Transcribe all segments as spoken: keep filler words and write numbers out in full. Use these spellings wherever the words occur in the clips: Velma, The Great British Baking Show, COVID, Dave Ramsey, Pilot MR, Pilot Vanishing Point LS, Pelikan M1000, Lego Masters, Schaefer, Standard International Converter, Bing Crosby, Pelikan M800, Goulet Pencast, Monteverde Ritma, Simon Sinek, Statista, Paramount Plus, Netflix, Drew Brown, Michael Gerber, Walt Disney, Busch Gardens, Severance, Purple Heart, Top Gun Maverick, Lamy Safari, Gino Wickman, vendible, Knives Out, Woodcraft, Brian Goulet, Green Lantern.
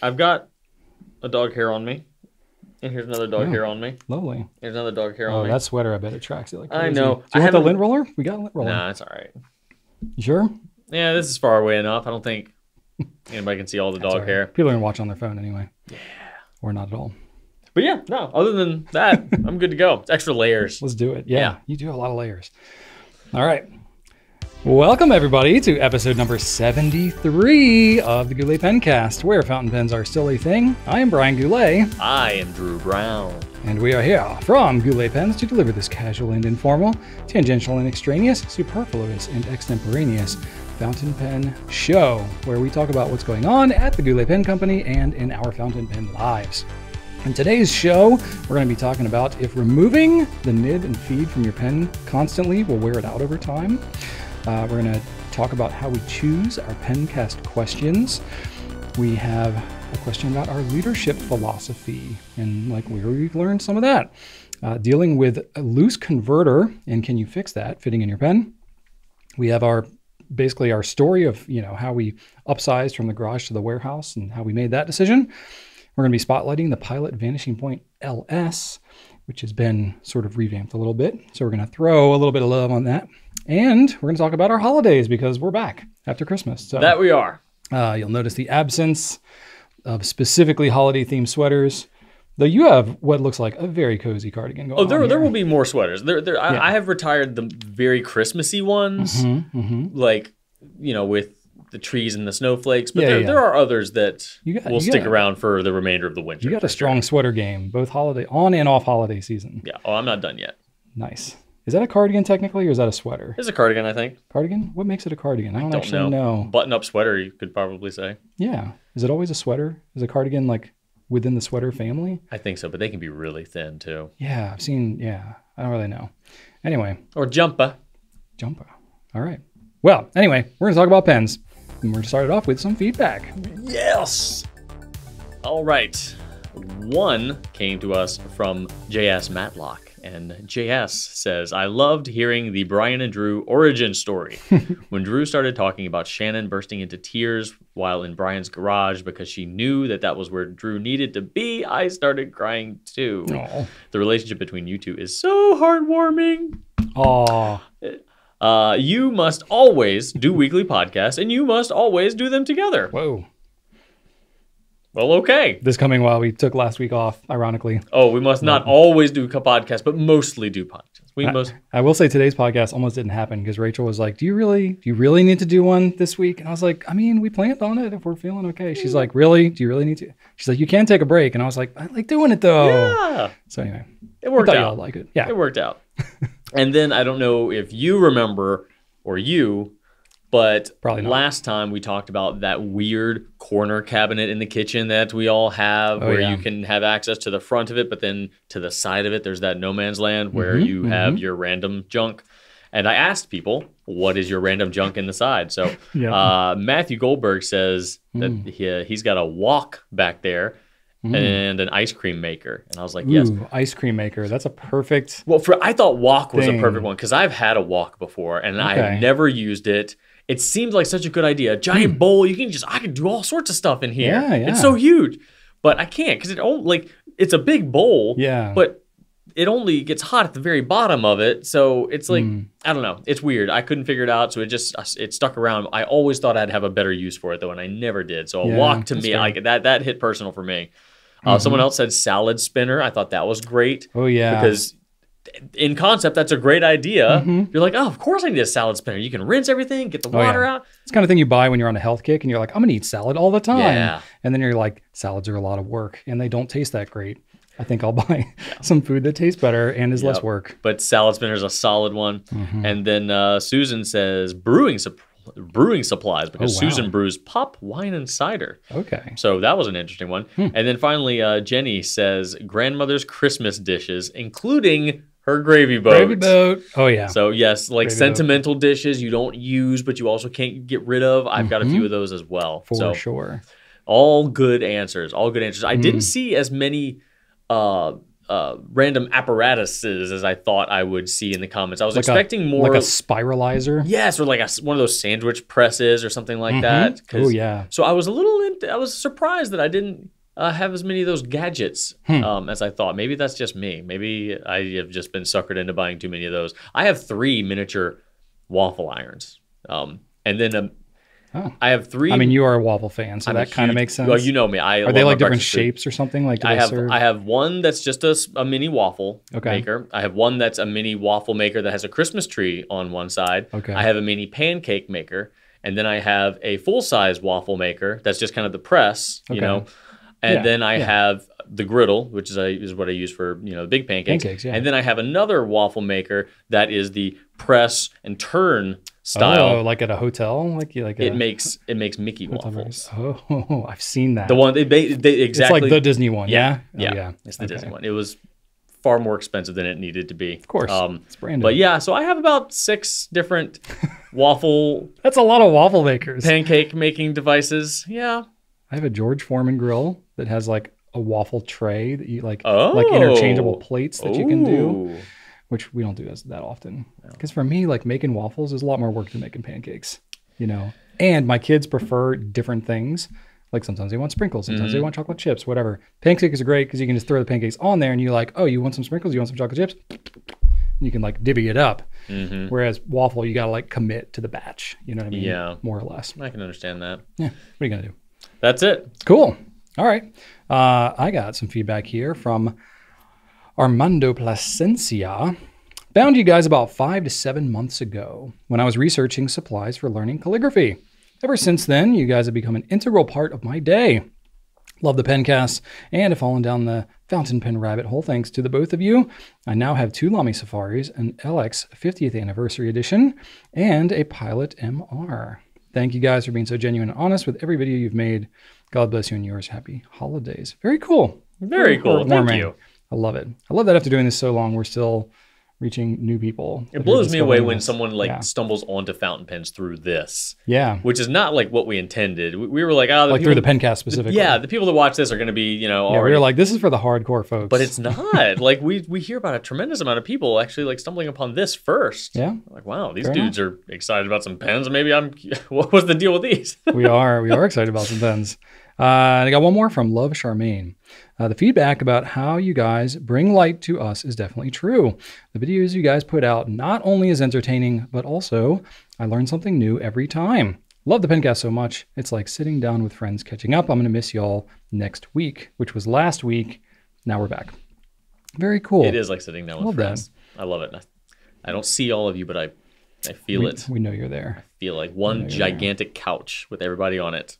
I've got a dog hair on me. And here's another dog oh, hair on me. Lovely. Here's another dog hair oh, on me. Oh, that sweater, I bet it tracks it like crazy. I know. Do you I want the lint roller? We got a lint roller. Nah, it's all right. You sure? Yeah, this is far away enough. I don't think anybody can see all the dog right. hair. People are going to watch on their phone anyway. Yeah. Or not at all. But yeah, no, other than that, I'm good to go. It's extra layers. Let's do it. Yeah, yeah. You do a lot of layers. All right. Welcome everybody to episode number seventy-three of the Goulet Pencast, where fountain pens are still a thing. I am Brian Goulet. I am Drew Brown. And we are here from Goulet Pens to deliver this casual and informal, tangential and extraneous, superfluous and extemporaneous fountain pen show, where we talk about what's going on at the Goulet Pen Company and in our fountain pen lives. In today's show, we're going to be talking about if removing the nib and feed from your pen constantly will wear it out over time. Uh, we're going to talk about how we choose our pencast questions. We have a question about our leadership philosophy and like where we've learned some of that. Uh, dealing with a loose converter and can you fix that fitting in your pen? We have our basically our story of, you know, how we upsized from the garage to the warehouse and how we made that decision. We're going to be spotlighting the Pilot Vanishing Point L S, which has been sort of revamped a little bit. So we're going to throw a little bit of love on that. And we're going to talk about our holidays because we're back after Christmas. So, that we are. Uh, you'll notice the absence of specifically holiday-themed sweaters, though you have what looks like a very cozy cardigan going on. Oh, there, on there will be more sweaters. There, there, yeah. I, I have retired the very Christmassy ones, mm-hmm, mm-hmm. like, you know, with the trees and the snowflakes. But yeah, there, yeah. there are others that you got, will you stick got, around for the remainder of the winter. You got a strong sure. sweater game, both holiday on and off holiday season. Yeah. Oh, I'm not done yet. Nice. Is that a cardigan technically, or is that a sweater? It's a cardigan, I think. Cardigan? What makes it a cardigan? I don't, don't actually know. know. Button-up sweater, you could probably say. Yeah. Is it always a sweater? Is a cardigan like within the sweater family? I think so, but they can be really thin too. Yeah, I've seen, yeah. I don't really know. Anyway. Or jumper. Jumper. All right. Well, anyway, we're going to talk about pens. And we're going to start it off with some feedback. Yes! All right. One came to us from J S Matlock. And J S says, I loved hearing the Brian and Drew origin story. When Drew started talking about Shannon bursting into tears while in Brian's garage because she knew that that was where Drew needed to be, I started crying too. Aww. The relationship between you two is so heartwarming. Aww. Uh, you must always do weekly podcasts, and you must always do them together. Whoa. Well, okay. This coming while we took last week off, ironically. Oh, we must not always do podcasts, but mostly do podcasts. We I, most. I will say today's podcast almost didn't happen because Rachel was like, "Do you really, do you really need to do one this week?" And I was like, "I mean, we planned on it if we're feeling okay." She's like, "Really? Do you really need to?" She's like, "You can take a break." And I was like, "I like doing it though." Yeah. So anyway, it worked I thought out. Y'all like it? Yeah, it worked out. And then I don't know if you remember or you. But probably not. Last time we talked about that weird corner cabinet in the kitchen that we all have, oh, where yeah. you can have access to the front of it, but then to the side of it, there's that no man's land where mm-hmm, you mm-hmm. have your random junk. And I asked people, what is your random junk in the side? So yeah. uh, Matthew Goldberg says that mm. he, he's got a wok back there. Mm. And an ice cream maker. And I was like, yes. Ooh, ice cream maker. That's a perfect Well, for I thought wok was thing. a perfect one because I've had a wok before and okay. I have never used it. It seemed like such a good idea. A giant mm. bowl. You can just, I can do all sorts of stuff in here. Yeah, yeah. It's so huge. But I can't because it only, like, it's a big bowl. Yeah. But it only gets hot at the very bottom of it. So it's like, mm. I don't know. It's weird. I couldn't figure it out. So it just, it stuck around. I always thought I'd have a better use for it though. And I never did. So a yeah, wok to me, I, that, that hit personal for me. Uh, mm-hmm. Someone else said salad spinner. I thought that was great. Oh, yeah. Because in concept, that's a great idea. Mm-hmm. You're like, oh, of course I need a salad spinner. You can rinse everything, get the oh, water yeah. out. It's the kind of thing you buy when you're on a health kick and you're like, I'm going to eat salad all the time. Yeah. And then you're like, salads are a lot of work and they don't taste that great. I think I'll buy yeah. some food that tastes better and is yep. less work. But salad spinner is a solid one. Mm-hmm. And then uh, Susan says brewing support. brewing supplies because oh, wow. Susan brews pop, wine, and cider. Okay. So that was an interesting one. Hmm. And then finally, uh, Jenny says grandmother's Christmas dishes, including her gravy boat. Gravy boat. Oh, yeah. So yes, like gravy sentimental boat. dishes you don't use, but you also can't get rid of. I've mm-hmm. got a few of those as well. For so, sure. All good answers. All good answers. Mm. I didn't see as many uh, Uh, random apparatuses as I thought I would see in the comments. I was like expecting a, more. Like a spiralizer? Yes, or like a, one of those sandwich presses or something like mm-hmm. that. Oh, yeah. So I was a little in, didn't. I was surprised that I didn't uh, have as many of those gadgets hmm. um, as I thought. Maybe that's just me. Maybe I have just been suckered into buying too many of those. I have three miniature waffle irons, um, and then a. Oh. I have three. I mean, you are a waffle fan, so I'm that kind of makes sense. Well, you know me. I are they like different shapes food. or something? Like I have, serve? I have one that's just a, a mini waffle okay. maker. I have one that's a mini waffle maker that has a Christmas tree on one side. Okay. I have a mini pancake maker, and then I have a full size waffle maker that's just kind of the press, okay. you know. And yeah. then I yeah. have the griddle, which is a, is what I use for you know big pancakes. pancakes yeah. And then I have another waffle maker that is the press and turn. Style, oh, like at a hotel, like you like. It a, makes it makes Mickey waffles. Oh, I've seen that. The one they, they, they exactly. It's like the Disney one. Yeah, yeah, oh, yeah. It's the okay. Disney one. It was far more expensive than it needed to be. Of course, um, it's brand new. But yeah, so I have about six different waffle. That's a lot of waffle makers. Pancake making devices. Yeah, I have a George Foreman grill that has like a waffle tray that you like, oh. like interchangeable plates that Ooh. you can do. Which we don't do that, that often. Because for me, like making waffles is a lot more work than making pancakes, you know? And my kids prefer different things. Like sometimes they want sprinkles, sometimes mm-hmm. they want chocolate chips, whatever. Pancakes are great because you can just throw the pancakes on there and you're like, oh, you want some sprinkles? You want some chocolate chips? And you can like divvy it up. Mm-hmm. Whereas waffle, you gotta like commit to the batch. You know what I mean? Yeah. More or less. I can understand that. Yeah, what are you gonna do? That's it. Cool, all right. Uh, I got some feedback here from Armando Placencia. Found you guys about five to seven months ago when I was researching supplies for learning calligraphy. Ever since then, you guys have become an integral part of my day. Love the pencast and have fallen down the fountain pen rabbit hole thanks to the both of you. I now have two Lamy Safaris, an L X fiftieth anniversary edition, and a Pilot M R. Thank you guys for being so genuine and honest with every video you've made. God bless you and yours. Happy holidays. Very cool. Very, Very cool. Thank you. I love it. I love that after doing this so long, we're still reaching new people. It blows me away when someone like yeah. stumbles onto fountain pens through this. Yeah. Which is not like what we intended. We, we were like, oh, the like people, through the pencast specifically. The, yeah, the people that watch this are going to be, you know, yeah, we were like, this is for the hardcore folks. But it's not. Like we we hear about a tremendous amount of people actually like stumbling upon this first. Yeah. Like, wow, these Fair dudes enough. are excited about some pens. Maybe I'm. What was the deal with these? we are. We are excited about some pens. Uh, and I got one more from Love Charmaine. Uh, the feedback about how you guys bring light to us is definitely true. The videos you guys put out not only is entertaining, but also I learn something new every time. Love the pencast so much. It's like sitting down with friends catching up. I'm going to miss y'all next week, which was last week. Now we're back. Very cool. It is like sitting down with friends. I love it. I don't see all of you, but I, I feel we, it. We know you're there. I feel like one gigantic there. couch with everybody on it.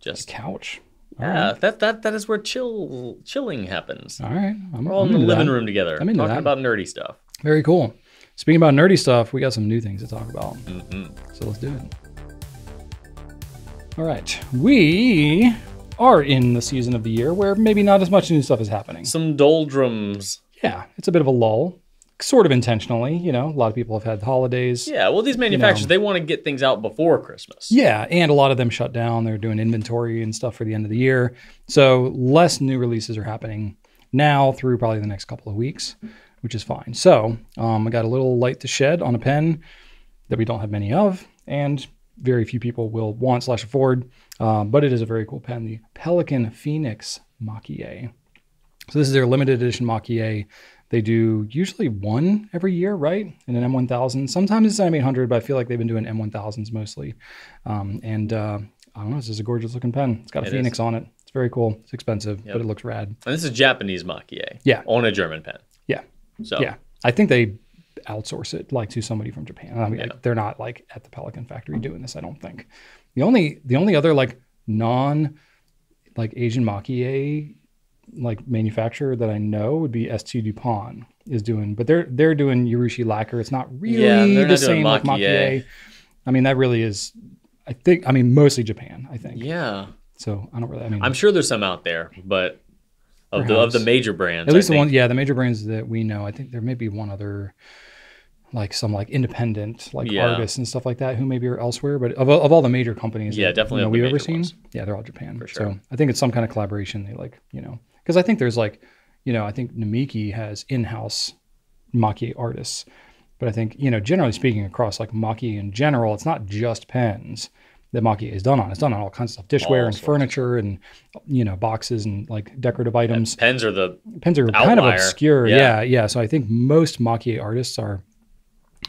Just the couch. All yeah, right. that that that is where chill chilling happens. All right, I'm, we're all I'm in the living that. room together. I'm into talking that. about nerdy stuff. Very cool. Speaking about nerdy stuff, we got some new things to talk about. Mm-hmm. So let's do it. All right, we are in the season of the year where maybe not as much new stuff is happening. Some doldrums. Yeah, it's a bit of a lull. Sort of intentionally, you know, a lot of people have had holidays. Yeah, well, these manufacturers, you know, they want to get things out before Christmas. Yeah, and a lot of them shut down. They're doing inventory and stuff for the end of the year. So less new releases are happening now through probably the next couple of weeks, which is fine. So um, I got a little light to shed on a pen that we don't have many of, and very few people will want slash afford, uh, but it is a very cool pen, the Pelikan Phoenix Maki-e. So this is their limited edition Maki-e. They do usually one every year, right? And an M one thousand. Sometimes it's an M eight hundred, but I feel like they've been doing M one thousands mostly. Um, and uh, I don't know, this is a gorgeous looking pen. It's got a it Phoenix is. on it. It's very cool. It's expensive, yep. but it looks rad. And this is Japanese Maki-e. Yeah. On a German pen. Yeah. So yeah, I think they outsource it like to somebody from Japan. I mean, yeah. like, they're not like at the Pelikan factory doing this, I don't think. The only the only other like non like Asian Maki-e like manufacturer that I know would be S T Dupont is doing, but they're they're doing Urushi lacquer. It's not really yeah, the not same like Maki-e. I mean, that really is, I think, I mean, mostly Japan, I think. Yeah. So I don't really, I mean. I'm sure there's some out there, but of, the, of the major brands. At least I the think. ones, yeah, the major brands that we know. I think there may be one other, like some like independent, like yeah. Argus and stuff like that, who maybe are elsewhere, but of, of all the major companies yeah, that, definitely you know, we've ever seen, ones. yeah, they're all Japan. For sure. So I think it's some kind of collaboration. They like, you know, because I think there's like, you know, I think Namiki has in-house Maki-e artists, but I think, you know, generally speaking across like Maki-e in general, it's not just pens. that Maki-e is done on. It's done on all kinds of stuff, dishware all and sorts. Furniture and, you know, boxes and like decorative items. And pens are the pens are outlier. Kind of obscure. Yeah. yeah, yeah. So I think most Maki-e artists are,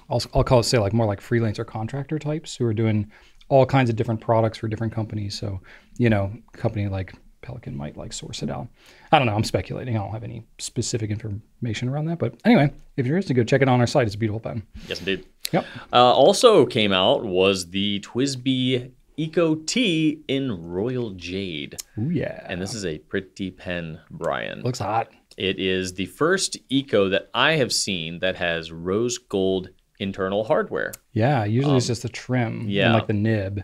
I'll, I'll call it say like more like freelancer contractor types who are doing all kinds of different products for different companies. So, you know, a company like Pelikan might like source it out. I don't know. I'm speculating. I don't have any specific information around that. But anyway, if you're interested, go check it on our site. It's a beautiful pen. Yes, indeed. Yep. Uh, also came out was the T W S B I Eco-T in Royal Jade. Oh, yeah. And this is a pretty pen, Brian. Looks hot. It is the first Eco that I have seen that has rose gold internal hardware. Yeah, usually um, it's just the trim yeah. and like the nib.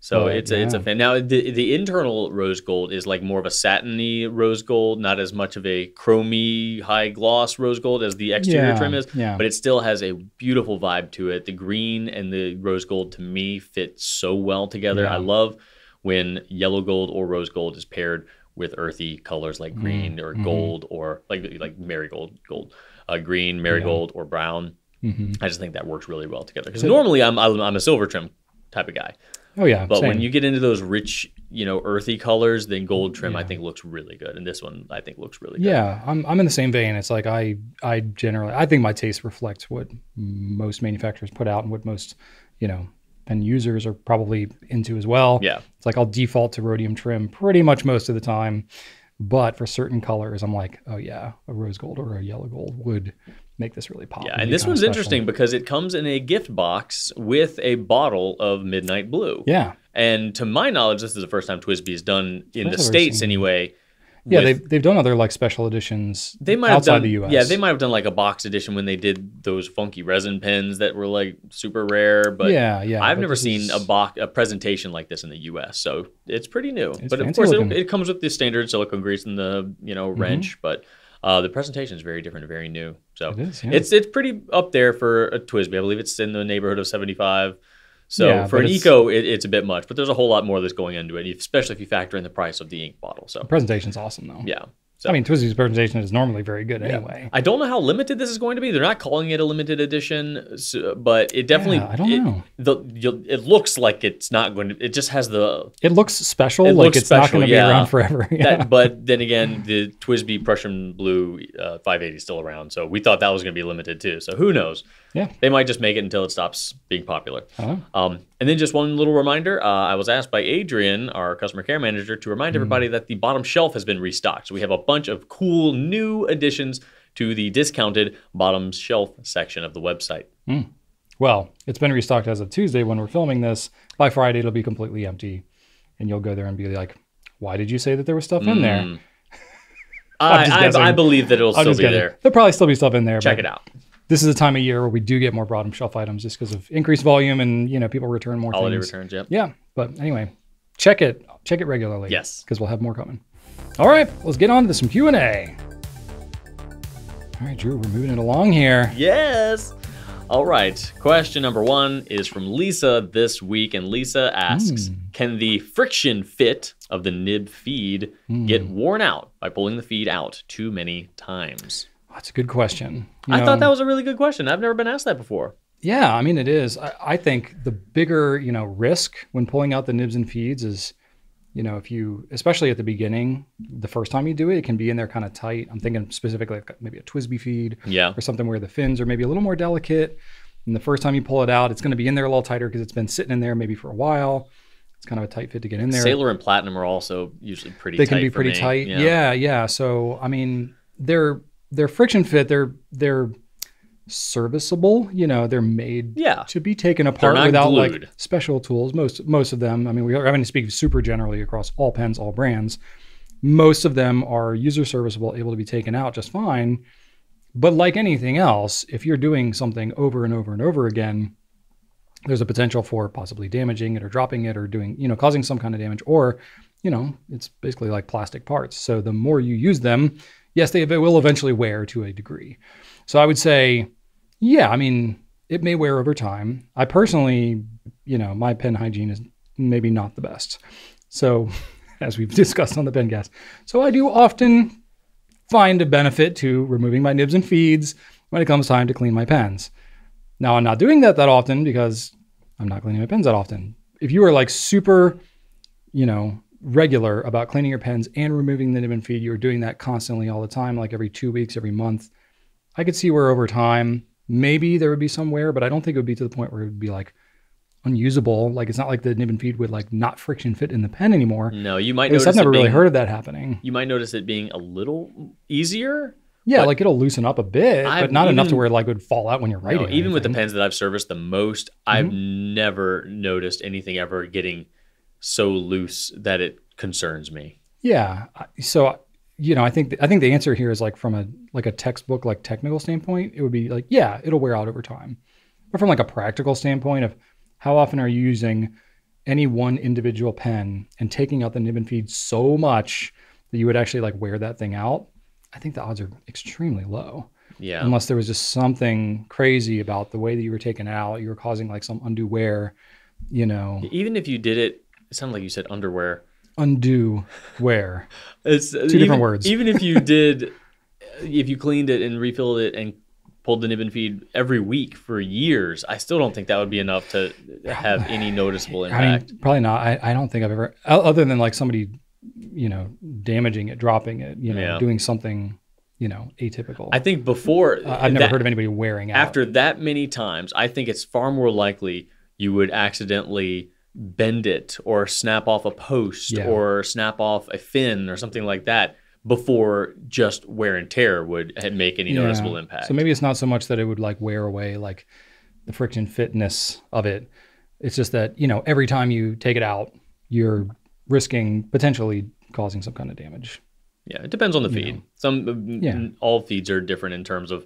So but, it's a, yeah. it's a fan. Now the the internal rose gold is like more of a satiny rose gold, not as much of a chromey high gloss rose gold as the exterior yeah, trim is. Yeah. But it still has a beautiful vibe to it. The green and the rose gold to me fit so well together. Yeah. I love when yellow gold or rose gold is paired with earthy colors like green mm. or mm. gold or like like marigold gold, uh, green marigold yeah. or brown. Mm-hmm. I just think that works really well together. Because so, normally I'm, I'm I'm a silver trim type of guy. Oh yeah, but same. When you get into those rich, you know, earthy colors, then gold trim yeah. I think looks really good, and this one I think looks really good. Yeah, I'm I'm in the same vein. It's like I I generally I think my taste reflects what most manufacturers put out and what most you know pen users are probably into as well. Yeah, it's like I'll default to rhodium trim pretty much most of the time, but for certain colors I'm like, oh yeah, a rose gold or a yellow gold would make this really pop. Yeah, and, and this one's interesting because it comes in a gift box with a bottle of Midnight Blue. Yeah. And to my knowledge, this is the first time T W S B I has done in the States anyway. Yeah, they've, they've done other like special editions they might outside have done, the U S. Yeah, they might have done like a box edition when they did those funky resin pens that were like super rare. But yeah, yeah, I've but never seen a box a presentation like this in the U S. So it's pretty new. It's but of course, it, it comes with the standard silicone grease and the you know wrench, mm-hmm. but. Uh, the presentation is very different, very new. So it is, yeah. it's it's pretty up there for a T W S B I. I believe it's in the neighborhood of seventy-five. So yeah, for an it's, eco, it, it's a bit much, but there's a whole lot more that's going into it, especially if you factor in the price of the ink bottle. So the presentation's awesome, though. Yeah. So. I mean, T W S B I's presentation is normally very good yeah. anyway. I don't know how limited this is going to be. They're not calling it a limited edition, so, but it definitely. Yeah, I don't it, know. The, you, it looks like it's not going to. It just has the. It looks special. It like looks it's special, not going to yeah. be around forever. Yeah. That, but then again, the T W S B I Prussian Blue uh, five eighty is still around, so we thought that was going to be limited too. So who knows? Yeah. They might just make it until it stops being popular. Uh-huh. Um, and then just one little reminder. Uh, I was asked by Adrian, our customer care manager, to remind mm. everybody that the bottom shelf has been restocked. So we have a bunch of cool new additions to the discounted bottom shelf section of the website. Mm. Well, it's been restocked as of Tuesday when we're filming this. By Friday, it'll be completely empty. And you'll go there and be like, why did you say that there was stuff mm. in there? I, I, I believe that it'll I'm still be kidding. There. There'll probably still be stuff in there. Check it out. This is a time of year where we do get more bottom shelf items just because of increased volume and, you know, people return more holiday things. Holiday returns, yeah. Yeah, but anyway, check it. Check it regularly. Yes. Because we'll have more coming. All right, let's get on to some Q and A. All right, Drew, we're moving it along here. Yes. All right, question number one is from Lisa this week, and Lisa asks, mm. can the friction fit of the nib feed mm. get worn out by pulling the feed out too many times? That's a good question. You I know, thought that was a really good question. I've never been asked that before. Yeah, I mean, it is. I, I think the bigger, you know, risk when pulling out the nibs and feeds is, you know, if you, especially at the beginning, the first time you do it, it can be in there kind of tight. I'm thinking specifically like maybe a T W S B I feed yeah. or something where the fins are maybe a little more delicate. And the first time you pull it out, it's going to be in there a little tighter because it's been sitting in there maybe for a while. It's kind of a tight fit to get in there. Sailor and Platinum are also usually pretty they tight. They can be pretty me. tight. Yeah. yeah, yeah. So, I mean, they're, they're friction fit. They're, they're serviceable. You know, they're made yeah. to be taken apart without glued. Like special tools. Most most of them, I mean, we are having to speak super generally across all pens, all brands. Most of them are user serviceable, able to be taken out just fine. But like anything else, if you're doing something over and over and over again, there's a potential for possibly damaging it or dropping it or doing, you know, causing some kind of damage or, you know, it's basically like plastic parts. So the more you use them, yes, they will eventually wear to a degree. So I would say, yeah, I mean, it may wear over time. I personally, you know, my pen hygiene is maybe not the best. So as we've discussed on the Pencast. So I do often find a benefit to removing my nibs and feeds when it comes time to clean my pens. Now I'm not doing that that often because I'm not cleaning my pens that often. if you are like super, you know, regular about cleaning your pens and removing the nib and feed, you're doing that constantly all the time, like every two weeks, every month, I could see where over time, maybe there would be some wear, but I don't think it would be to the point where it would be like unusable. Like it's not like the nib and feed would like not friction fit in the pen anymore. No, you might notice I've never being, really heard of that happening. You might notice it being a little easier. Yeah, like it'll loosen up a bit, I've but not even, enough to where it like would fall out when you're writing. No, even with the pens that I've serviced the most, mm-hmm. I've never noticed anything ever getting so loose that it concerns me. Yeah. So, you know, I think, th- I think the answer here is like from a, like a textbook, like technical standpoint, it would be like, yeah, it'll wear out over time. But from like a practical standpoint of how often are you using any one individual pen and taking out the nib and feed so much that you would actually like wear that thing out? I think the odds are extremely low. Yeah. Unless there was just something crazy about the way that you were taken out, you were causing like some undue wear, you know. Even if you did it, it sounded like you said underwear. Undo wear. It's two even, different words. Even if you did, if you cleaned it and refilled it and pulled the nib and feed every week for years, I still don't think that would be enough to have any noticeable impact. I mean, probably not. I, I don't think I've ever, other than like somebody, you know, damaging it, dropping it, you know, yeah. doing something, you know, atypical. I think before uh, I've never that, heard of anybody wearing out. After that many times, I think it's far more likely you would accidentally bend it or snap off a post yeah. or snap off a fin or something like that before just wear and tear would make any yeah. noticeable impact. So maybe it's not so much that it would like wear away like the friction fitness of it. It's just that, you know, every time you take it out, you're risking potentially causing some kind of damage. Yeah, it depends on the feed. You know. Some yeah. all feeds are different in terms of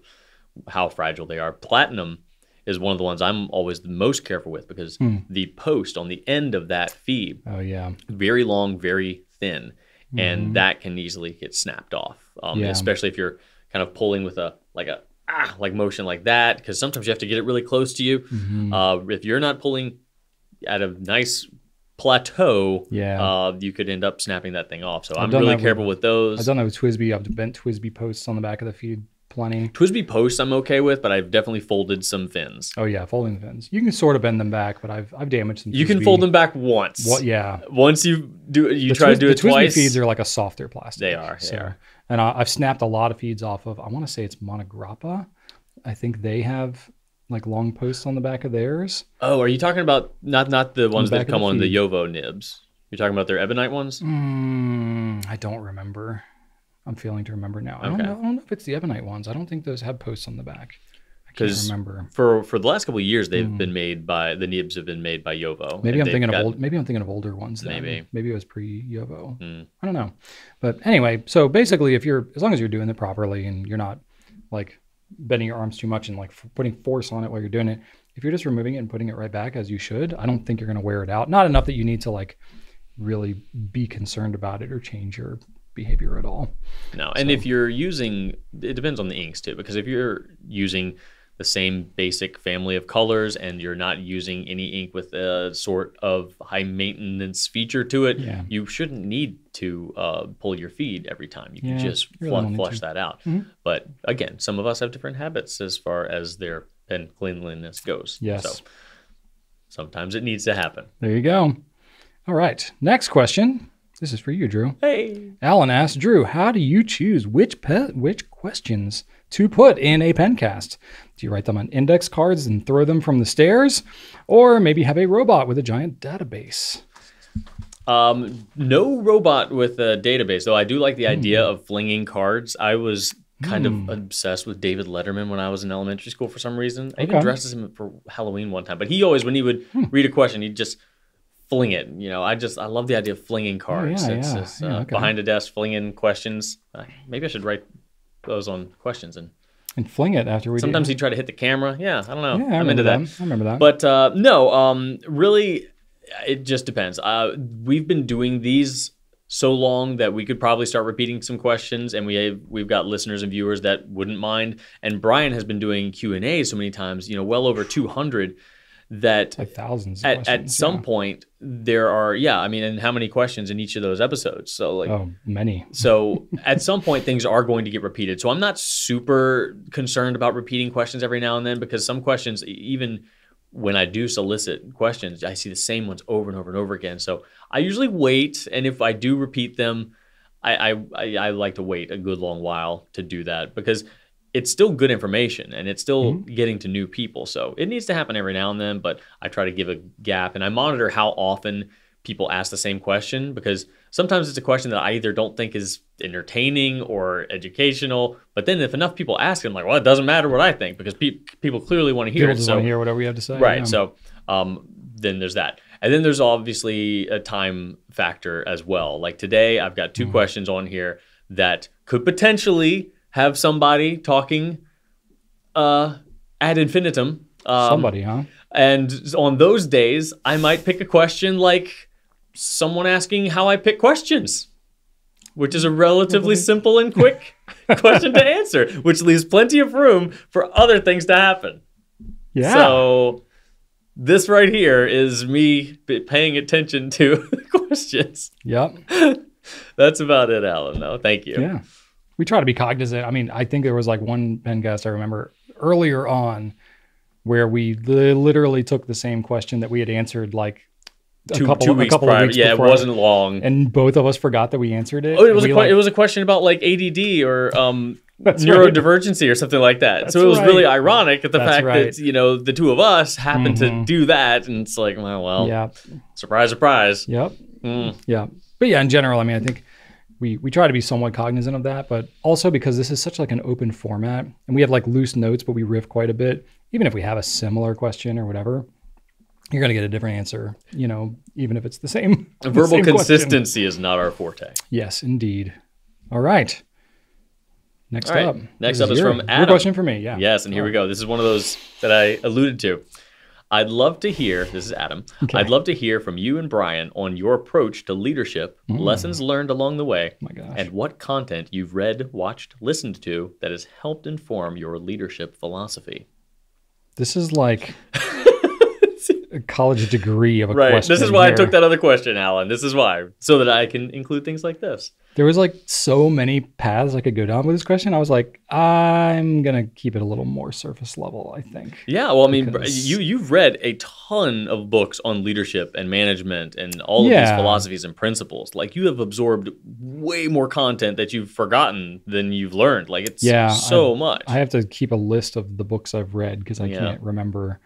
how fragile they are. Platinum is one of the ones I'm always the most careful with because mm. the post on the end of that feed, oh yeah, very long, very thin, mm. and that can easily get snapped off. Um, yeah. Especially if you're kind of pulling with a like a ah, like motion like that, because sometimes you have to get it really close to you. Mm-hmm. Uh, if you're not pulling at a nice plateau, yeah, uh, you could end up snapping that thing off. So I've I'm really careful with, with those. I've done that with T W S B I. I've bent T W S B I posts on the back of the feed plenty. T W S B I posts I'm okay with, but I've definitely folded some fins. Oh yeah, folding the fins. You can sort of bend them back, but I've I've damaged them. You can fold them back once. What? Yeah. Once you do, you the try Twiz, to do it the twice. The T W S B I feeds are like a softer plastic. They are. So, they are. And I, I've snapped a lot of feeds off of. I want to say it's Monograppa. I think they have like long posts on the back of theirs. Oh, are you talking about not not the ones on the that come the on feed. The Yovo nibs? You're talking about their Ebonite ones? Mm, I don't remember. I'm failing to remember now. I, okay. don't know, I don't know if it's the Ebonite ones. I don't think those have posts on the back. I can't remember. For for the last couple of years, they've mm. been made by the nibs have been made by Yovo. Maybe I'm thinking got, of old. Maybe I'm thinking of older ones. Then. Maybe maybe it was pre Yovo. Mm. I don't know. But anyway, so basically, if you're as long as you're doing it properly and you're not like bending your arms too much and like f- putting force on it while you're doing it. If you're just removing it and putting it right back as you should, I don't think you're going to wear it out. Not enough that you need to like really be concerned about it or change your behavior at all. No. So. And if you're using, it depends on the inks too, because if you're using the same basic family of colors and you're not using any ink with a sort of high maintenance feature to it, yeah. you shouldn't need to uh, pull your feed every time. You can yeah, just really fl- flush to. that out. Mm-hmm. But again, some of us have different habits as far as their pen cleanliness goes. Yes. So sometimes it needs to happen. There you go. All right. Next question. This is for you, Drew. Hey. Alan asked, Drew, how do you choose which pe- which questions to put in a pencast? Do you write them on index cards and throw them from the stairs, or maybe have a robot with a giant database? Um, no robot with a database, though I do like the idea mm. of flinging cards. I was kind mm. of obsessed with David Letterman when I was in elementary school for some reason. Okay. I even dressed as him for Halloween one time, but he always, when he would mm. read a question, he'd just fling it. You know, I just, I love the idea of flinging cards. Oh, yeah, it's yeah. just uh, yeah, okay. behind a desk, flinging questions. Uh, maybe I should write those on questions and and fling it after we sometimes do. He'd try to hit the camera. Yeah, I don't know. Yeah, I I'm into that. that. I remember that. But uh, no, um, really, it just depends. Uh, we've been doing these so long that we could probably start repeating some questions, and we have, we've got listeners and viewers that wouldn't mind. And Brian has been doing Q and A so many times, you know, well over two hundred that like thousands of at, at some yeah. point there are, yeah, I mean, and how many questions in each of those episodes? So like, oh, many. So at some point things are going to get repeated. So I'm not super concerned about repeating questions every now and then, because some questions, even when I do solicit questions, I see the same ones over and over and over again. So I usually wait, and if I do repeat them, I, I, I like to wait a good long while to do that, because it's still good information and it's still mm-hmm. getting to new people. So it needs to happen every now and then, but I try to give a gap, and I monitor how often people ask the same question, because sometimes it's a question that I either don't think is entertaining or educational, but then if enough people ask it, I'm like, well, it doesn't matter what I think, because pe people clearly want to hear people it. People so, want to hear whatever you have to say. Right, yeah. so um, then there's that. And then there's obviously a time factor as well. Like today, I've got two mm-hmm. questions on here that could potentially have somebody talking uh, ad infinitum. Um, somebody, huh? And on those days, I might pick a question like someone asking how I pick questions, which is a relatively simple and quick question to answer, which leaves plenty of room for other things to happen. Yeah. So this right here is me paying attention to questions. Yep. That's about it, Alan, though. Thank you. Yeah. We try to be cognizant. I mean, I think there was like one Pencast I remember earlier on where we li literally took the same question that we had answered like a two, couple, two weeks, a couple of weeks yeah, before. Yeah, it wasn't long. And both of us forgot that we answered it. Oh, it was, a, like, it was a question about like A D D or um, neurodivergency right. or something like that. That's so it was right. really ironic at the that's fact right. that, you know, the two of us happened mm-hmm. to do that. And it's like, well, well yep. surprise, surprise. Yep. Mm. Yeah. But yeah, in general, I mean, I think we, we try to be somewhat cognizant of that, but also because this is such like an open format and we have like loose notes, but we riff quite a bit. Even if we have a similar question or whatever, you're going to get a different answer, you know, even if it's the same. The verbal same consistency question. Is not our forte. Yes, indeed. All right. Next All right. up. Next this up is, is your, from Adam. Your question for me, yeah. Yes, and here oh. we go. This is one of those that I alluded to. I'd love to hear, this is Adam, okay. I'd love to hear from you and Brian on your approach to leadership, mm. lessons learned along the way, oh my gosh. And what content you've read, watched, listened to that has helped inform your leadership philosophy. This is like a college degree of a right. question. This is why here. I took that other question, Alan. This is why. So that I can include things like this. There was like so many paths I could go down with this question. I was like, I'm going to keep it a little more surface level, I think. Yeah, well, I mean, you, you've read a ton of books on leadership and management and all of yeah. these philosophies and principles. Like you have absorbed way more content that you've forgotten than you've learned. Like it's yeah, so I, much. I have to keep a list of the books I've read because I yeah. can't remember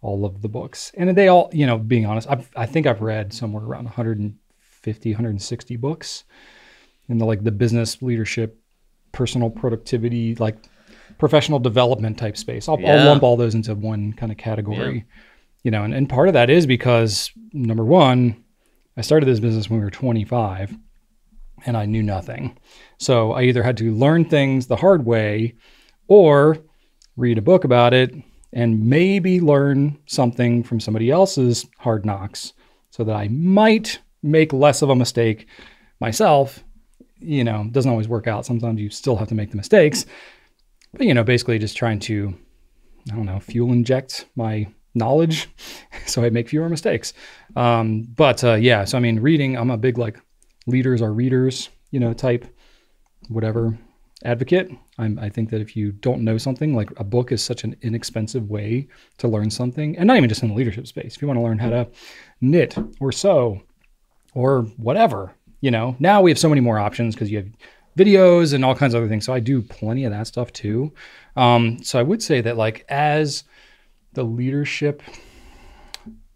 all of the books. And they all, you know, being honest, I've, I think I've read somewhere around one hundred fifty, one hundred sixty books in the like the business leadership, personal productivity, like professional development type space. I'll, yeah. I'll lump all those into one kind of category, yeah. you know, and, and part of that is because number one, I started this business when we were twenty-five and I knew nothing. So I either had to learn things the hard way or read a book about it and maybe learn something from somebody else's hard knocks so that I might make less of a mistake myself. You know, it doesn't always work out. Sometimes you still have to make the mistakes, but you know, basically just trying to, I don't know, fuel inject my knowledge so I make fewer mistakes. Um, but uh, yeah, so I mean, reading, I'm a big like leaders are readers, you know, type, whatever. Advocate. I'm, I think that if you don't know something, like a book is such an inexpensive way to learn something, and not even just in the leadership space. If you want to learn how to knit or sew or whatever, you know, now we have so many more options because you have videos and all kinds of other things. So I do plenty of that stuff too. Um, so I would say that like as the leadership,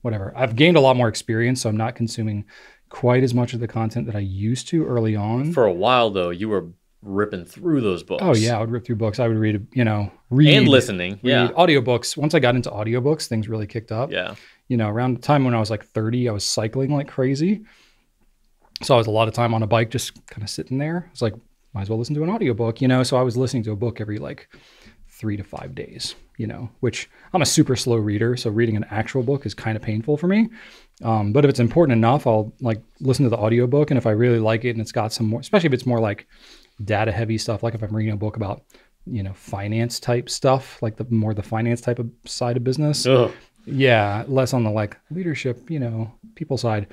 whatever, I've gained a lot more experience. So I'm not consuming quite as much of the content that I used to early on. For a while though, you were ripping through those books. Oh yeah, I would rip through books. I would read, you know, read. And listening, read yeah. audiobooks. Once I got into audiobooks, things really kicked up. Yeah. You know, around the time when I was like thirty, I was cycling like crazy. So I was a lot of time on a bike, just kind of sitting there. It's like, might as well listen to an audiobook, you know? So I was listening to a book every like three to five days, you know, which I'm a super slow reader. So reading an actual book is kind of painful for me. Um, but if it's important enough, I'll like listen to the audiobook. And if I really like it and it's got some more, especially if it's more like data heavy stuff, like if I'm reading a book about, you know, finance type stuff, like the more the finance type of side of business. Ugh. Yeah. Less on the like leadership, you know, people side,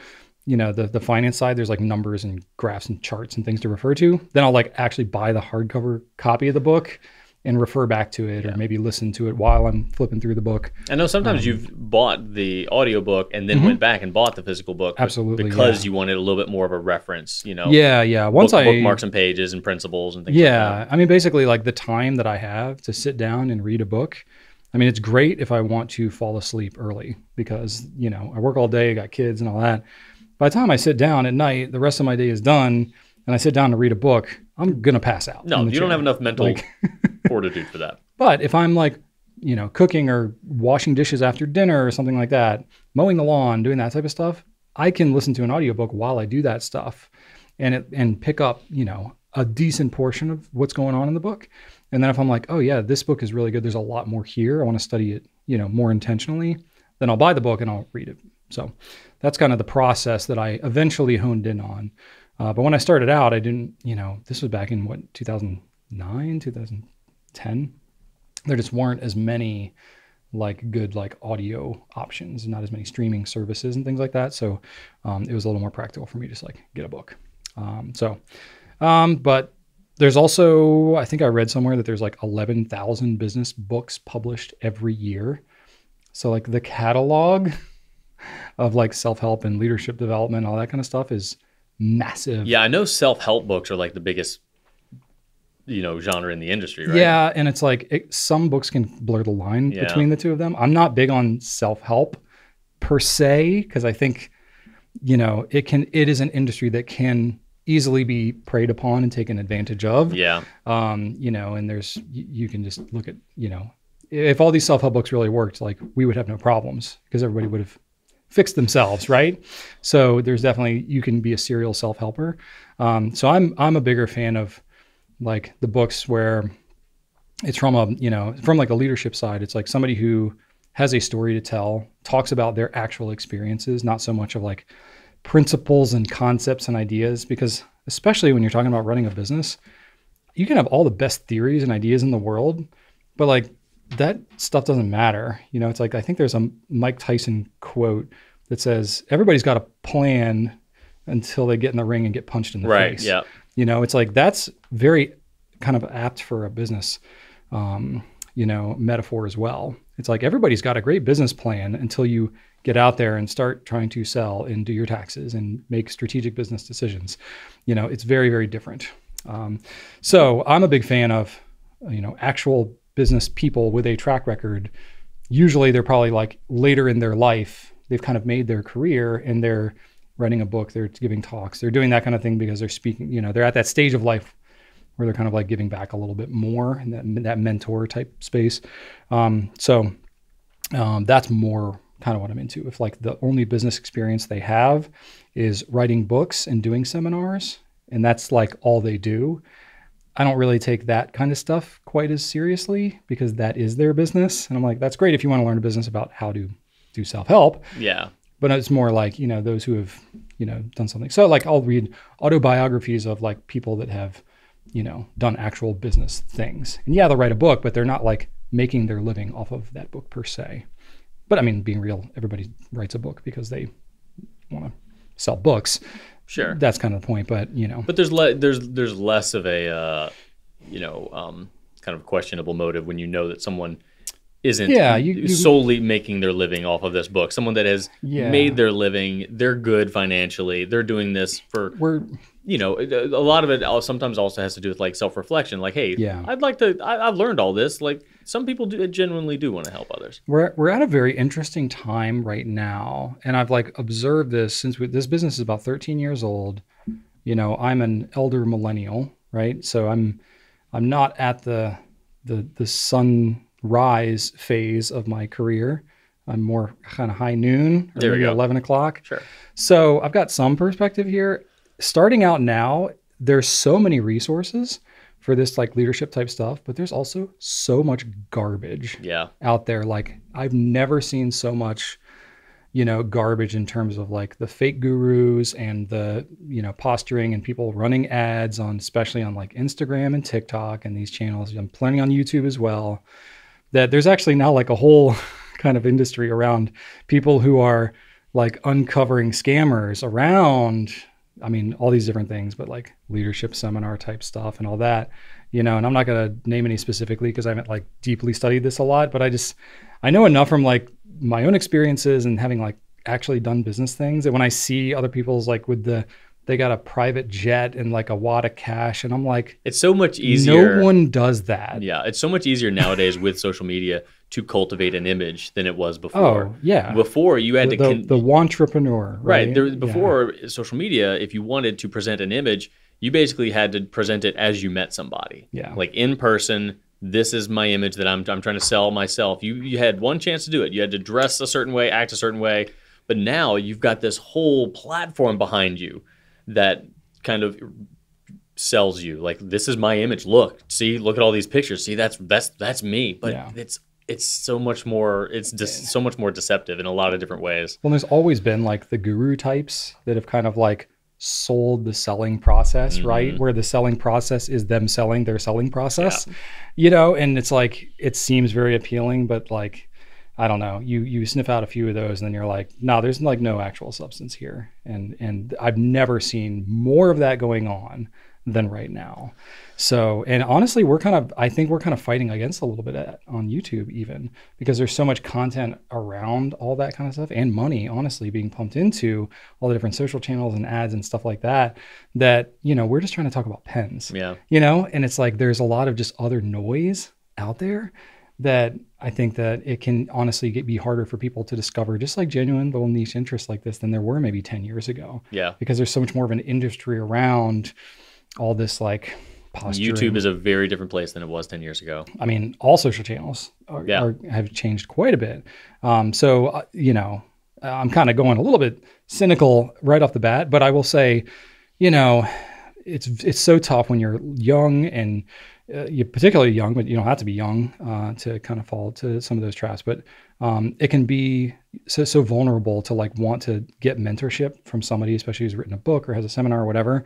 you know, the, the finance side, there's like numbers and graphs and charts and things to refer to. Then I'll like actually buy the hardcover copy of the book and refer back to it, yeah. or maybe listen to it while I'm flipping through the book. I know sometimes um, you've bought the audiobook and then mm-hmm. went back and bought the physical book. Absolutely. Because yeah. you wanted a little bit more of a reference, you know. Yeah, yeah. Once book, I bookmarks and pages and principles and things yeah, like that. I mean, basically like the time that I have to sit down and read a book. I mean, it's great if I want to fall asleep early because, you know, I work all day, I got kids and all that. By the time I sit down at night, the rest of my day is done, and I sit down to read a book, I'm gonna pass out. No, you chair. Don't have enough mental like, fortitude for that. But if I'm like, you know, cooking or washing dishes after dinner or something like that, mowing the lawn, doing that type of stuff, I can listen to an audiobook while I do that stuff and it, and pick up, you know, a decent portion of what's going on in the book. And then if I'm like, oh yeah, this book is really good, there's a lot more here, I wanna study it, you know, more intentionally, then I'll buy the book and I'll read it. So that's kind of the process that I eventually honed in on. Uh, but when I started out, I didn't, you know, this was back in what, two thousand nine, two thousand ten, there just weren't as many like good, like audio options, not as many streaming services and things like that. So um, it was a little more practical for me to just like get a book. Um, so, um, but there's also, I think I read somewhere that there's like eleven thousand business books published every year. So like the catalog of like self-help and leadership development, all that kind of stuff is massive. Yeah, I know self-help books are like the biggest, you know, genre in the industry, right? Yeah, and it's like it, some books can blur the line yeah. between the two of them. I'm not big on self-help per se, because I think, you know, it can it is an industry that can easily be preyed upon and taken advantage of. Yeah. Um, you know, and there's you, you can just look at, you know, if all these self-help books really worked, like we would have no problems because everybody would have fix themselves, right? So there's definitely, you can be a serial self-helper. Um, so I'm I'm a bigger fan of like the books where it's from a, you know, from like a leadership side, it's like somebody who has a story to tell, talks about their actual experiences, not so much of like principles and concepts and ideas, because especially when you're talking about running a business, you can have all the best theories and ideas in the world, but like, that stuff doesn't matter. You know, it's like, I think there's a Mike Tyson quote that says, everybody's got a plan until they get in the ring and get punched in the right, face. Yeah. You know, it's like, that's very kind of apt for a business, um, you know, metaphor as well. It's like, everybody's got a great business plan until you get out there and start trying to sell and do your taxes and make strategic business decisions. You know, it's very, very different. Um, so I'm a big fan of, you know, actual business people with a track record. Usually they're probably like later in their life, they've kind of made their career and they're writing a book, they're giving talks, they're doing that kind of thing because they're speaking, you know, they're at that stage of life where they're kind of like giving back a little bit more in that, that mentor type space. Um, so um, that's more kind of what I'm into. If like the only business experience they have is writing books and doing seminars, and that's like all they do, I don't really take that kind of stuff quite as seriously because that is their business. And I'm like, that's great if you want to learn a business about how to do self-help. Yeah. But it's more like, you know, those who have, you know, done something. So like I'll read autobiographies of like people that have, you know, done actual business things. And yeah, they'll write a book, but they're not like making their living off of that book per se. But I mean, being real, everybody writes a book because they want to sell books. Sure, that's kind of the point, but you know. But there's le there's there's less of a uh, you know um, kind of questionable motive when you know that someone isn't yeah, you, you, solely making their living off of this book. Someone that has yeah. made their living, they're good financially, they're doing this for we're you know a lot of it sometimes also has to do with like self reflection. Like, hey, yeah. I'd like to. I, I've learned all this. Like some people do genuinely do want to help others. We're we're at a very interesting time right now, and I've like observed this since we, this business is about thirteen years old. You know, I'm an elder millennial, right? So I'm I'm not at the the the sunrise phase of my career. I'm more kind of high noon, or there maybe eleven o'clock. Sure. So I've got some perspective here. Starting out now, there's so many resources for this like leadership type stuff, but there's also so much garbage yeah. out there. Like I've never seen so much, you know, garbage in terms of like the fake gurus and the, you know, posturing and people running ads on, especially on like Instagram and TikTok and these channels. I'm plenty on YouTube as well, that there's actually now like a whole kind of industry around people who are like uncovering scammers around I mean, all these different things, but like leadership seminar type stuff and all that, you know, and I'm not going to name any specifically because I haven't like deeply studied this a lot, but I just, I know enough from like my own experiences and having like actually done business things that when I see other people's like with the, they got a private jet and like a wad of cash. And I'm like, it's so much easier. No one does that. Yeah. It's so much easier nowadays with social media to cultivate an image than it was before. Oh, yeah. Before you had the, to. Con- the, the wantrepreneur. Right. right. There, before yeah. social media, if you wanted to present an image, you basically had to present it as you met somebody. Yeah. Like in person, this is my image that I'm, I'm trying to sell myself. You, you had one chance to do it. You had to dress a certain way, act a certain way. But now you've got this whole platform behind you that kind of sells you like, this is my image. Look, see, look at all these pictures. See, that's, that's, that's me. But yeah. it's, it's so much more, it's just so much more deceptive in a lot of different ways. Well, there's always been like the guru types that have kind of like sold the selling process, mm-hmm. right? Where the selling process is them selling their selling process, yeah. you know? And it's like, it seems very appealing, but like, I don't know, you you sniff out a few of those and then you're like, no, nah, there's like no actual substance here. And and I've never seen more of that going on than right now. So, and honestly, we're kind of, I think we're kind of fighting against a little bit at, on YouTube even, because there's so much content around all that kind of stuff and money, honestly, being pumped into all the different social channels and ads and stuff like that, that, you know, we're just trying to talk about pens, yeah. you know? And it's like, there's a lot of just other noise out there that I think that it can honestly get, be harder for people to discover just like genuine little niche interests like this than there were maybe ten years ago. Yeah. Because there's so much more of an industry around all this like posturing. YouTube is a very different place than it was ten years ago. I mean, all social channels are, yeah. are, have changed quite a bit. Um, so, uh, you know, I'm kind of going a little bit cynical right off the bat, but I will say, you know, it's, it's so tough when you're young and, Uh, you're particularly young, but you don't have to be young uh, to kind of fall to some of those traps. But um, it can be so so vulnerable to like want to get mentorship from somebody, especially who's written a book or has a seminar or whatever,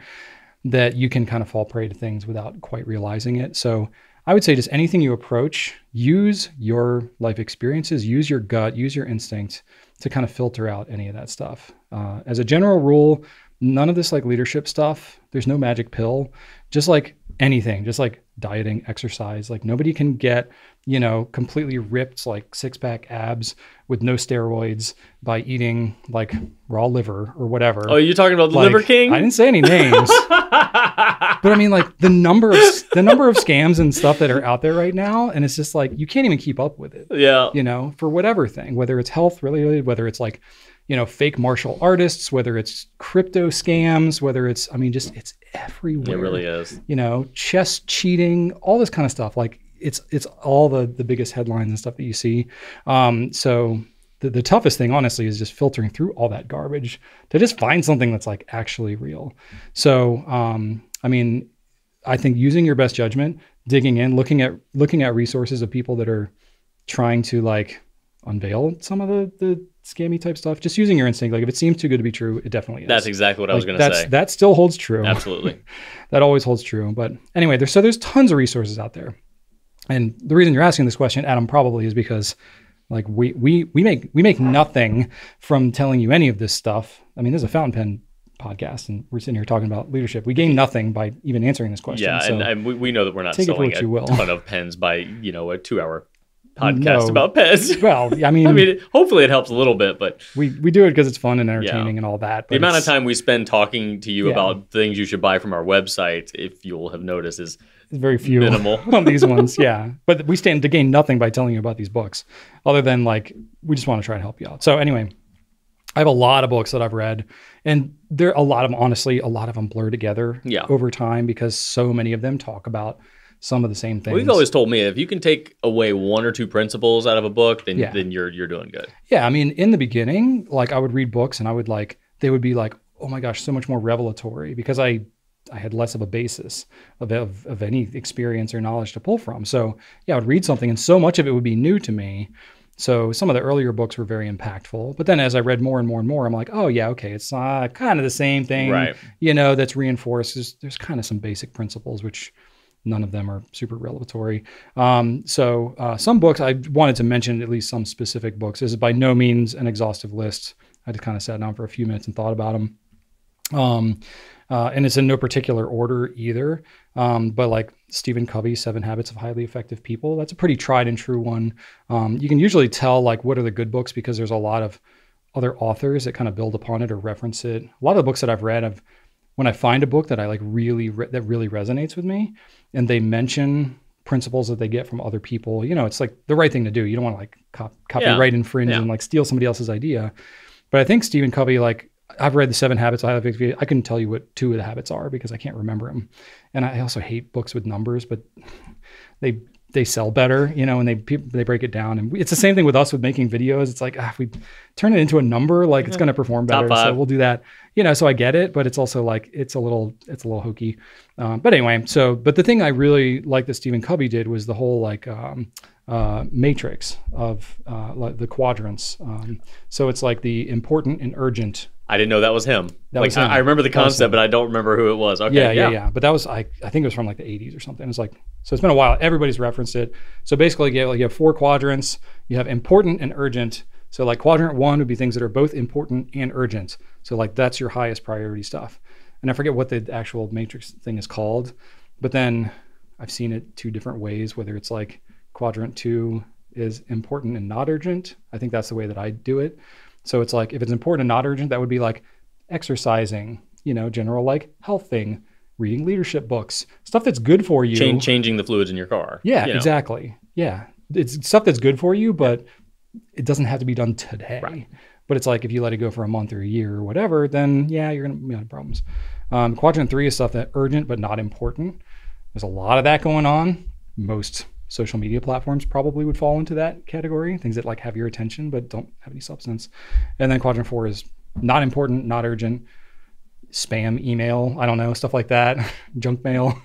that you can kind of fall prey to things without quite realizing it. So I would say just anything you approach, use your life experiences, use your gut, use your instinct to kind of filter out any of that stuff. Uh, as a general rule, none of this like leadership stuff, there's no magic pill, just like anything, just like dieting, exercise, like nobody can get, you know, completely ripped like six pack abs with no steroids by eating like raw liver or whatever. Oh, you're talking about the like, Liver King? I didn't say any names. But I mean, like the number of the number of scams and stuff that are out there right now, and it's just like you can't even keep up with it. Yeah. You know, for whatever thing, whether it's health related, whether it's like, you know, fake martial artists, whether it's crypto scams, whether it's, I mean, just it's everywhere. It really is. You know, chess cheating, all this kind of stuff. Like it's it's all the the biggest headlines and stuff that you see. Um, so the, the toughest thing, honestly, is just filtering through all that garbage to just find something that's like actually real. So, um, I mean, I think using your best judgment, digging in, looking at looking at resources of people that are trying to like unveil some of the the scammy type stuff, just using your instinct. Like if it seems too good to be true, it definitely is. That's exactly what like I was going to say. That still holds true. Absolutely. That always holds true. But anyway, there's, so there's tons of resources out there. And the reason you're asking this question, Adam, probably is because like we, we, we make, we make nothing from telling you any of this stuff. I mean, there's a fountain pen podcast and we're sitting here talking about leadership. We gain nothing by even answering this question. Yeah. So and, and we, we know that we're not selling a ton of pens by, you know, a two hour podcast no. about pets. Well, I mean, I mean, hopefully it helps a little bit, but we, we do it because it's fun and entertaining yeah. and all that. But the amount of time we spend talking to you yeah. about things you should buy from our website, if you'll have noticed, is it's very few minimal on these ones. Yeah. But we stand to gain nothing by telling you about these books other than like, we just want to try and help you out. So anyway, I have a lot of books that I've read and there are a lot of them, honestly, a lot of them blur together yeah. over time because so many of them talk about some of the same things. Well, you've always told me if you can take away one or two principles out of a book, then yeah. then you're you're doing good. Yeah, I mean, in the beginning, like I would read books and I would like, they would be like, oh my gosh, so much more revelatory because I I had less of a basis of, of, of any experience or knowledge to pull from. So yeah, I would read something and so much of it would be new to me. So some of the earlier books were very impactful, but then as I read more and more and more, I'm like, oh yeah, okay, it's uh, kind of the same thing, right. you know, that's reinforced. There's, there's kind of some basic principles, which none of them are super revelatory. Um, so uh, some books, I wanted to mention at least some specific books. This is by no means an exhaustive list. I just kind of sat down for a few minutes and thought about them. Um, uh, and it's in no particular order either. Um, but like Stephen Covey, Seven Habits of Highly Effective People, that's a pretty tried and true one. Um, you can usually tell like what are the good books because there's a lot of other authors that kind of build upon it or reference it. A lot of the books that I've read, I've, when I find a book that I like really, re that really resonates with me and they mention principles that they get from other people, you know, it's like the right thing to do. You don't want to like cop copyright yeah. infringe yeah. and like steal somebody else's idea. But I think Stephen Covey, like I've read the Seven Habits of Highly Effective People. I couldn't tell you what two of the habits are because I can't remember them. And I also hate books with numbers, but they, they sell better, you know, and they, they break it down. And it's the same thing with us with making videos. It's like, ah, if we turn it into a number, like mm-hmm. it's going to perform better. So we'll do that, you know, so I get it, but it's also like, it's a little, it's a little hokey. Um, but anyway, so, but the thing I really like that Stephen Covey did was the whole like, um, uh, matrix of, uh, like the quadrants. Um, so it's like the important and urgent. I didn't know that was him. That like, was him. I, I remember the concept, but I don't remember who it was. Okay, yeah, yeah, yeah, yeah. But that was, I, I think it was from like the eighties or something. It's like, so it's been a while. Everybody's referenced it. So basically, you have, like, you have four quadrants. You have important and urgent. So like quadrant one would be things that are both important and urgent. So like that's your highest priority stuff. And I forget what the actual matrix thing is called. But then I've seen it two different ways, whether it's like quadrant two is important and not urgent. I think that's the way that I do it. So it's like, if it's important and not urgent, that would be like exercising, you know, general like health thing, reading leadership books, stuff that's good for you. Ch- changing the fluids in your car. Yeah, you know? Exactly. Yeah. It's stuff that's good for you, but it doesn't have to be done today. Right. But it's like, if you let it go for a month or a year or whatever, then yeah, you're going to you know, have problems. Um, quadrant three is stuff that urgent, but not important. There's a lot of that going on. Most social media platforms probably would fall into that category. Things that like have your attention, but don't have any substance. And then quadrant four is not important, not urgent, spam email, I don't know, stuff like that, junk mail,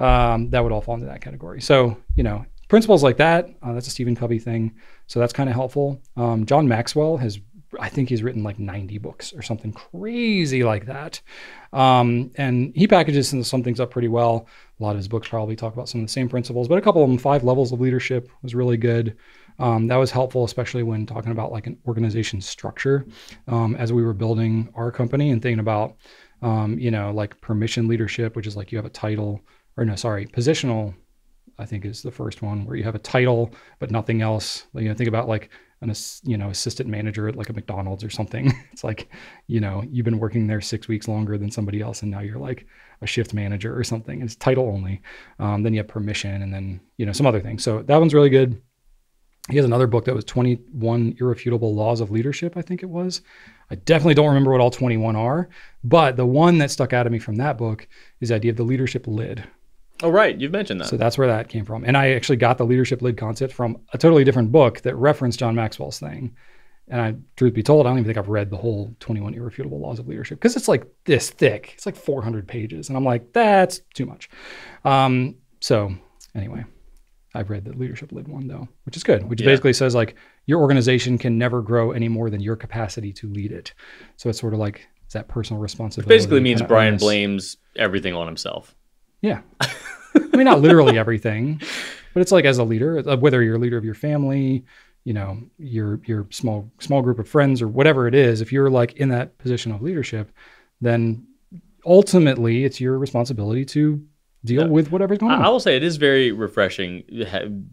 um, that would all fall into that category. So, you know, principles like that, uh, that's a Stephen Covey thing. So that's kind of helpful. Um, John Maxwell has, I think he's written like ninety books or something crazy like that. Um, and he packages some things up pretty well. A lot of his books probably talk about some of the same principles, but a couple of them, Five Levels of Leadership was really good. Um, that was helpful, especially when talking about like an organization structure, um, as we were building our company and thinking about, um, you know, like permission leadership, which is like you have a title or no, sorry, positional, I think is the first one where you have a title, but nothing else. You know, think about like an, you know, assistant manager at like a McDonald's or something. It's like, you know, you've been working there six weeks longer than somebody else. And now you're like a shift manager or something. It's title only. Um, then you have permission and then, you know, some other things. So that one's really good. He has another book that was twenty-one Irrefutable Laws of Leadership, I think it was. I definitely don't remember what all twenty-one are, but the one that stuck out of me from that book is the idea of the leadership lid. Oh, right. You've mentioned that. So that's where that came from. And I actually got the leadership lid concept from a totally different book that referenced John Maxwell's thing. And I, truth be told, I don't even think I've read the whole twenty-one Irrefutable Laws of Leadership because it's like this thick. It's like four hundred pages. And I'm like, that's too much. Um, so anyway, I've read the leadership lid one though, which is good, which yeah. basically says like your organization can never grow any more than your capacity to lead it. So it's sort of like it's that personal responsibility. Which basically means Brian blames everything on himself. Yeah. I mean, not literally everything, but it's like as a leader, whether you're a leader of your family, you know, your your small small group of friends or whatever it is, if you're like in that position of leadership, then ultimately it's your responsibility to deal yeah. with whatever's going on. I will say it is very refreshing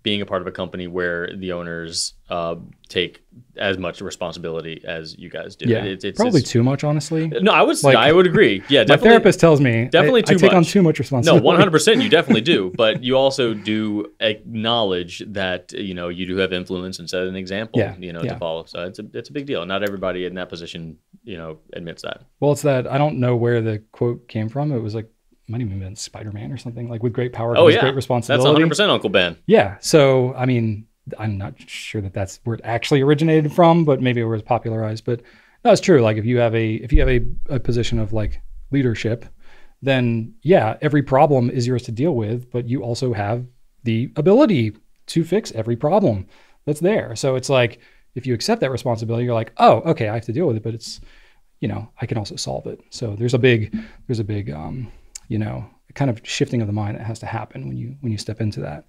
being a part of a company where the owners uh, take as much responsibility as you guys do. Yeah, it, it's probably it's, too much, honestly. No, I would like, I would agree. Yeah, my therapist tells me definitely I, too I take much. on too much responsibility. No, one hundred percent, you definitely do. But you also do acknowledge that you know you do have influence and set an example. Yeah, you know yeah. to follow. So it's a it's a big deal. Not everybody in that position, you know, admits that. Well, it's that I don't know where the quote came from. It was like. Might even been Spider-Man or something like with great power comes oh, yeah. great responsibility. That's one hundred percent Uncle Ben. Yeah. So, I mean, I'm not sure that that's where it actually originated from, but maybe it was popularized, but no, it's true. Like if you have a, if you have a, a position of like leadership, then yeah, every problem is yours to deal with, but you also have the ability to fix every problem that's there. So it's like, if you accept that responsibility, you're like, oh, okay, I have to deal with it, but it's, you know, I can also solve it. So there's a big, there's a big, um, you know, kind of shifting of the mind that has to happen when you when you step into that.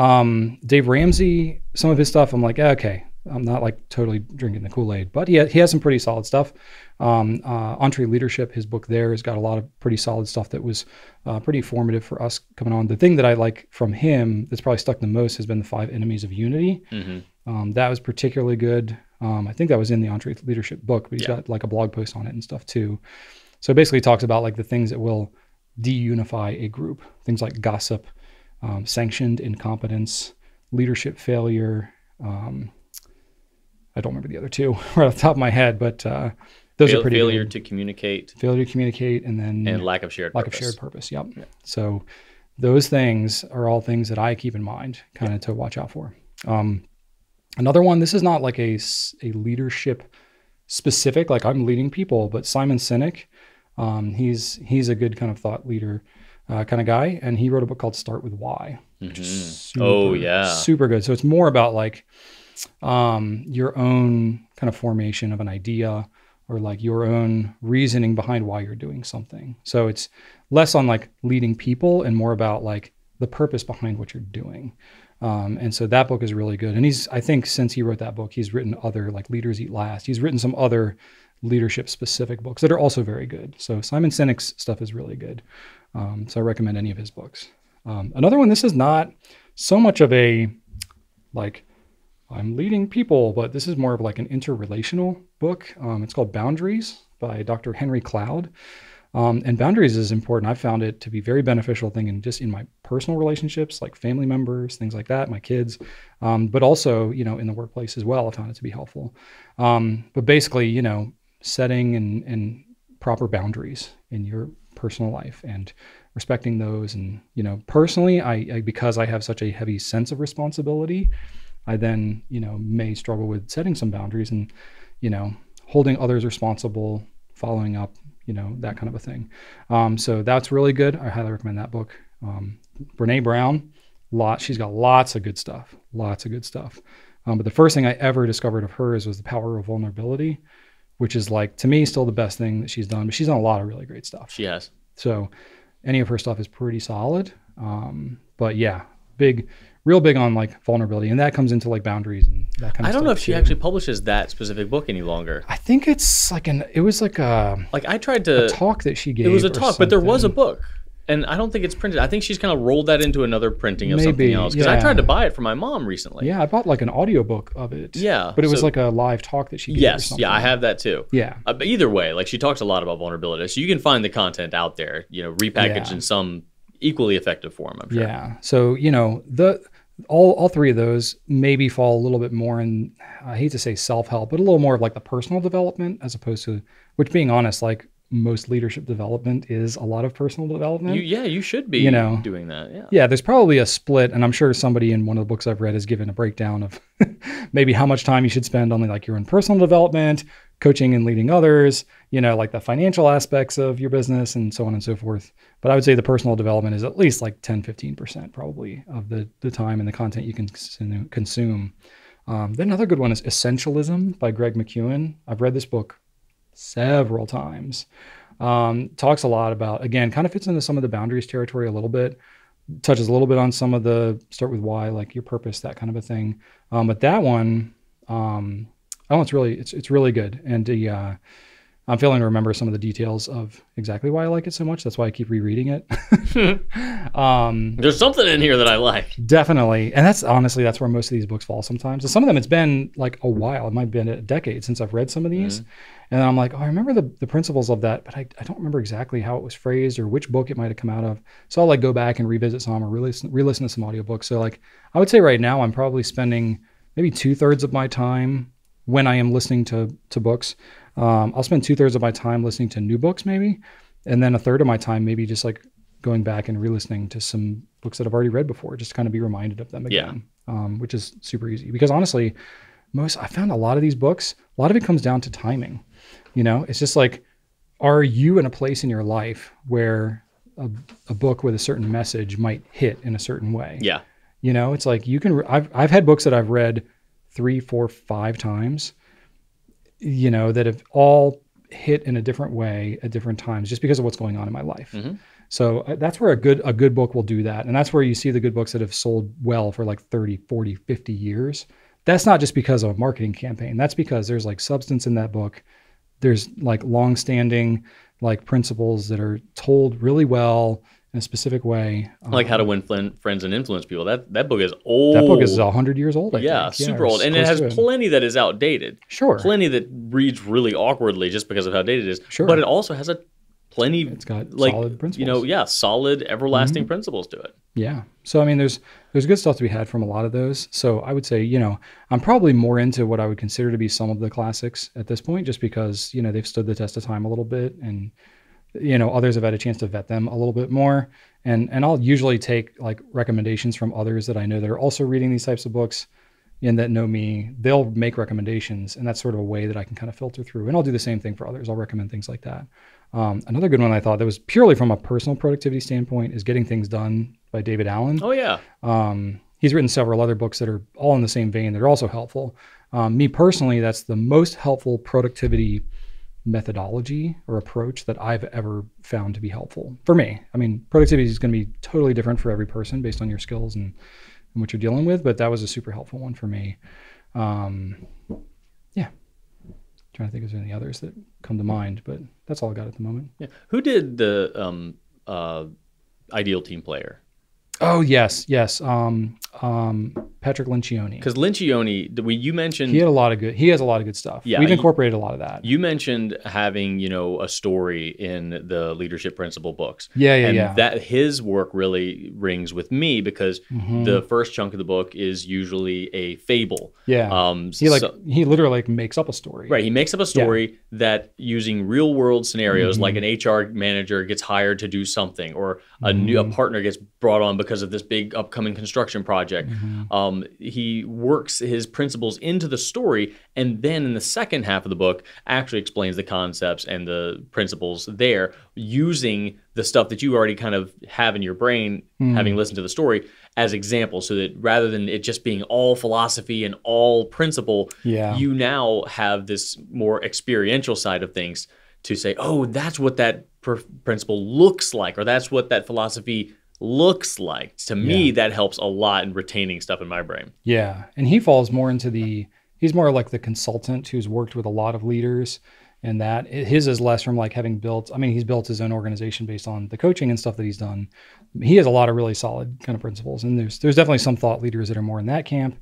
Um, Dave Ramsey, some of his stuff, I'm like, okay, I'm not like totally drinking the Kool-Aid, but he, ha he has some pretty solid stuff. Um, uh, Entree Leadership, his book there, has got a lot of pretty solid stuff that was uh, pretty formative for us coming on. The thing that I like from him that's probably stuck the most has been The Five Enemies of Unity. Mm-hmm. Um, that was particularly good. Um, I think that was in the Entree Leadership book, but he's yeah. got like a blog post on it and stuff too. So basically he talks about like the things that will de-unify a group, things like gossip, um, sanctioned incompetence, leadership failure, um, I don't remember the other two right off the top of my head, but uh, those Fail, are pretty failure good. to communicate, failure to communicate, and then and lack of shared lack purpose. of shared purpose. Yep. Yeah. So those things are all things that I keep in mind, kind of yeah. to watch out for. Um, another one. This is not like a a leadership specific. Like I'm leading people, but Simon Sinek, um, he's he's a good kind of thought leader uh, kind of guy, and he wrote a book called Start with Why. Mm-hmm. super, oh yeah, super good. So it's more about like. Um, your own kind of formation of an idea or like your own reasoning behind why you're doing something. So it's less on like leading people and more about like the purpose behind what you're doing. Um, and so that book is really good. And he's, I think since he wrote that book, he's written other like Leaders Eat Last. He's written some other leadership specific books that are also very good. So Simon Sinek's stuff is really good. Um, so I recommend any of his books. Um, another one, this is not so much of a like, I'm leading people, but this is more of like an interrelational book. Um, it's called Boundaries by Doctor Henry Cloud. Um, and boundaries is important. I found it to be very beneficial thing in just in my personal relationships, like family members, things like that, my kids, um, but also, you know, in the workplace as well, I found it to be helpful. Um, but basically, you know, setting and, and proper boundaries in your personal life and respecting those. And, you know, personally, I, I because I have such a heavy sense of responsibility, I then, you know, may struggle with setting some boundaries and, you know, holding others responsible, following up, you know, that kind of a thing. Um, so that's really good. I highly recommend that book. Um, Brene Brown, lot, she's got lots of good stuff, lots of good stuff. Um, but the first thing I ever discovered of hers was The Power of Vulnerability, which is like, to me, still the best thing that she's done, but she's done a lot of really great stuff. She has. So any of her stuff is pretty solid. Um, but yeah, big, real big on like vulnerability, and that comes into like boundaries and that kind of stuff. I don't know if she actually publishes that specific book any longer. I think it's like an, it was like a, like I tried to, a talk that she gave. It was a talk, but there was a book, and I don't think it's printed. I think she's kind of rolled that into another printing of something else, because I tried to buy it for my mom recently. Yeah, I bought like an audiobook of it. Yeah. But it was like a live talk that she gave. Yes, yeah, I have that too. Yeah. Uh, but either way, like she talks a lot about vulnerability, so you can find the content out there, you know, repackaged in some equally effective form, I'm sure. Yeah. So, you know, the all all three of those maybe fall a little bit more in, I hate to say self-help, but a little more of like the personal development as opposed to, which being honest, like most leadership development is a lot of personal development. You, yeah, you should be you know, doing that. Yeah. Yeah, there's probably a split, and I'm sure somebody in one of the books I've read has given a breakdown of maybe how much time you should spend on like your own personal development, coaching and leading others, you know, like the financial aspects of your business and so on and so forth. But I would say the personal development is at least like ten, fifteen percent probably of the, the time and the content you can consume. Um, then another good one is Essentialism by Greg McKeown. I've read this book several times. Um, talks a lot about, again, kind of fits into some of the boundaries territory a little bit, touches a little bit on some of the Start With Why, like your purpose, that kind of a thing. Um, but that one, um, Oh, it's really, it's, it's really good. And the, uh, I'm failing to remember some of the details of exactly why I like it so much. That's why I keep rereading it. um, There's something in here that I like. Definitely. And that's honestly, that's where most of these books fall sometimes. And some of them, it's been like a while. It might have been a decade since I've read some of these. Mm-hmm. And I'm like, oh, I remember the, the principles of that, but I, I don't remember exactly how it was phrased or which book it might've come out of. So I'll like go back and revisit some or re-listen, re-listen to some audiobooks. So like, I would say right now I'm probably spending maybe two thirds of my time when I am listening to, to books. Um, I'll spend two thirds of my time listening to new books maybe. And then a third of my time, maybe just like going back and re-listening to some books that I've already read before, just to kind of be reminded of them again, yeah. um, which is super easy. Because honestly, most, I found a lot of these books, a lot of it comes down to timing. You know, it's just like, are you in a place in your life where a, a book with a certain message might hit in a certain way? Yeah. You know, it's like you can, I've, I've had books that I've read three, four, five times, you know, that have all hit in a different way at different times just because of what's going on in my life. Mm-hmm. So uh, that's where a good, a good book will do that. And that's where you see the good books that have sold well for like thirty, forty, fifty years. that's not just because of a marketing campaign. That's because there's like substance in that book. There's like long-standing like principles that are told really well in a specific way. Like um, how to win friends and influence people. That that book is old. That book is one hundred years old, I yeah, think. Yeah, super old. And it has plenty it. that is outdated. Sure. Plenty that reads really awkwardly just because of how dated it is. Sure. But it also has a plenty, it's got like, solid principles. You know, yeah, solid, everlasting mm-hmm. principles to it. Yeah. So, I mean, there's there's good stuff to be had from a lot of those. So I would say, you know, I'm probably more into what I would consider to be some of the classics at this point, just because, you know, they've stood the test of time a little bit, and, you know, others have had a chance to vet them a little bit more. And and I'll usually take like recommendations from others that I know that are also reading these types of books and that know me. They'll make recommendations, and that's sort of a way that I can kind of filter through. And I'll do the same thing for others. I'll recommend things like that. Um, another good one I thought that was purely from a personal productivity standpoint is Getting Things Done by David Allen. Oh, yeah. Um, he's written several other books that are all in the same vein that are also helpful. Um, me personally, that's the most helpful productivity methodology or approach that I've ever found to be helpful for me. I mean, productivity is going to be totally different for every person based on your skills and, and what you're dealing with, but that was a super helpful one for me. Um, yeah. Trying to think of any others that come to mind, but that's all I got at the moment. Yeah. Who did the um, uh, Ideal Team Player? Oh yes, yes. Um, um, Patrick Lencioni. Because Lencioni, we you mentioned he had a lot of good. He has a lot of good stuff. Yeah, we've incorporated he, a lot of that. You mentioned having you know a story in the leadership principle books. Yeah, yeah, and yeah. That his work really rings with me because mm-hmm. the first chunk of the book is usually a fable. Yeah. Um, he like so, he literally like makes up a story. Right. He makes up a story yeah. that using real world scenarios, mm-hmm. like an H R manager gets hired to do something, or a mm-hmm. new a partner gets brought on because. Because of this big upcoming construction project. Mm-hmm. Um, he works his principles into the story, and then in the second half of the book actually explains the concepts and the principles there using the stuff that you already kind of have in your brain, mm. having listened to the story, as examples, so that rather than it just being all philosophy and all principle, yeah. you now have this more experiential side of things to say, oh, that's what that pr- principle looks like, or that's what that philosophy looks like. To me, yeah. that helps a lot in retaining stuff in my brain. Yeah. And he falls more into the, he's more like the consultant who's worked with a lot of leaders, and that his is less from like having built, I mean, he's built his own organization based on the coaching and stuff that he's done. He has a lot of really solid kind of principles. And there's, there's definitely some thought leaders that are more in that camp.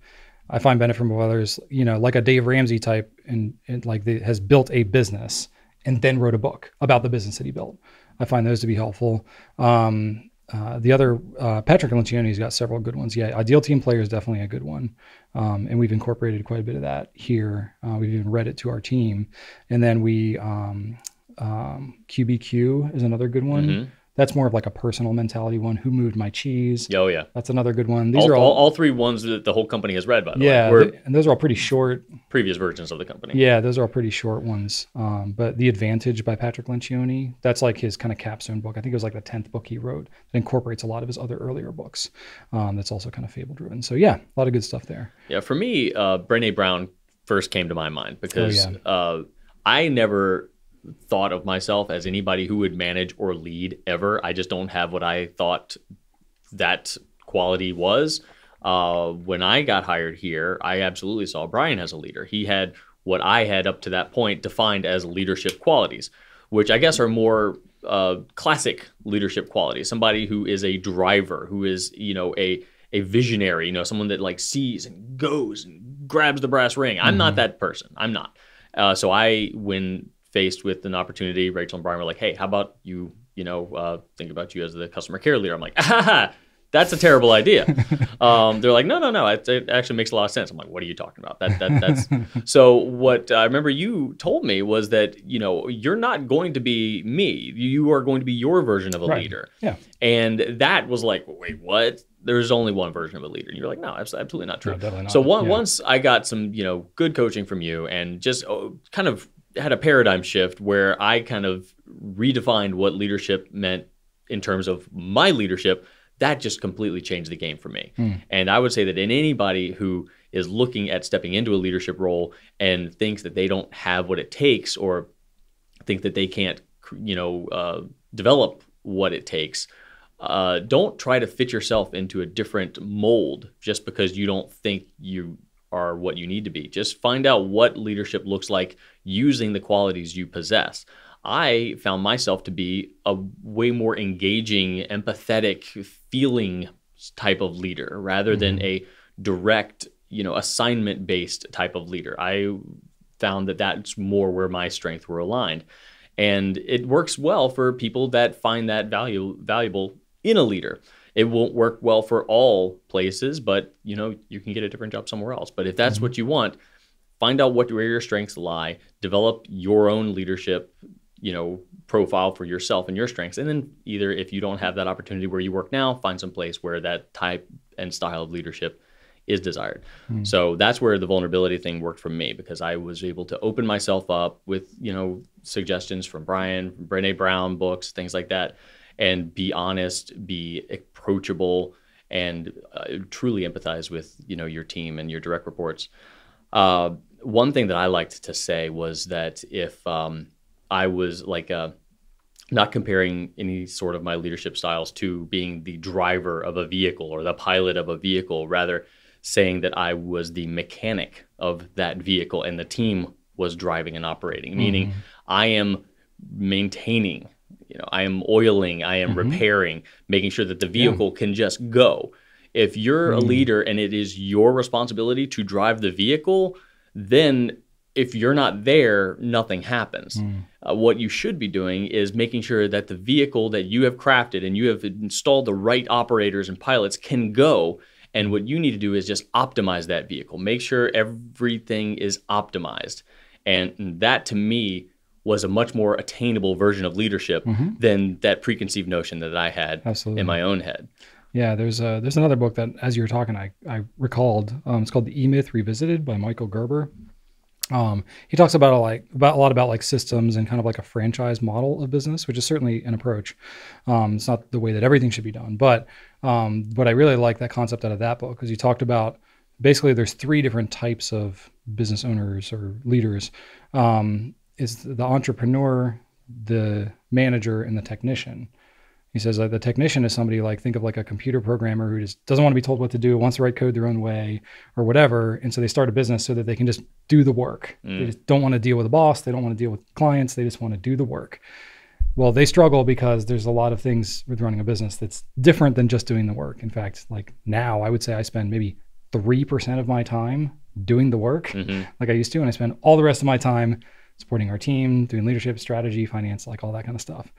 I find benefit from others, you know, like a Dave Ramsey type, and, and like the, has built a business and then wrote a book about the business that he built. I find those to be helpful. Um, Uh, the other, uh, Patrick Lencioni's got several good ones. Yeah, Ideal Team Player is definitely a good one. Um, and we've incorporated quite a bit of that here. Uh, we've even read it to our team. And then we, um, um, Q B Q is another good one. Mm-hmm. That's more of like a personal mentality one. Who Moved My Cheese? Oh, yeah. That's another good one. These all, are all, all three ones that the whole company has read, by the yeah, way. Yeah, and those are all pretty short. Previous versions of the company. Yeah, those are all pretty short ones. Um, but The Advantage by Patrick Lencioni, that's like his kind of capstone book. I think it was like the tenth book he wrote that incorporates a lot of his other earlier books. Um, that's also kind of fable-driven. So yeah, a lot of good stuff there. Yeah, for me, uh, Brené Brown first came to my mind because oh, yeah. uh, I never... thought of myself as anybody who would manage or lead ever. I just don't have what I thought that quality was. Uh, when I got hired here, I absolutely saw Brian as a leader. He had what I had up to that point defined as leadership qualities, which I guess are more uh, classic leadership qualities. Somebody who is a driver, who is, you know, a a visionary, you know, someone that like sees and goes and grabs the brass ring. I'm mm-hmm. not that person. I'm not. Uh, so I, when faced with an opportunity, Rachel and Brian were like, hey, how about you, you know, uh, think about you as the customer care leader? I'm like, ah, that's a terrible idea. um, they're like, no, no, no, it, it actually makes a lot of sense. I'm like, what are you talking about? That, that, that's so what I remember you told me was that, you know, you're not going to be me. You are going to be your version of a right. leader. Yeah. And that was like, wait, what? There's only one version of a leader. And you're like, no, absolutely not true. No, definitely not. So one, yeah. once I got some, you know, good coaching from you and just oh, kind of had a paradigm shift where I kind of redefined what leadership meant in terms of my leadership, that just completely changed the game for me. Mm. And I would say that in anybody who is looking at stepping into a leadership role and thinks that they don't have what it takes or think that they can't, you know, uh, develop what it takes, uh, don't try to fit yourself into a different mold just because you don't think you are what you need to be. Just find out what leadership looks like using the qualities you possess. I found myself to be a way more engaging, empathetic, feeling type of leader rather mm-hmm. than a direct, you know, assignment-based type of leader. I found that that's more where my strengths were aligned. And it works well for people that find that value valuable in a leader. It won't work well for all places, but you know, you can get a different job somewhere else. But if that's mm-hmm. what you want, find out what where your strengths lie, develop your own leadership, you know, profile for yourself and your strengths. And then either if you don't have that opportunity where you work now, find some place where that type and style of leadership is desired. Mm. So that's where the vulnerability thing worked for me, because I was able to open myself up with, you know, suggestions from Brian, from Brené Brown books, things like that, and be honest, be approachable, and uh, truly empathize with, you know, your team and your direct reports. Uh, one thing that I liked to say was that if um, I was like a, not comparing any sort of my leadership styles to being the driver of a vehicle or the pilot of a vehicle, rather saying that I was the mechanic of that vehicle and the team was driving and operating, mm-hmm. meaning I am maintaining, you know, I am oiling, I am mm-hmm. repairing, making sure that the vehicle yeah. can just go. If you're mm-hmm. a leader and it is your responsibility to drive the vehicle, then if you're not there, nothing happens. Mm. Uh, what you should be doing is making sure that the vehicle that you have crafted and you have installed the right operators and pilots can go. And what you need to do is just optimize that vehicle. Make sure everything is optimized. And that, to me, was a much more attainable version of leadership mm-hmm. than that preconceived notion that I had Absolutely. In my own head. Yeah, there's a, there's another book that, as you were talking, I, I recalled. Um, it's called The E-Myth Revisited by Michael Gerber. Um, he talks about a, like, about a lot about like systems and kind of like a franchise model of business, which is certainly an approach. Um, it's not the way that everything should be done, but um, but I really like that concept out of that book, because he talked about basically there's three different types of business owners or leaders. Um, it's the entrepreneur, the manager, and the technician. He says like the technician is somebody like, think of like a computer programmer who just doesn't want to be told what to do, wants to write code their own way or whatever. And so they start a business so that they can just do the work. Mm. They just don't want to deal with a boss. They don't want to deal with clients. They just want to do the work. Well, they struggle because there's a lot of things with running a business that's different than just doing the work. In fact, like now I would say I spend maybe three percent of my time doing the work mm-hmm. like I used to. And I spend all the rest of my time supporting our team, doing leadership, strategy, finance, like all that kind of stuff.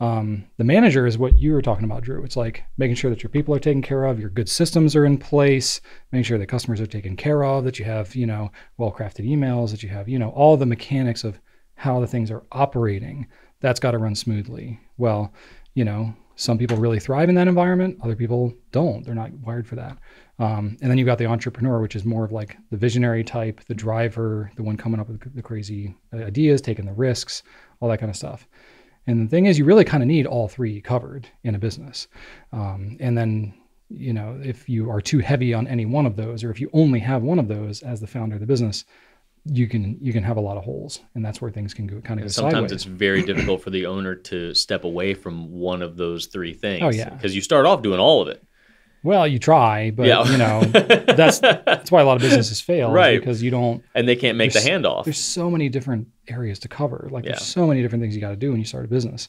Um, the manager is what you were talking about, Drew. It's like making sure that your people are taken care of, your good systems are in place, making sure that customers are taken care of, that you have, you know, well-crafted emails, that you have, you know, all the mechanics of how the things are operating. That's got to run smoothly. Well, you know, some people really thrive in that environment. Other people don't. They're not wired for that. Um, and then you've got the entrepreneur, which is more of like the visionary type, the driver, the one coming up with the crazy ideas, taking the risks, all that kind of stuff. And the thing is, you really kind of need all three covered in a business. Um, and then, you know, if you are too heavy on any one of those, or if you only have one of those as the founder of the business, you can you can have a lot of holes, and that's where things can go kind of go sometimes sideways. It's very difficult for the owner to step away from one of those three things. Oh yeah, because you start off doing all of it. Well, you try, but yeah. you know that's that's why a lot of businesses fail, right? Because you don't, and they can't make the handoff. There's so many different areas to cover. Like yeah. there's so many different things you got to do when you start a business.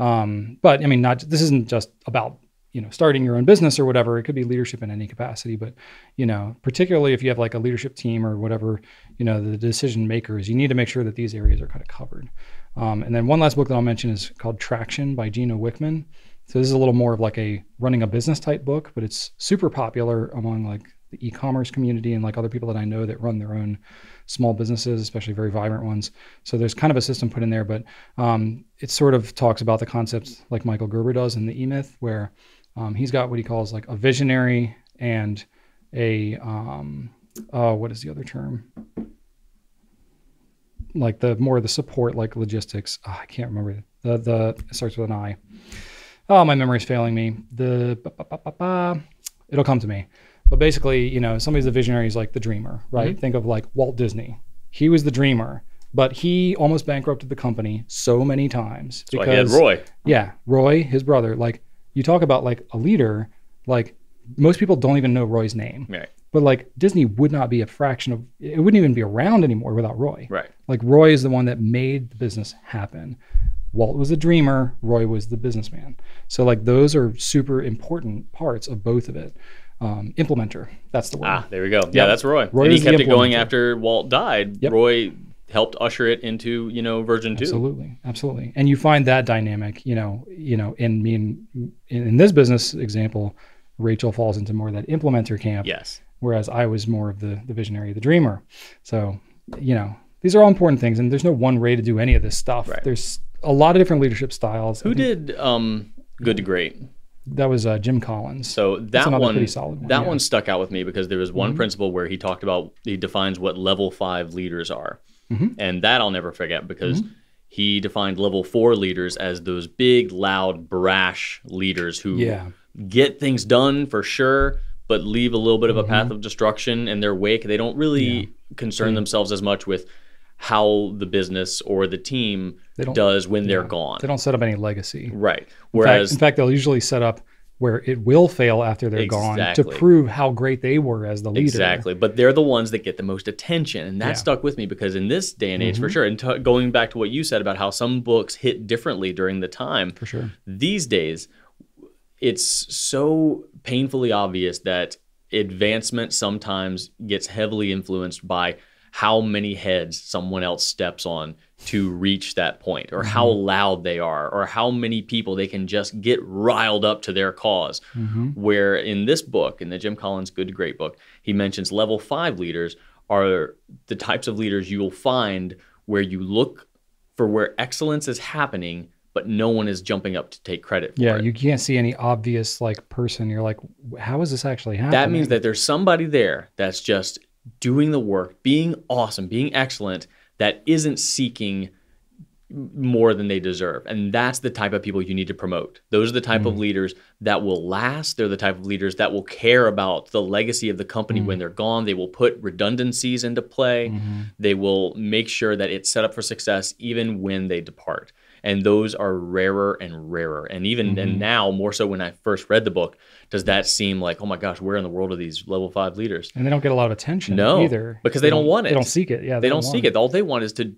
Um, but I mean, not this isn't just about. You know, starting your own business or whatever. It could be leadership in any capacity, but, you know, particularly if you have like a leadership team or whatever, you know, the decision makers, you need to make sure that these areas are kind of covered. Um, and then one last book that I'll mention is called Traction by Gino Wickman. So this is a little more of like a running a business type book, but it's super popular among like the e-commerce community and like other people that I know that run their own small businesses, especially very vibrant ones. So there's kind of a system put in there, but um, it sort of talks about the concepts like Michael Gerber does in The E-Myth, where Um, he's got what he calls like a visionary and a, um, uh, what is the other term? Like the more the support, like logistics. Oh, I can't remember the, the, it starts with an I. Oh, my memory's failing me. The, ba, ba, ba, ba, ba. It'll come to me. But basically, you know, somebody's the visionary is like the dreamer, right? Mm-hmm. Think of like Walt Disney. He was the dreamer, but he almost bankrupted the company so many times. Because, so I had Roy. Yeah. Roy, his brother, like, you talk about like a leader, like most people don't even know Roy's name. Right. But like Disney would not be a fraction of, it wouldn't even be around anymore without Roy. Right. Like Roy is the one that made the business happen. Walt was a dreamer, Roy was the businessman. So like those are super important parts of both of it. Um, implementer, that's the word. Ah, there we go. Yeah, yep. That's Roy. Roy and he kept it going after Walt died. Yep. Roy helped usher it into, you know, version two. Absolutely, absolutely. And you find that dynamic, you know, you know, in me and in, in this business example, Rachel falls into more of that implementer camp. Yes. Whereas I was more of the, the visionary, the dreamer. So, you know, these are all important things, and there's no one way to do any of this stuff. Right. There's a lot of different leadership styles. Who did um, Good to Great? That was uh, Jim Collins. So that one, pretty solid one, that yeah. one stuck out with me because there was one mm-hmm. principle where he talked about, he defines what level five leaders are. Mm-hmm. And that I'll never forget because mm-hmm. he defined level four leaders as those big, loud, brash leaders who yeah. get things done for sure, but leave a little bit of a mm-hmm. path of destruction in their wake. They don't really yeah. concern mm-hmm. themselves as much with how the business or the team does when yeah, they're gone. They don't set up any legacy. Right. Whereas, in fact, in fact they'll usually set up where it will fail after they're exactly. gone to prove how great they were as the leader. Exactly. But they're the ones that get the most attention. And that yeah. stuck with me because in this day and age, mm-hmm. for sure, and t going back to what you said about how some books hit differently during the time. For sure. These days, it's so painfully obvious that advancement sometimes gets heavily influenced by how many heads someone else steps on to reach that point, or how loud they are, or how many people they can just get riled up to their cause. Mm-hmm. Where in this book, in the Jim Collins Good to Great book, he mentions level five leaders are the types of leaders you will find where you look for where excellence is happening, but no one is jumping up to take credit for yeah, it. Yeah, you can't see any obvious like person. You're like, how is this actually happening? That means that there's somebody there that's just doing the work, being awesome, being excellent, that isn't seeking more than they deserve. And that's the type of people you need to promote. Those are the type mm. of leaders that will last. They're the type of leaders that will care about the legacy of the company mm. when they're gone. They will put redundancies into play. Mm-hmm. They will make sure that it's set up for success even when they depart. And those are rarer and rarer. And even mm-hmm. and now, more so when I first read the book, does that seem like, oh my gosh, where in the world are these level five leaders? And they don't get a lot of attention no, either. because they, they don't, don't want it. They don't seek it. Yeah, They, they don't, don't seek it. it. All they want is to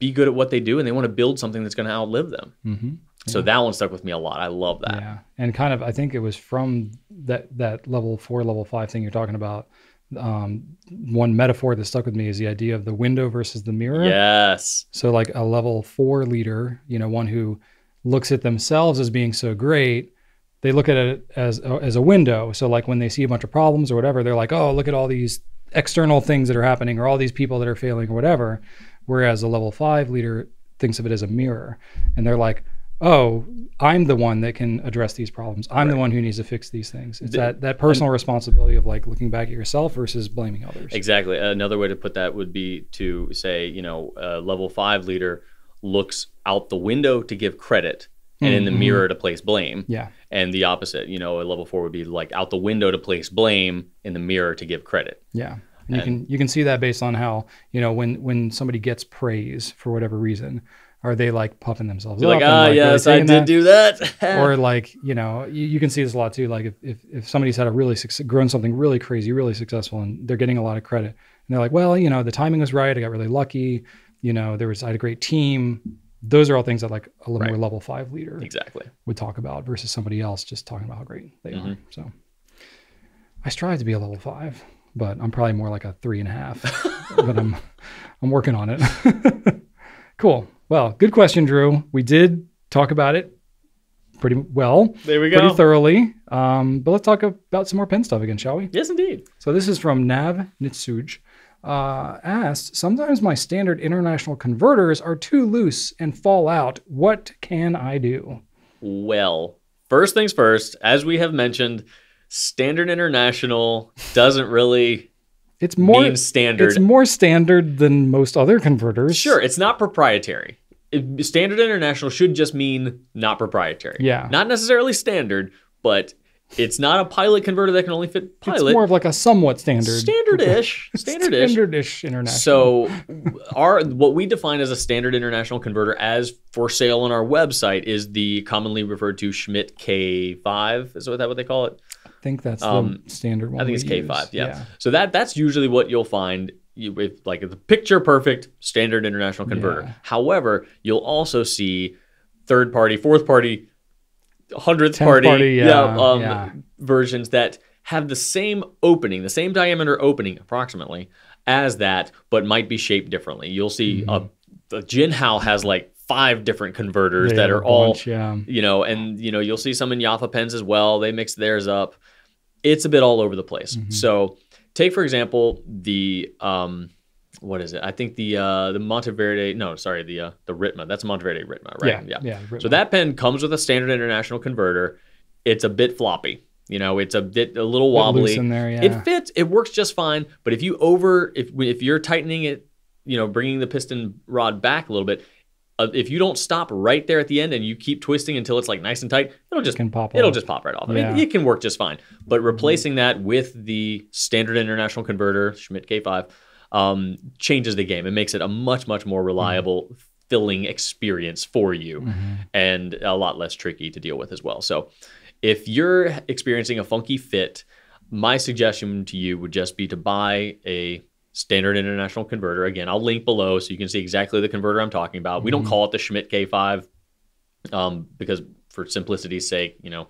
be good at what they do, and they want to build something that's going to outlive them. Mm-hmm. yeah. So that one stuck with me a lot. I love that. Yeah, and kind of, I think it was from that, that level four, level five thing you're talking about. Um, one metaphor that stuck with me is the idea of the window versus the mirror. Yes. So like a level four leader, you know, one who looks at themselves as being so great, they look at it as a, as a window. So like when they see a bunch of problems or whatever, they're like, oh, look at all these external things that are happening, or all these people that are failing or whatever. Whereas a level five leader thinks of it as a mirror, and they're like, oh, I'm the one that can address these problems. I'm right. the one who needs to fix these things. It's the, that, that personal and, responsibility of like looking back at yourself versus blaming others. Exactly. Another way to put that would be to say, you know, a level five leader looks out the window to give credit and mm-hmm. in the mirror to place blame. Yeah. And the opposite, you know, a level four would be like out the window to place blame, in the mirror to give credit. Yeah. And, and you can, you can see that based on how, you know, when, when somebody gets praise for whatever reason, are they like puffing themselves You're up? Like, ah, like, yes, I did that? do that. Or like, you know, you, you can see this a lot too. Like if, if, if somebody's had a really, grown something really crazy, really successful, and they're getting a lot of credit, and they're like, well, you know, the timing was right. I got really lucky. You know, there was, I had a great team. Those are all things that like a little right. more level five leader exactly. would talk about versus somebody else just talking about how great they mm-hmm. are. So I strive to be a level five, but I'm probably more like a three and a half, but I'm, I'm working on it. Cool. Well, good question, Drew. We did talk about it pretty well. There we go. Pretty thoroughly. Um, but let's talk about some more pen stuff again, shall we? Yes, indeed. So this is from Nav Nitsuj. Uh, asked, sometimes my standard international converters are too loose and fall out. What can I do? Well, first things first, as we have mentioned, standard international doesn't really... It's more standard. It's more standard than most other converters. Sure, it's not proprietary. It, standard international should just mean not proprietary. Yeah. Not necessarily standard, but it's not a pilot converter that can only fit pilot. It's more of like a somewhat standard. Standard-ish. Standard-ish. Standard-ish international. So our, what we define as a standard international converter as for sale on our website is the commonly referred to Schmidt K five. Is that what they call it? I think that's the um, standard one. I think it's K five. Yeah. yeah. So that that's usually what you'll find. You, with like the picture perfect standard international converter. Yeah. However, you'll also see third party, fourth party, hundredth party, party yeah, yeah, um, yeah. versions that have the same opening, the same diameter opening approximately as that, but might be shaped differently. You'll see mm-hmm. a, the Jinhao has like five different converters they that are all, bunch, yeah. you know, and you know, you'll see some in Yaffa Pens as well. They mix theirs up. It's a bit all over the place. Mm-hmm. So take, for example, the, um, what is it? I think the uh, the Monteverde, no, sorry, the uh, the Ritma. That's Monteverde Ritma, right? Yeah, yeah. yeah so that pen comes with a standard international converter. It's a bit floppy. You know, it's a bit a little wobbly. A bit loose in there, yeah. It fits. It works just fine. But if you over, if if you're tightening it, you know, bringing the piston rod back a little bit, uh, if you don't stop right there at the end and you keep twisting until it's like nice and tight, it'll just it can pop. It'll off. just pop right off. Yeah. I mean, it can work just fine. But replacing that with the standard international converter, Schmidt K five, um, changes the game. It makes it a much much more reliable. Mm-hmm. filling experience for you, mm-hmm. and a lot less tricky to deal with as well. So if you're experiencing a funky fit, my suggestion to you would just be to buy a standard international converter. Again, I'll link below so you can see exactly the converter I'm talking about. Mm-hmm. We don't call it the Schmidt K five um, because for simplicity's sake, you know,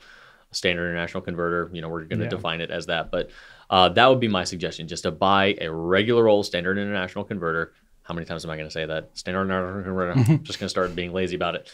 a standard international converter, you know, we're going to yeah. define it as that. But uh, that would be my suggestion, just to buy a regular old standard international converter. How many times am I going to say that? Standard international converter. I'm just going to start being lazy about it.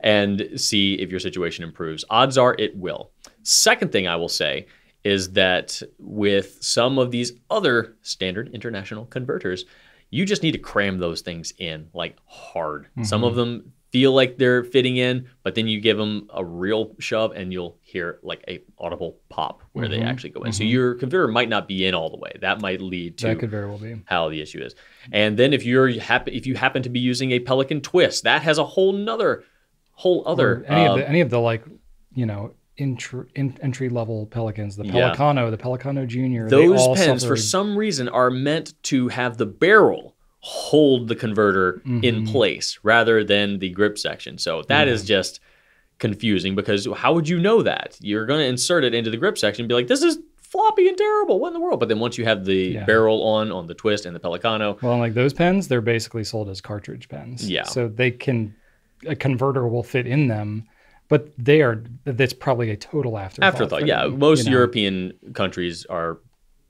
And see if your situation improves. Odds are it will. Second thing I will say is that with some of these other standard international converters, you just need to cram those things in like hard. Mm-hmm. Some of them feel like they're fitting in, but then you give them a real shove and you'll hear like a audible pop where mm-hmm. they actually go in. Mm-hmm. So your converter might not be in all the way. That might lead to that could very well be. how the issue is. And then if you're happen if you happen to be using a Pelikan twist, that has a whole nother whole other or any, um, of the, any of the like you know intro, in, entry level Pelikans, the Pelicano, yeah. the Pelicano Jr. Those all pens suffered. for some reason are meant to have the barrel hold the converter mm-hmm. in place rather than the grip section. So that mm-hmm. is just confusing because how would you know that? You're going to insert it into the grip section and be like, this is floppy and terrible. What in the world? But then once you have the yeah. barrel on, on the twist and the Pelicano. Well, and like those pens, they're basically sold as cartridge pens. Yeah. So they can, a converter will fit in them, but they are, that's probably a total afterthought. Afterthought, thing, yeah. Most you know. European countries are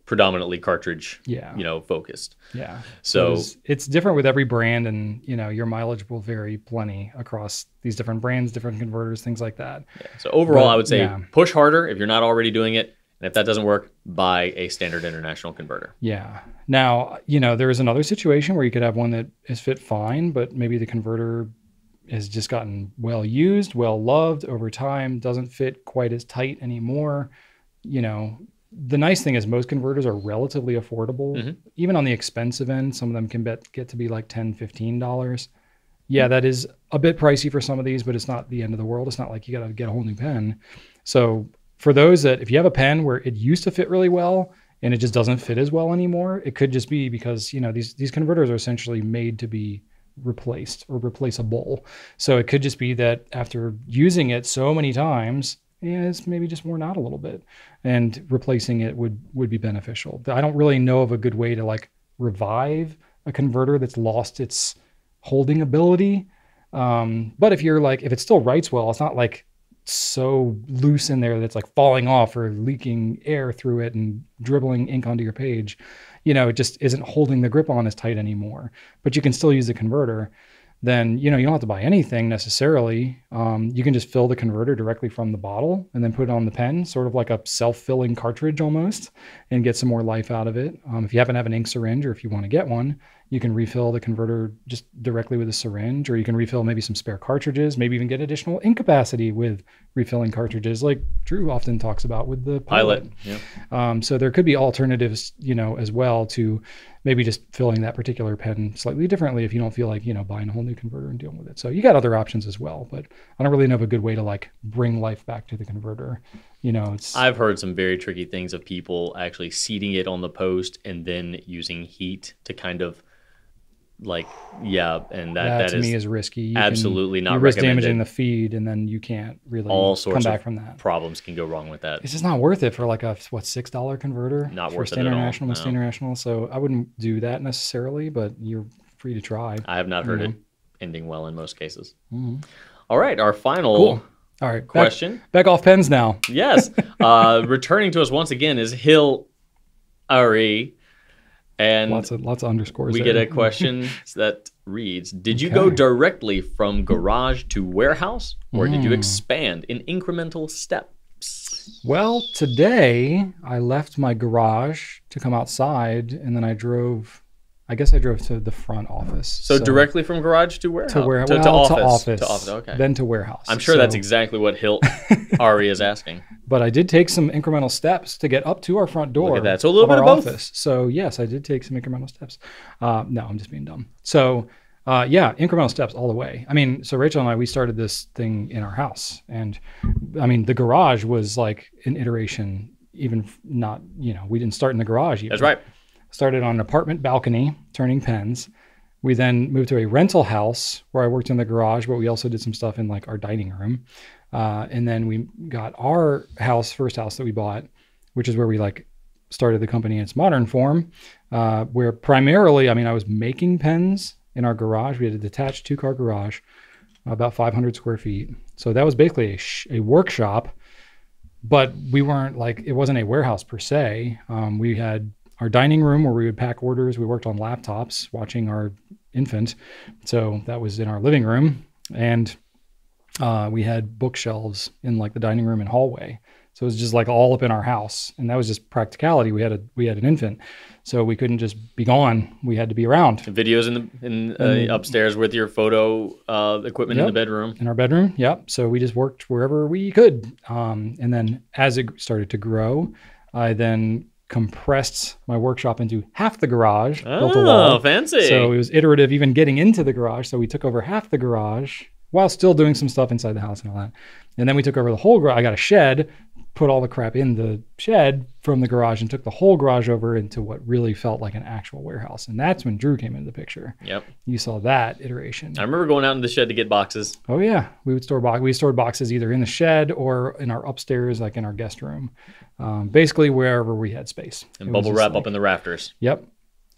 predominantly cartridge, yeah. you know, focused. Yeah. So it is, it's different with every brand, and you know, your mileage will vary plenty across these different brands, different converters, things like that. Yeah. So overall, but, I would say yeah. push harder if you're not already doing it. And if that doesn't work, buy a standard international converter. Yeah. Now, you know, there is another situation where you could have one that is fit fine, but maybe the converter has just gotten well used, well loved over time, doesn't fit quite as tight anymore, you know. The nice thing is most converters are relatively affordable. Mm-hmm. Even on the expensive end, some of them can bet, get to be like ten dollars, fifteen dollars. Yeah, that is a bit pricey for some of these, but it's not the end of the world. It's not like you got to get a whole new pen. So for those that, if you have a pen where it used to fit really well and it just doesn't fit as well anymore, it could just be because, you know, these, these converters are essentially made to be replaced or replaceable. So it could just be that after using it so many times, yeah, it's maybe just worn out a little bit, and replacing it would would be beneficial. I don't really know of a good way to like revive a converter that's lost its holding ability. Um, but if you're like, if it still writes well, it's not like so loose in there that it's like falling off or leaking air through it and dribbling ink onto your page. You know, it just isn't holding the grip on as tight anymore, but you can still use the converter. Then, you know, you don't have to buy anything necessarily. Um, you can just fill the converter directly from the bottle and then put it on the pen, sort of like a self-filling cartridge almost, and get some more life out of it. Um, if you happen to have an ink syringe, or if you want to get one, you can refill the converter just directly with a syringe, or you can refill maybe some spare cartridges, maybe even get additional ink capacity with refilling cartridges, like Drew often talks about with the Pilot. Pilot yeah. um, so there could be alternatives, you know, as well to maybe just filling that particular pen slightly differently if you don't feel like, you know, buying a whole new converter and dealing with it. So you got other options as well, but I don't really know of a good way to like bring life back to the converter. You know, it's, I've heard some very tricky things of people actually seating it on the post and then using heat to kind of like, yeah, and that, that, that to is, me is risky. You absolutely can, not you risk damaging the feed, and then you can't really all sorts come back of from that. Problems can go wrong with that. It's just not worth it for like a what six dollar converter. Not for worth Standard it at all. International, no. Standard International. So I wouldn't do that necessarily, but you're free to try. I have not heard you know. it ending well in most cases. Mm-hmm. All right, our final. Cool. All right, question. Back, back off pens now. Yes. Uh, returning to us once again is Hillary. And lots of, lots of underscores. We there. Get a question that reads, did you okay. go directly from garage to warehouse, or mm. did you expand in incremental steps? Well, today I left my garage to come outside, and then I drove, I guess I drove to the front office. So, so directly from garage to warehouse? To, where, to, well, to office. To office, to office. Okay. Then to warehouse. I'm sure so. that's exactly what Hilt Ari is asking. But I did take some incremental steps to get up to our front door. Look at that. So a little of bit of both. Office. So yes, I did take some incremental steps. Uh, no, I'm just being dumb. So uh, yeah, incremental steps all the way. I mean, so Rachel and I, we started this thing in our house. And I mean, the garage was like an iteration, even not, you know, we didn't start in the garage even. That's right. Started on an apartment balcony, turning pens. We then moved to a rental house where I worked in the garage, but we also did some stuff in like our dining room. Uh, and then we got our house, first house that we bought, which is where we like started the company in its modern form, uh, where primarily, I mean, I was making pens in our garage. We had a detached two car garage, about five hundred square feet. So that was basically a, sh a workshop, but we weren't like, it wasn't a warehouse per se. Um, we had our dining room where we would pack orders. We worked on laptops watching our infant. So that was in our living room. And uh, we had bookshelves in like the dining room and hallway. So it was just like all up in our house. And that was just practicality. We had a we had an infant, so we couldn't just be gone. We had to be around. The videos in the in, in uh, upstairs with your photo uh, equipment, yep, in the bedroom. In our bedroom, yep. So we just worked wherever we could. Um, and then as it started to grow, I then compressed my workshop into half the garage. Oh, built a wall. Fancy. So it was iterative even getting into the garage. So we took over half the garage while still doing some stuff inside the house and all that. And then we took over the whole garage. I got a shed, put all the crap in the shed from the garage, and took the whole garage over into what really felt like an actual warehouse. And that's when Drew came into the picture. Yep. You saw that iteration. I remember going out in the shed to get boxes. Oh yeah. We would store box. We stored boxes either in the shed or in our upstairs, like in our guest room, um, basically wherever we had space. And it bubble wrap like, up in the rafters. Yep.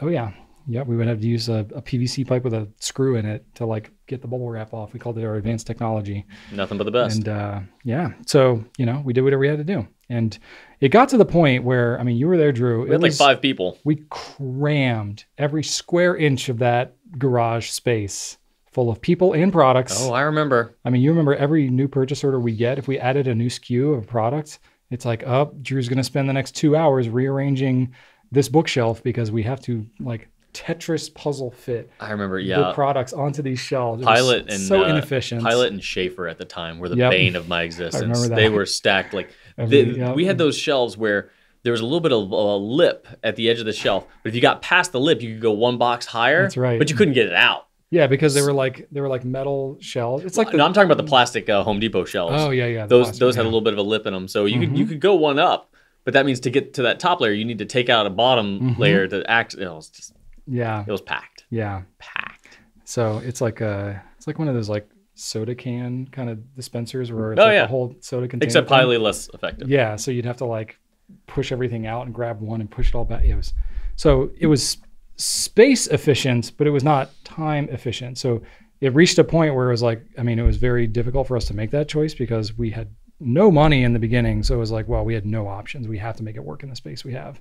Oh yeah. Yeah, we would have to use a, a P V C pipe with a screw in it to like get the bubble wrap off. We called it our advanced technology. Nothing but the best. And uh, yeah, so, you know, we did whatever we had to do. And it got to the point where, I mean, you were there, Drew. We had like five people. We crammed every square inch of that garage space full of people and products. Oh, I remember. I mean, you remember every new purchase order we get, if we added a new S K U of products, it's like, oh, Drew's going to spend the next two hours rearranging this bookshelf because we have to like Tetris puzzle fit. I remember, yeah. The products onto these shelves. It Pilot was and so uh, inefficient. Pilot and Schaefer at the time were the yep. bane of my existence. I remember that. They were stacked like Every, they, yep. we had those shelves where there was a little bit of a lip at the edge of the shelf, but if you got past the lip, you could go one box higher. That's right. But you couldn't get it out. Yeah, because they were like they were like metal shells. It's like the, no, I'm talking about the plastic uh, Home Depot shelves. Oh yeah, yeah. Those plastic, those had yeah. a little bit of a lip in them, so you mm-hmm. could you could go one up, but that means to get to that top layer, you need to take out a bottom mm-hmm. layer to act. You know, it's just, yeah, it was packed. Yeah, packed. So it's like a, it's like one of those like soda can kind of dispensers where it's oh, like yeah. a whole soda container. Except highly less effective. Yeah, so you'd have to like push everything out and grab one and push it all back. It was, so it was space efficient, but it was not time efficient. So it reached a point where it was like, I mean, it was very difficult for us to make that choice because we had no money in the beginning. So it was like, well, we had no options. We have to make it work in the space we have.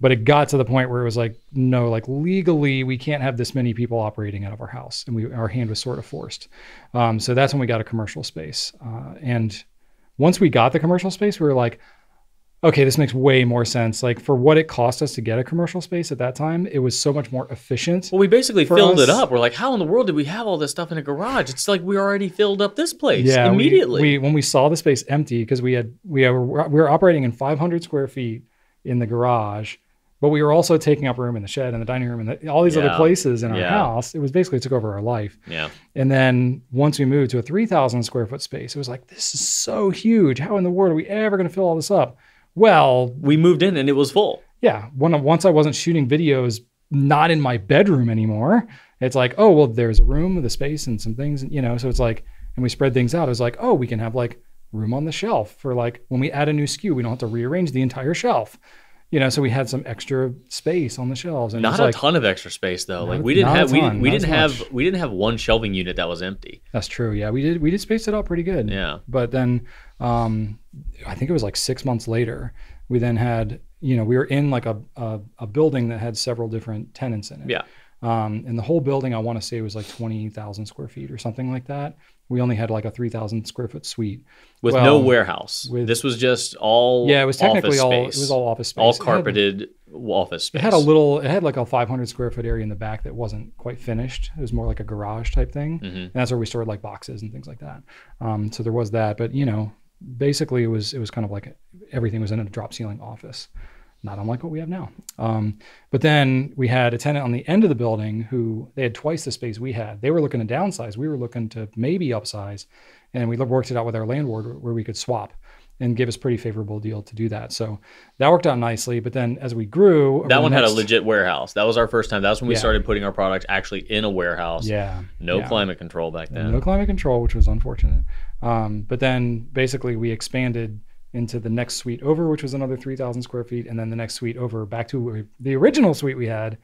But it got to the point where it was like, no, like legally, we can't have this many people operating out of our house. And we, our hand was sort of forced. Um, so that's when we got a commercial space. Uh, and once we got the commercial space, we were like, okay, this makes way more sense. Like for what it cost us to get a commercial space at that time, it was so much more efficient. Well, we basically filled us. it up. We're like, how in the world did we have all this stuff in a garage? It's like we already filled up this place yeah, immediately. We, we, when we saw the space empty, because we had we had, we were operating in five hundred square feet in the garage, but we were also taking up room in the shed and the dining room and the, all these yeah. other places in our yeah. house. It was basically took over our life. Yeah. And then once we moved to a three thousand square foot space, it was like, this is so huge. How in the world are we ever going to fill all this up? Well, we moved in and it was full. Yeah. When, once I wasn't shooting videos, not in my bedroom anymore, It's like, oh, well, there's a room with a space and some things, and, you know, so it's like, and we spread things out. It was like, oh, we can have like room on the shelf for like, when we add a new S K U, we don't have to rearrange the entire shelf. You know, so we had some extra space on the shelves. And not a like, ton of extra space though. Like we didn't have, we didn't, we didn't have, much. we didn't have one shelving unit that was empty. That's true. Yeah, we did. We did space it out pretty good. Yeah. But then, um, I think it was like six months later, we then had, you know, we were in like a a, a building that had several different tenants in it. Yeah. Um, and the whole building, I want to say, was like twenty thousand square feet or something like that. We only had like a three thousand square foot suite. With well, no warehouse. With, this was just all Yeah, it was technically all, it was all office space. All carpeted had, office space. It had a little, it had like a five hundred square foot area in the back that wasn't quite finished. It was more like a garage type thing. Mm-hmm. And that's where we stored like boxes and things like that. Um, so there was that, but you know, basically it was, it was kind of like everything was in a drop ceiling office. Not unlike what we have now. Um, but then we had a tenant on the end of the building who, they had twice the space we had. They were looking to downsize. We were looking to maybe upsize. And we worked it out with our landlord where we could swap and give us pretty favorable deal to do that. So that worked out nicely. But then as we grew- That one next, had a legit warehouse. That was our first time. That's when we yeah. started putting our products actually in a warehouse. Yeah. No yeah. climate control back then. No climate control, which was unfortunate. Um, but then basically we expanded into the next suite over, which was another three thousand square feet. And then the next suite over back to we, the original suite we had,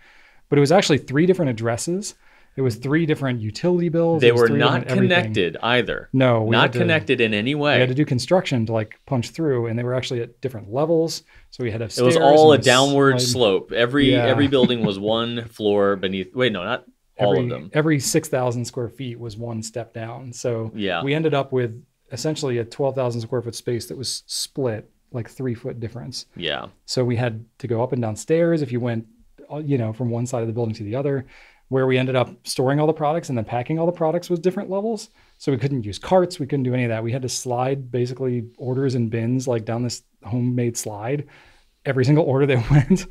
but it was actually three different addresses. It was three different utility bills. They were not connected either. No, we not connected in any way. We had to do construction to like punch through, and they were actually at different levels. So we had to have stairs. It was all a downward slope. Every, yeah. every building was one floor beneath, wait, no, not all every, of them. Every six thousand square feet was one step down. So yeah. we ended up with essentially a twelve thousand square foot space that was split like three foot difference. Yeah. So we had to go up and down stairs if you went, you know, from one side of the building to the other. Where we ended up storing all the products and then packing all the products was different levels. So we couldn't use carts. We couldn't do any of that. We had to slide basically orders and bins like down this homemade slide. Every single order that went,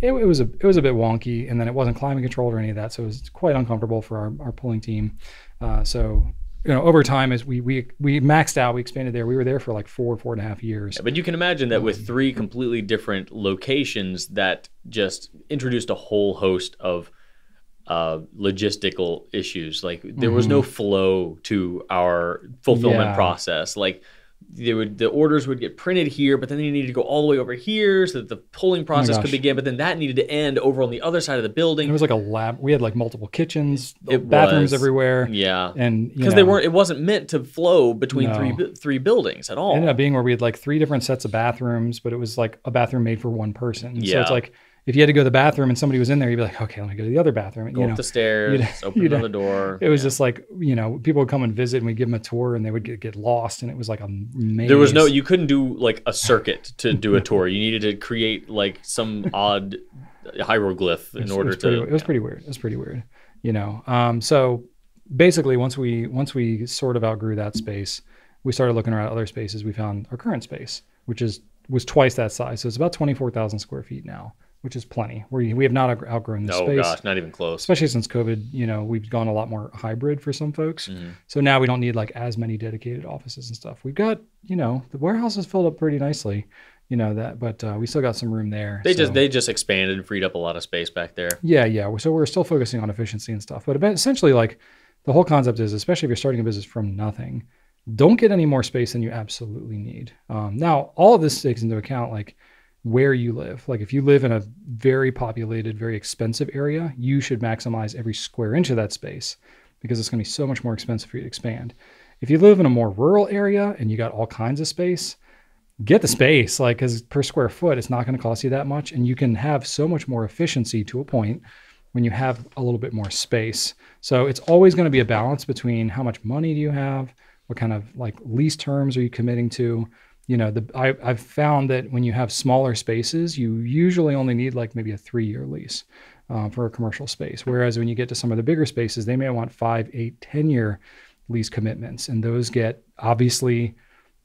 it, it was a it was a bit wonky, and then it wasn't climate controlled or any of that. So it was quite uncomfortable for our, our pulling team. Uh, so. You know, over time, as we we we maxed out, we expanded there. We were there for like four, four and a half years. Yeah, but you can imagine that with three completely different locations, that just introduced a whole host of uh, logistical issues. Like there was no flow to our fulfillment yeah. process. Like they would, the orders would get printed here, but then they needed to go all the way over here so that the pulling process oh could begin. But then that needed to end over on the other side of the building. And it was like a lab. We had like multiple kitchens, it bathrooms was. everywhere. Yeah, and because they weren't, it wasn't meant to flow between no. three three buildings at all. It ended up being where we had like three different sets of bathrooms, but it was like a bathroom made for one person. Yeah. So it's like, if you had to go to the bathroom and somebody was in there, you'd be like, okay, let me go to the other bathroom. Go you up know, the stairs, you'd, open you'd, another door. It was yeah. just like, you know, people would come and visit and we'd give them a tour and they would get, get lost. And it was like a maze. There was no, you couldn't do like a circuit to do a tour. You needed to create like some odd hieroglyph in was, order it to. Pretty, it was yeah. pretty weird. It was pretty weird, you know. Um, so basically once we, once we sort of outgrew that space, we started looking around other spaces. We found our current space, which is was twice that size. So it's about twenty-four thousand square feet now, which is plenty. We we have not outgrown this no, space. Oh gosh, not even close. Especially since COVID, you know, we've gone a lot more hybrid for some folks. Mm-hmm. So now we don't need like as many dedicated offices and stuff. We've got, you know, the warehouse is filled up pretty nicely, you know, that, but uh, we still got some room there. They so. just they just expanded and freed up a lot of space back there. Yeah, yeah. So we're still focusing on efficiency and stuff. But essentially like the whole concept is, especially if you're starting a business from nothing, don't get any more space than you absolutely need. Um, now, all of this takes into account like where you live. Like if you live in a very populated, very expensive area, you should maximize every square inch of that space because it's going to be so much more expensive for you to expand. If you live in a more rural area and you got all kinds of space, get the space, like, because per square foot, it's not going to cost you that much. And you can have so much more efficiency to a point when you have a little bit more space. So it's always going to be a balance between how much money do you have? What kind of like lease terms are you committing to? You know, the, I, I've found that when you have smaller spaces, you usually only need like maybe a three-year lease uh, for a commercial space. Whereas when you get to some of the bigger spaces, they may want five, eight, ten-year lease commitments. And those get obviously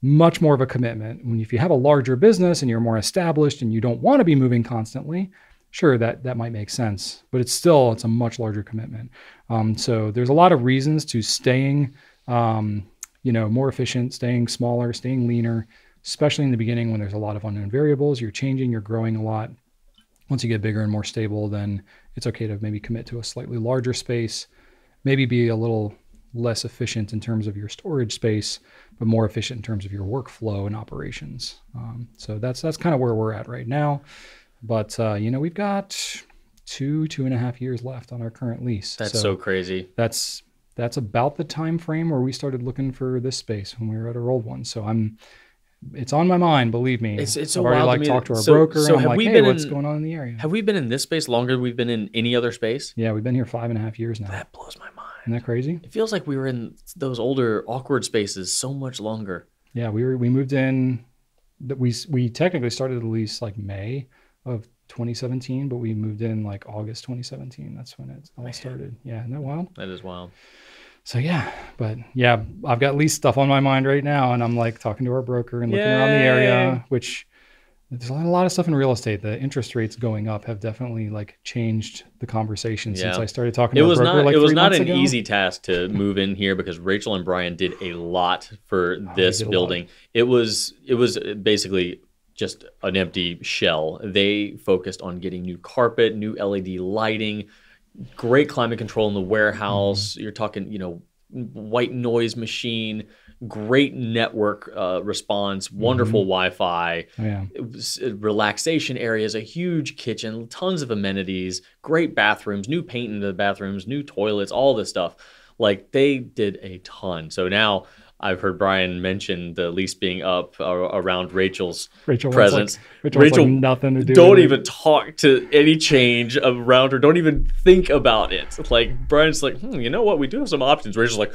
much more of a commitment. When if you have a larger business and you're more established and you don't want to be moving constantly, sure, that, that might make sense. But it's still, it's a much larger commitment. Um, so there's a lot of reasons to staying, um, you know, more efficient, staying smaller, staying leaner, especially in the beginning when there's a lot of unknown variables, you're changing, you're growing a lot. once you get bigger and more stable, then it's okay to maybe commit to a slightly larger space, maybe be a little less efficient in terms of your storage space, but more efficient in terms of your workflow and operations. Um, so that's that's kind of where we're at right now. But, uh, you know, we've got two, two and a half years left on our current lease. That's so, so crazy. That's that's about the time frame where we started looking for this space when we were at our old one. So I'm, it's on my mind, believe me. It's, it's I've so already like to talked to our so, broker so and I'm like, hey, in, what's going on in the area? Have we been in this space longer than we've been in any other space? Yeah, we've been here five and a half years now. That blows my mind. Isn't that crazy? It feels like we were in those older awkward spaces so much longer. Yeah, we were. We moved in. That we we technically started the lease like May of twenty seventeen, but we moved in like August twenty seventeen. That's when it all Man. started. Yeah, isn't that wild? That is wild. So yeah, but yeah, I've got lease stuff on my mind right now, and I'm like talking to our broker and looking Yay. around the area, which. There's a lot of stuff in real estate. The interest rates going up have definitely like changed the conversation yeah. since I started talking. It to was broker not. Like it was not an ago. easy task to move in here because Rachel and Brian did a lot for oh, this building. It was. It was basically just an empty shell. They focused on getting new carpet, new L E D lighting, great climate control in the warehouse. Mm-hmm. You're talking, you know, white noise machine. Great network uh, response, wonderful mm-hmm. Wi-Fi, oh, yeah. it was, uh, relaxation areas, a huge kitchen, tons of amenities, great bathrooms, new paint into the bathrooms, new toilets, all this stuff. Like they did a ton. So now I've heard Brian mention the lease being up uh, around Rachel's Rachel presence. Like, Rachel, Rachel like nothing to do don't even it. talk to any change around her. Don't even think about it. It's like Brian's like, hmm, you know what? We do have some options. Rachel's like,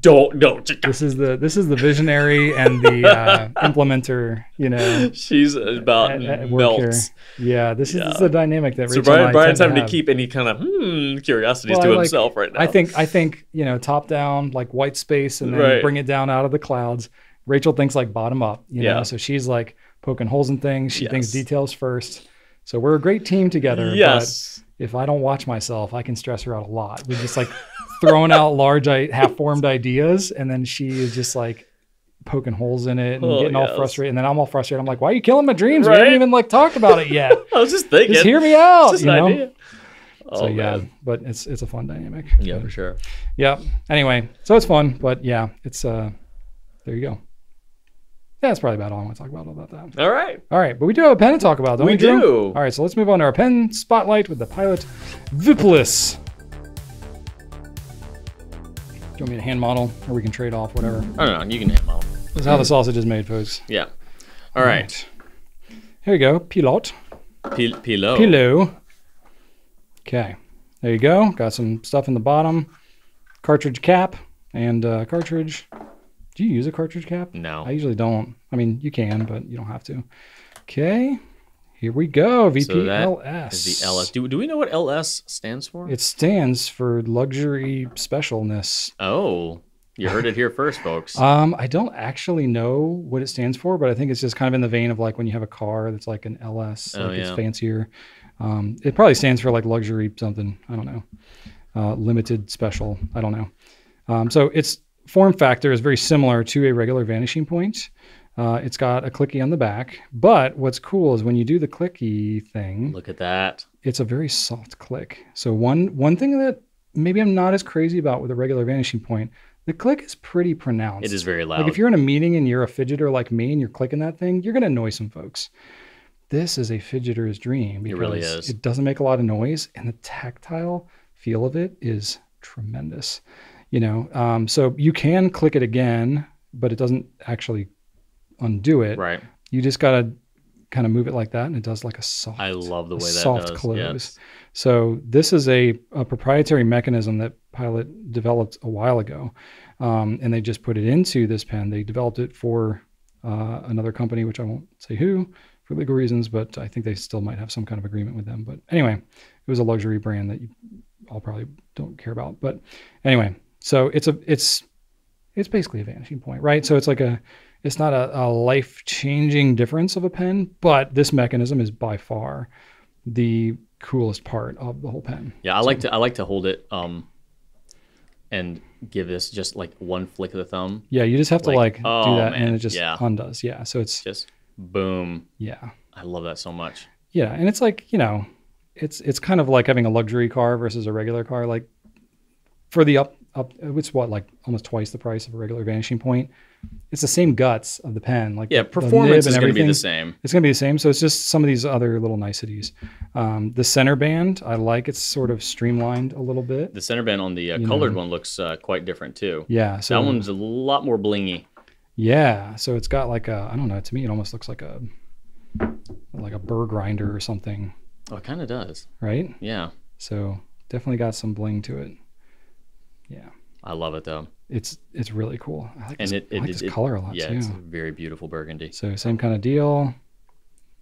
don't, don't. This is the this is the visionary and the uh, implementer. You know, she's about at, at melts. Yeah, this is, yeah. this is the dynamic that. Rachel so Brian, and I Brian's having to, to keep any kind of hmm, curiosities well, to I himself like, right now. I think I think you know, top down, like white space, and then right. bring it down out of the clouds. Rachel thinks like bottom up. You yeah. know, so she's like poking holes in things. She yes. thinks details first. So we're a great team together. Yes. But if I don't watch myself, I can stress her out a lot. We're just like. throwing out large, half-formed ideas, and then she is just like poking holes in it and oh, getting yes. all frustrated. And then I'm all frustrated. I'm like, "Why are you killing my dreams? Right? We haven't even like talked about it yet." I was just thinking. Just hear me out. It's just you an know? idea. Oh, so yeah, man. But it's it's a fun dynamic. Yeah, but, for sure. Yeah. Anyway, so it's fun, but yeah, it's uh, there you go. Yeah, that's probably about all I want to talk about about that. All right. All right, but we do have a pen to talk about, don't we? We do. Drew? All right, so let's move on to our pen spotlight with the Pilot Vipless. Do you want me to hand model or we can trade off, whatever? I don't know, you can hand model. That's how the sausage is made, folks. Yeah. All right. right. Here we go, Pilot. Pil Pilot. Pilot. Okay, there you go. Got some stuff in the bottom. Cartridge cap and uh, cartridge. Do you use a cartridge cap? No. I usually don't. I mean, you can, but you don't have to. Okay. Here we go, V P L S. So the L S. Do, do we know what L S stands for? It stands for luxury specialness. Oh, you heard it here first, folks. Um, I don't actually know what it stands for, but I think it's just kind of in the vein of like when you have a car that's like an L S, like oh, yeah. it's fancier. Um, it probably stands for like luxury something. I don't know. Uh, limited special. I don't know. Um, so its form factor is very similar to a regular vanishing point. Uh, it's got a clicky on the back, but what's cool is when you do the clicky thing, look at that. It's a very soft click. So one one thing that maybe I'm not as crazy about with a regular vanishing point, the click is pretty pronounced. It is very loud. Like if you're in a meeting and you're a fidgeter like me and you're clicking that thing, you're gonna annoy some folks. This is a fidgeter's dream. It really is. It doesn't make a lot of noise, and the tactile feel of it is tremendous. You know, um, so you can click it again, but it doesn't actually undo it. Right. You just got to kind of move it like that, and it does like a soft, I love the way that soft does. close. Yes. So this is a, a proprietary mechanism that Pilot developed a while ago. Um, and they just put it into this pen. They developed it for uh, another company, which I won't say who for legal reasons, but I think they still might have some kind of agreement with them. But anyway, it was a luxury brand that you all probably don't care about. But anyway, so it's a, it's, it's basically a vanishing point, right? So it's like a, It's not a, a life-changing difference of a pen, but this mechanism is by far the coolest part of the whole pen. Yeah, I so. like to I like to hold it um, and give this just like one flick of the thumb. Yeah, you just have like, to like oh, do that, man. and it just yeah. undoes. Yeah, so it's just boom. Yeah, I love that so much. Yeah, and it's like, you know, it's it's kind of like having a luxury car versus a regular car. Like for the up up, it's what, like almost twice the price of a regular Vanishing Point. It's the same guts of the pen. Like yeah, performance is going to be the same. It's going to be the same. So it's just some of these other little niceties. Um, the center band, I like. It's sort of streamlined a little bit. The center band on the uh, colored know. one looks uh, quite different too. Yeah, so that one's a lot more blingy. Yeah, so it's got like a, I don't know. To me, it almost looks like a like a burr grinder or something. Oh, it kind of does. Right? Yeah. So definitely got some bling to it. Yeah. I love it though. It's it's really cool. I like and this, it, it, I like this it, color a lot yeah, too. Yeah, it's a very beautiful burgundy. So same kind of deal.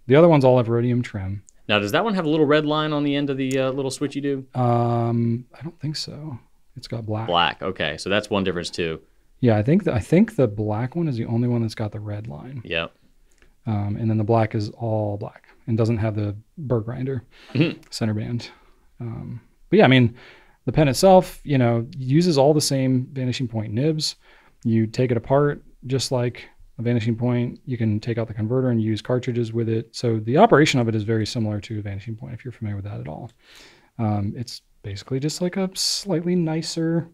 The other ones all have rhodium trim. Now, does that one have a little red line on the end of the uh, little switchy-doo? Um, I don't think so. It's got black. Black. Okay, so that's one difference too. Yeah, I think the, I think the black one is the only one that's got the red line. Yep. Um, and then the black is all black and doesn't have the burr grinder center band. Um, but yeah, I mean, the pen itself, you know, uses all the same Vanishing Point nibs. You take it apart just like a Vanishing Point. You can take out the converter and use cartridges with it. So the operation of it is very similar to a Vanishing Point, if you're familiar with that at all. Um, it's basically just like a slightly nicer,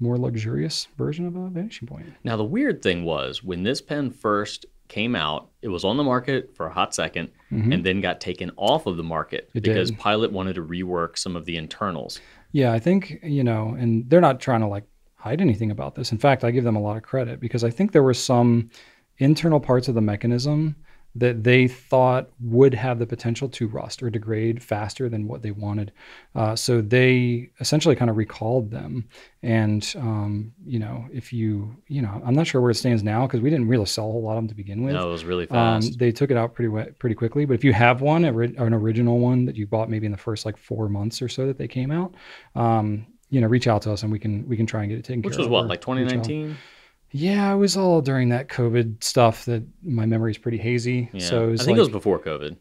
more luxurious version of a Vanishing Point. Now, the weird thing was when this pen first came out, it was on the market for a hot second, mm-hmm. and then got taken off of the market it because did. Pilot wanted to rework some of the internals. Yeah, I think, you know, and they're not trying to like hide anything about this. In fact, I give them a lot of credit because I think there were some internal parts of the mechanism that they thought would have the potential to rust or degrade faster than what they wanted. Uh, so they essentially kind of recalled them. And, um, you know, if you, you know, I'm not sure where it stands now because we didn't really sell a whole lot of them to begin with. No, it was really fast. Um, they took it out pretty pretty quickly. But if you have one, or an original one that you bought maybe in the first like four months or so that they came out, um, you know, reach out to us and we can we can try and get it taken care of. Which was what, like twenty nineteen? Yeah, it was all during that COVID stuff that my memory is pretty hazy. Yeah. So it was I think like, it was before COVID.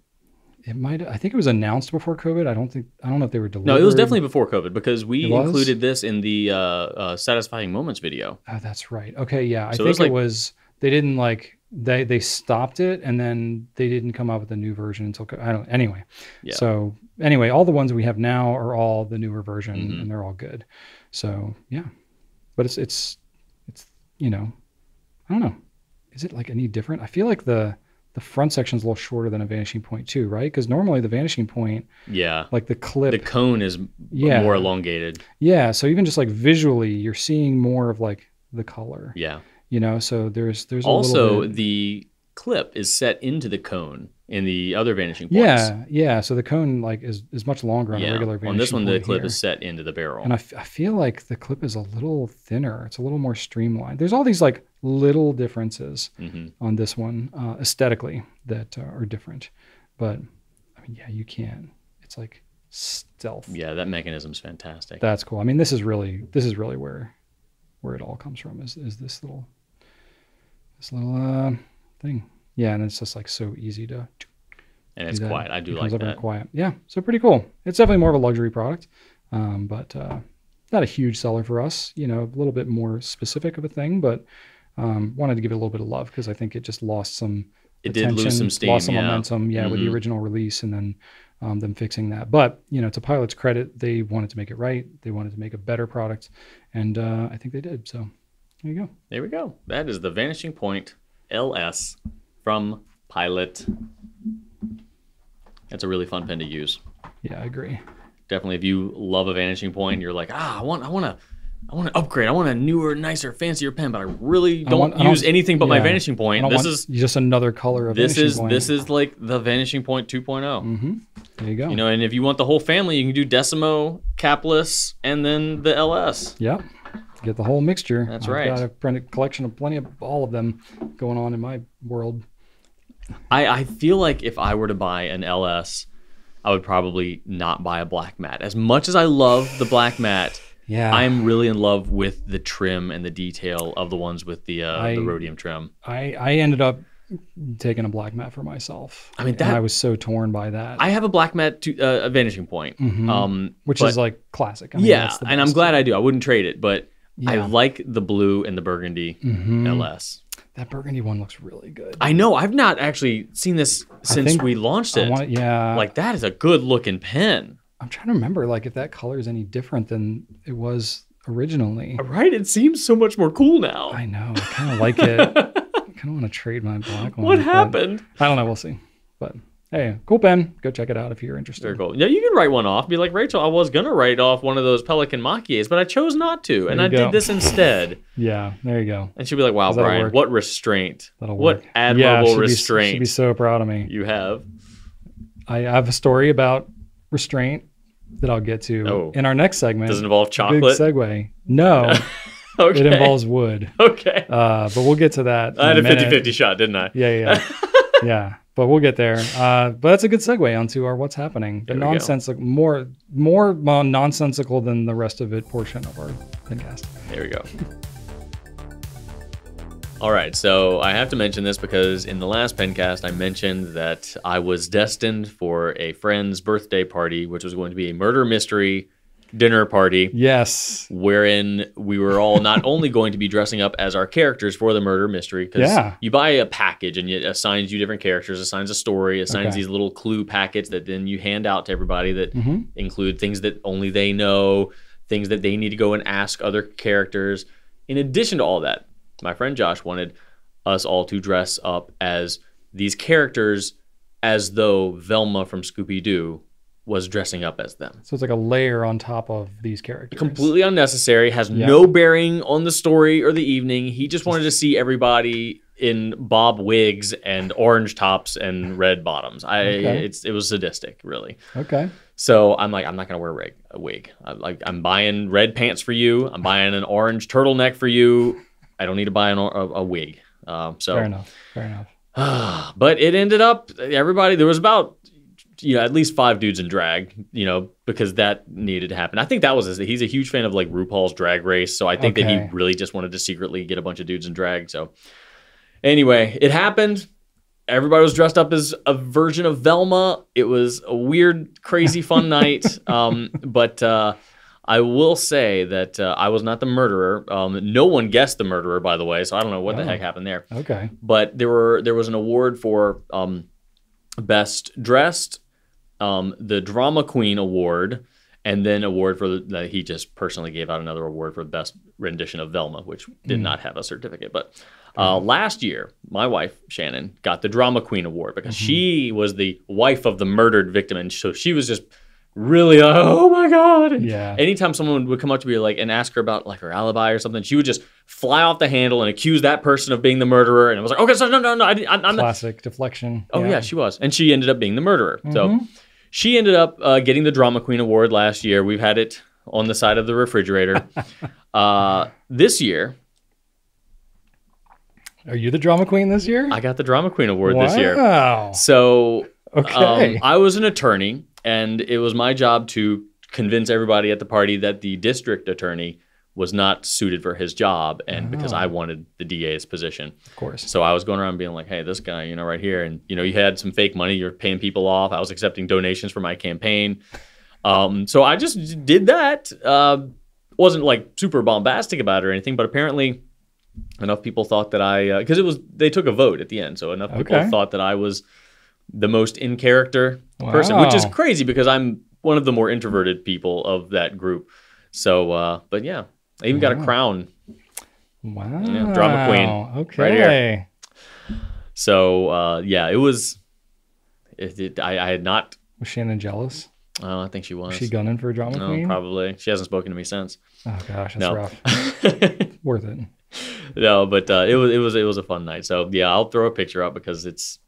It might. I think it was announced before COVID. I don't think. I don't know if they were delivered. No, it was definitely before COVID because we included this in the uh, uh, Satisfying Moments video. Oh, that's right. Okay, yeah. I so think it was, like, it was. They didn't like. They they stopped it and then they didn't come out with a new version until I don't. Anyway. Yeah. So anyway, all the ones we have now are all the newer version, mm-hmm. and they're all good. So yeah, but it's it's. You know, I don't know. Is it like any different? I feel like the the front section's a little shorter than a Vanishing Point too, right? Because normally the Vanishing Point, yeah, like the clip, the cone is yeah. more elongated. Yeah, so even just like visually, you're seeing more of like the color. Yeah, you know. So there's there's a also bit... the clip is set into the cone in the other Vanishing Points. Yeah, yeah. So the cone like is is much longer on yeah. a regular Vanishing Point. On this one, the clip here. is set into the barrel. And I, f I feel like the clip is a little thinner. It's a little more streamlined. There's all these like little differences mm-hmm. on this one uh, aesthetically that uh, are different. But I mean, yeah, you can. It's like stealth. Yeah, that mechanism's fantastic. That's cool. I mean, this is really this is really where where it all comes from. Is is this little this little uh, thing. Yeah, and it's just like so easy to. And it's that. quiet. I do it like that. And quiet. Yeah, so pretty cool. It's definitely more of a luxury product, um, but uh, not a huge seller for us. You know, a little bit more specific of a thing, but um, wanted to give it a little bit of love because I think it just lost some. It attention, did lose some steam, lost some yeah. momentum. Yeah, mm-hmm. with the original release, and then um, them fixing that. But you know, to Pilot's credit, they wanted to make it right. They wanted to make a better product, and uh, I think they did. So there you go. There we go. That is the Vanishing Point L S. From Pilot. That's a really fun pen to use. Yeah, I agree. Definitely, if you love a Vanishing Point, you're like, ah, I want, I want to, I want to upgrade. I want a newer, nicer, fancier pen, but I really don't I want, use don't, anything but yeah, my Vanishing Point. This is just another color of this Vanishing is Point. This is like the Vanishing Point two point oh. Mm-hmm. There you go. You know, and if you want the whole family, you can do Decimo, Capless, and then the L S. Yep. Get the whole mixture. That's I've right. I've got a printed collection of plenty of all of them going on in my world. I, I feel like if I were to buy an L S, I would probably not buy a black matte. As much as I love the black matte, yeah, I'm really in love with the trim and the detail of the ones with the uh, I, the rhodium trim. I, I ended up taking a black matte for myself. I mean, that, I was so torn by that. I have a black matte to uh, a Vanishing Point, mm-hmm. um, which but, is like classic. I mean, yeah, that's the and best. I'm glad I do. I wouldn't trade it, but yeah. I like the blue and the burgundy mm-hmm. L S. That burgundy one looks really good. I know. I've not actually seen this since we launched it. I want, yeah. Like, that is a good looking pen. I'm trying to remember, like, if that color is any different than it was originally. Right? It seems so much more cool now. I know. I kind of like it. I kind of want to trade my black one. What happened? I don't know. We'll see. But hey, cool pen. Go check it out if you're interested. Very cool. Yeah, you can write one off. Be like, Rachel, I was going to write off one of those Pelikan Maki-es, but I chose not to. And I go. did this instead. Yeah, there you go. And she'll be like, wow, Brian, work? what restraint. That'll what work. admirable yeah, restraint. Be, she'd be so proud of me. You have. I have a story about restraint that I'll get to oh. in our next segment. Does it involve chocolate? Big segue. No. Okay. It involves wood. Okay. Uh, but we'll get to that. I had a fifty fifty shot, didn't I? Yeah, yeah. Yeah. But we'll get there. Uh, but that's a good segue onto our what's happening. The nonsensical, more more nonsensical than the rest of it portion of our podcast. There we go. All right, so I have to mention this because in the last Pencast, I mentioned that I was destined for a friend's birthday party, which was going to be a murder mystery dinner party. Yes. Wherein we were all not only going to be dressing up as our characters for the murder mystery, because yeah. you buy a package and it assigns you different characters, assigns a story, assigns okay. these little clue packets that then you hand out to everybody that mm-hmm. include things that only they know, things that they need to go and ask other characters. In addition to all that, my friend Josh wanted us all to dress up as these characters as though Velma from Scooby-Doo was dressing up as them. So it's like a layer on top of these characters. Completely unnecessary, has yeah. no bearing on the story or the evening. He just wanted to see everybody in bob wigs and orange tops and red bottoms. I okay. it's it was sadistic, really. Okay. So I'm like, I'm not gonna wear a wig. A wig. I'm like, I'm buying red pants for you. I'm buying an orange turtleneck for you. I don't need to buy an, a, a wig. Um, so fair enough. Fair enough. Uh, but it ended up everybody. There was about you know at least five dudes in drag. You know because that needed to happen. I think that was his, he's a huge fan of like RuPaul's Drag Race. So I think okay. that he really just wanted to secretly get a bunch of dudes in drag. So anyway, it happened. Everybody was dressed up as a version of Velma. It was a weird, crazy, fun night. Um, but. Uh, I will say that uh, I was not the murderer. Um, no one guessed the murderer, by the way, so I don't know what oh. the heck happened there. Okay. But there were there was an award for um, Best Dressed, um, the Drama Queen Award, and then award for the, the, he just personally gave out another award for the Best Rendition of Velma, which did mm. not have a certificate. But uh, last year, my wife, Shannon, got the Drama Queen Award because mm-hmm. she was the wife of the murdered victim, and so she was just... really like, oh my God. Yeah. Anytime someone would come up to me like and ask her about like her alibi or something, she would just fly off the handle and accuse that person of being the murderer. And I was like, okay, so no, no, no. I, I'm Classic not. deflection. Oh yeah. yeah, she was. And she ended up being the murderer. Mm-hmm. So she ended up uh, getting the Drama Queen Award last year. We've had it on the side of the refrigerator. uh, this year. Are you the Drama Queen this year? I got the Drama Queen Award wow. this year. Wow. So okay. um, I was an attorney. And it was my job to convince everybody at the party that the district attorney was not suited for his job, and oh. because I wanted the D A's position. Of course. So I was going around being like, hey, this guy, you know, right here. And, you know, you had some fake money. You're paying people off. I was accepting donations for my campaign. Um, so I just did that. Uh, wasn't, like, super bombastic about it or anything, but apparently enough people thought that I – because it was – they took a vote at the end, so enough okay. people thought that I was – the most in character wow. person, which is crazy because I'm one of the more introverted people of that group. So, uh, but yeah, I even wow. got a crown. Wow. Yeah, Drama Queen. Okay. Right here. So, uh, yeah, it was, it, it, I, I had not. Was Shannon jealous? I don't think she was. Was she gunning for a Drama no, Queen? Probably. She hasn't spoken to me since. Oh gosh, that's no. rough. Worth it. No, but uh, it was, it was, it was a fun night. So yeah, I'll throw a picture up because it's,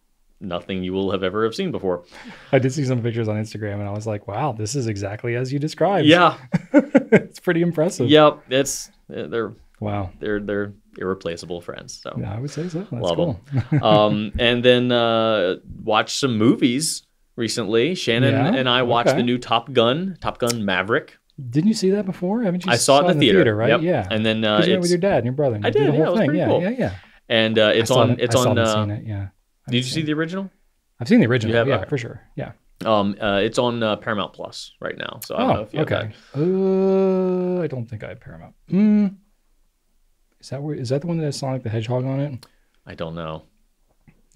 nothing you will have ever have seen before. I did see some pictures on Instagram and I was like, wow, this is exactly as you described. Yeah. It's pretty impressive. Yep. It's they're wow. They're they're irreplaceable friends. So yeah, I would say so. That's Love cool. them. um and then uh watched some movies recently. Shannon yeah? and I watched okay. the new Top Gun, Top Gun Maverick. Didn't you see that before? Haven't you I saw, saw it in the theater, theater right? Yep. Yeah. And then uh you went with your dad and your brother. And I did, did the yeah, whole it was thing. Yeah, cool. yeah, yeah. And uh it's on it, it's I on uh seen it, yeah. Did you see the original? I've seen the original, have, yeah, okay. for sure. Yeah. Um, uh, it's on uh, Paramount Plus right now, so I don't oh, know if you okay. have that. Uh, I don't think I have Paramount. Mm. Is that where, is that the one that has Sonic the Hedgehog on it? I don't know.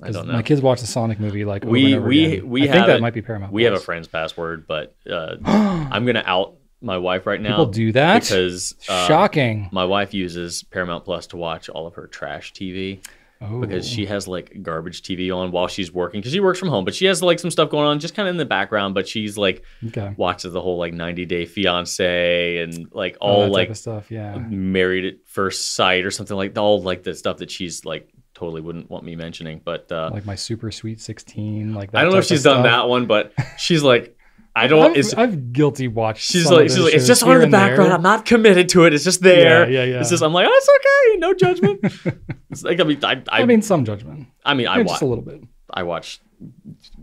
I don't know. My kids watch the Sonic movie like over and over again. We I think that might be Paramount Plus. We have a friend's password, but uh, I'm going to out my wife right now. People do that? Because uh, shocking. My wife uses Paramount Plus to watch all of her trash T V. Oh. Because she has like garbage T V on while she's working, because she works from home, but she has like some stuff going on just kind of in the background, but she's like okay. watches the whole like ninety day fiance and like all oh, like stuff, yeah, Married at First Sight or something, like all like the stuff that she's like totally wouldn't want me mentioning, but uh like My Super Sweet sixteen, like that. I don't know if she's done that one, but she's like, I don't. I've, it's, I've guilty watched. She's like, she's like, it's just on the background. There. I'm not committed to it. It's just there. Yeah, yeah, yeah. It's just. I'm like, oh, it's okay. No judgment. It's like, I mean, I, I, I mean, some judgment. I mean, I watch a little bit. I watch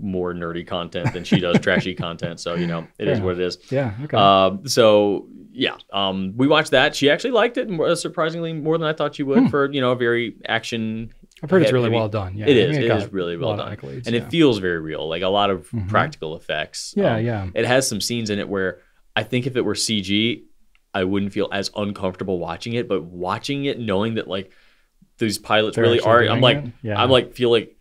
more nerdy content than she does trashy content. So you know, it Fair is enough. What it is. Yeah. Okay. Uh, so yeah, um, we watched that. She actually liked it, more, surprisingly, more than I thought she would. Hmm. For you know, a very action. I've heard it's really well done. Yeah, it is. It is really well done, and it feels very real. Like a lot of practical effects. Yeah, yeah. It has some scenes in it where I think if it were C G, I wouldn't feel as uncomfortable watching it. But watching it, knowing that like these pilots really are, I'm like, I'm like, feel like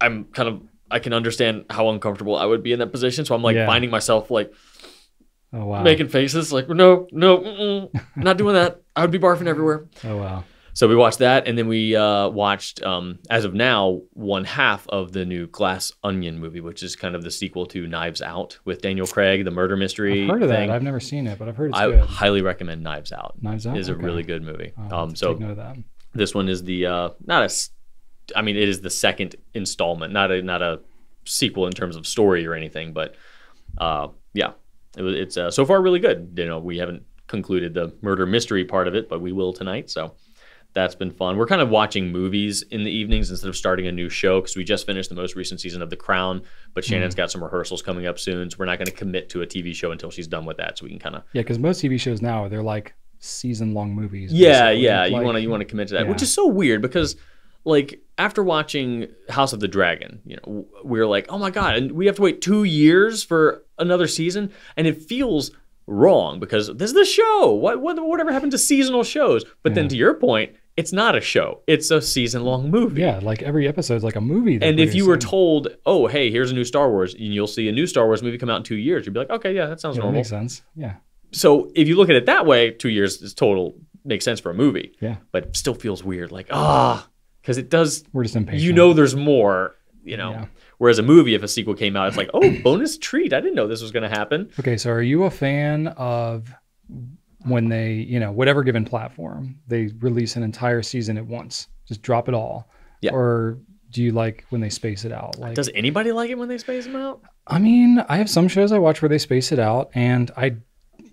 I'm kind of, I can understand how uncomfortable I would be in that position. So I'm like finding myself like. Oh wow. Making faces like no, no, mm-mm, not doing that. I would be barfing everywhere. Oh wow. So we watched that, and then we uh, watched, um, as of now, one half of the new Glass Onion movie, which is kind of the sequel to Knives Out with Daniel Craig, the murder mystery. I've heard of thing. that. I've never seen it, but I've heard it's I good. I highly recommend Knives Out. Knives Out is okay. a really good movie. Oh, um, so take note of that. This one is the uh, not a, I mean, it is the second installment, not a not a sequel in terms of story or anything, but uh, yeah, it, it's uh, so far really good. You know, we haven't concluded the murder mystery part of it, but we will tonight. So. That's been fun. We're kind of watching movies in the evenings instead of starting a new show because we just finished the most recent season of The Crown, but Shannon's mm. got some rehearsals coming up soon, so we're not going to commit to a T V show until she's done with that, so we can kind of... Yeah, because most T V shows now, they're like season-long movies. Yeah, basically. yeah. Like, you want to you want to commit to that, yeah. Which is so weird because, like, after watching House of the Dragon, you know, we were like, oh, my God, and we have to wait two years for another season, and it feels... wrong because this is the show. What, what whatever happened to seasonal shows? But yeah. then to your point, it's not a show. It's a season-long movie. Yeah, like every episode is like a movie. And if you were told, oh, hey, here's a new Star Wars, and you'll see a new Star Wars movie come out in two years, you'd be like, okay, yeah, that sounds yeah, normal. That makes sense. Yeah. So if you look at it that way, two years is total makes sense for a movie. Yeah. But it still feels weird, like ah, because it does. We're just impatient. You know, there's more. You know. Yeah. Whereas a movie, if a sequel came out, it's like, oh, bonus treat. I didn't know this was going to happen. Okay, so are you a fan of when they, you know, whatever given platform, they release an entire season at once? Just drop it all. Yeah. Or do you like when they space it out? Like, does anybody like it when they space them out? I mean, I have some shows I watch where they space it out, and I,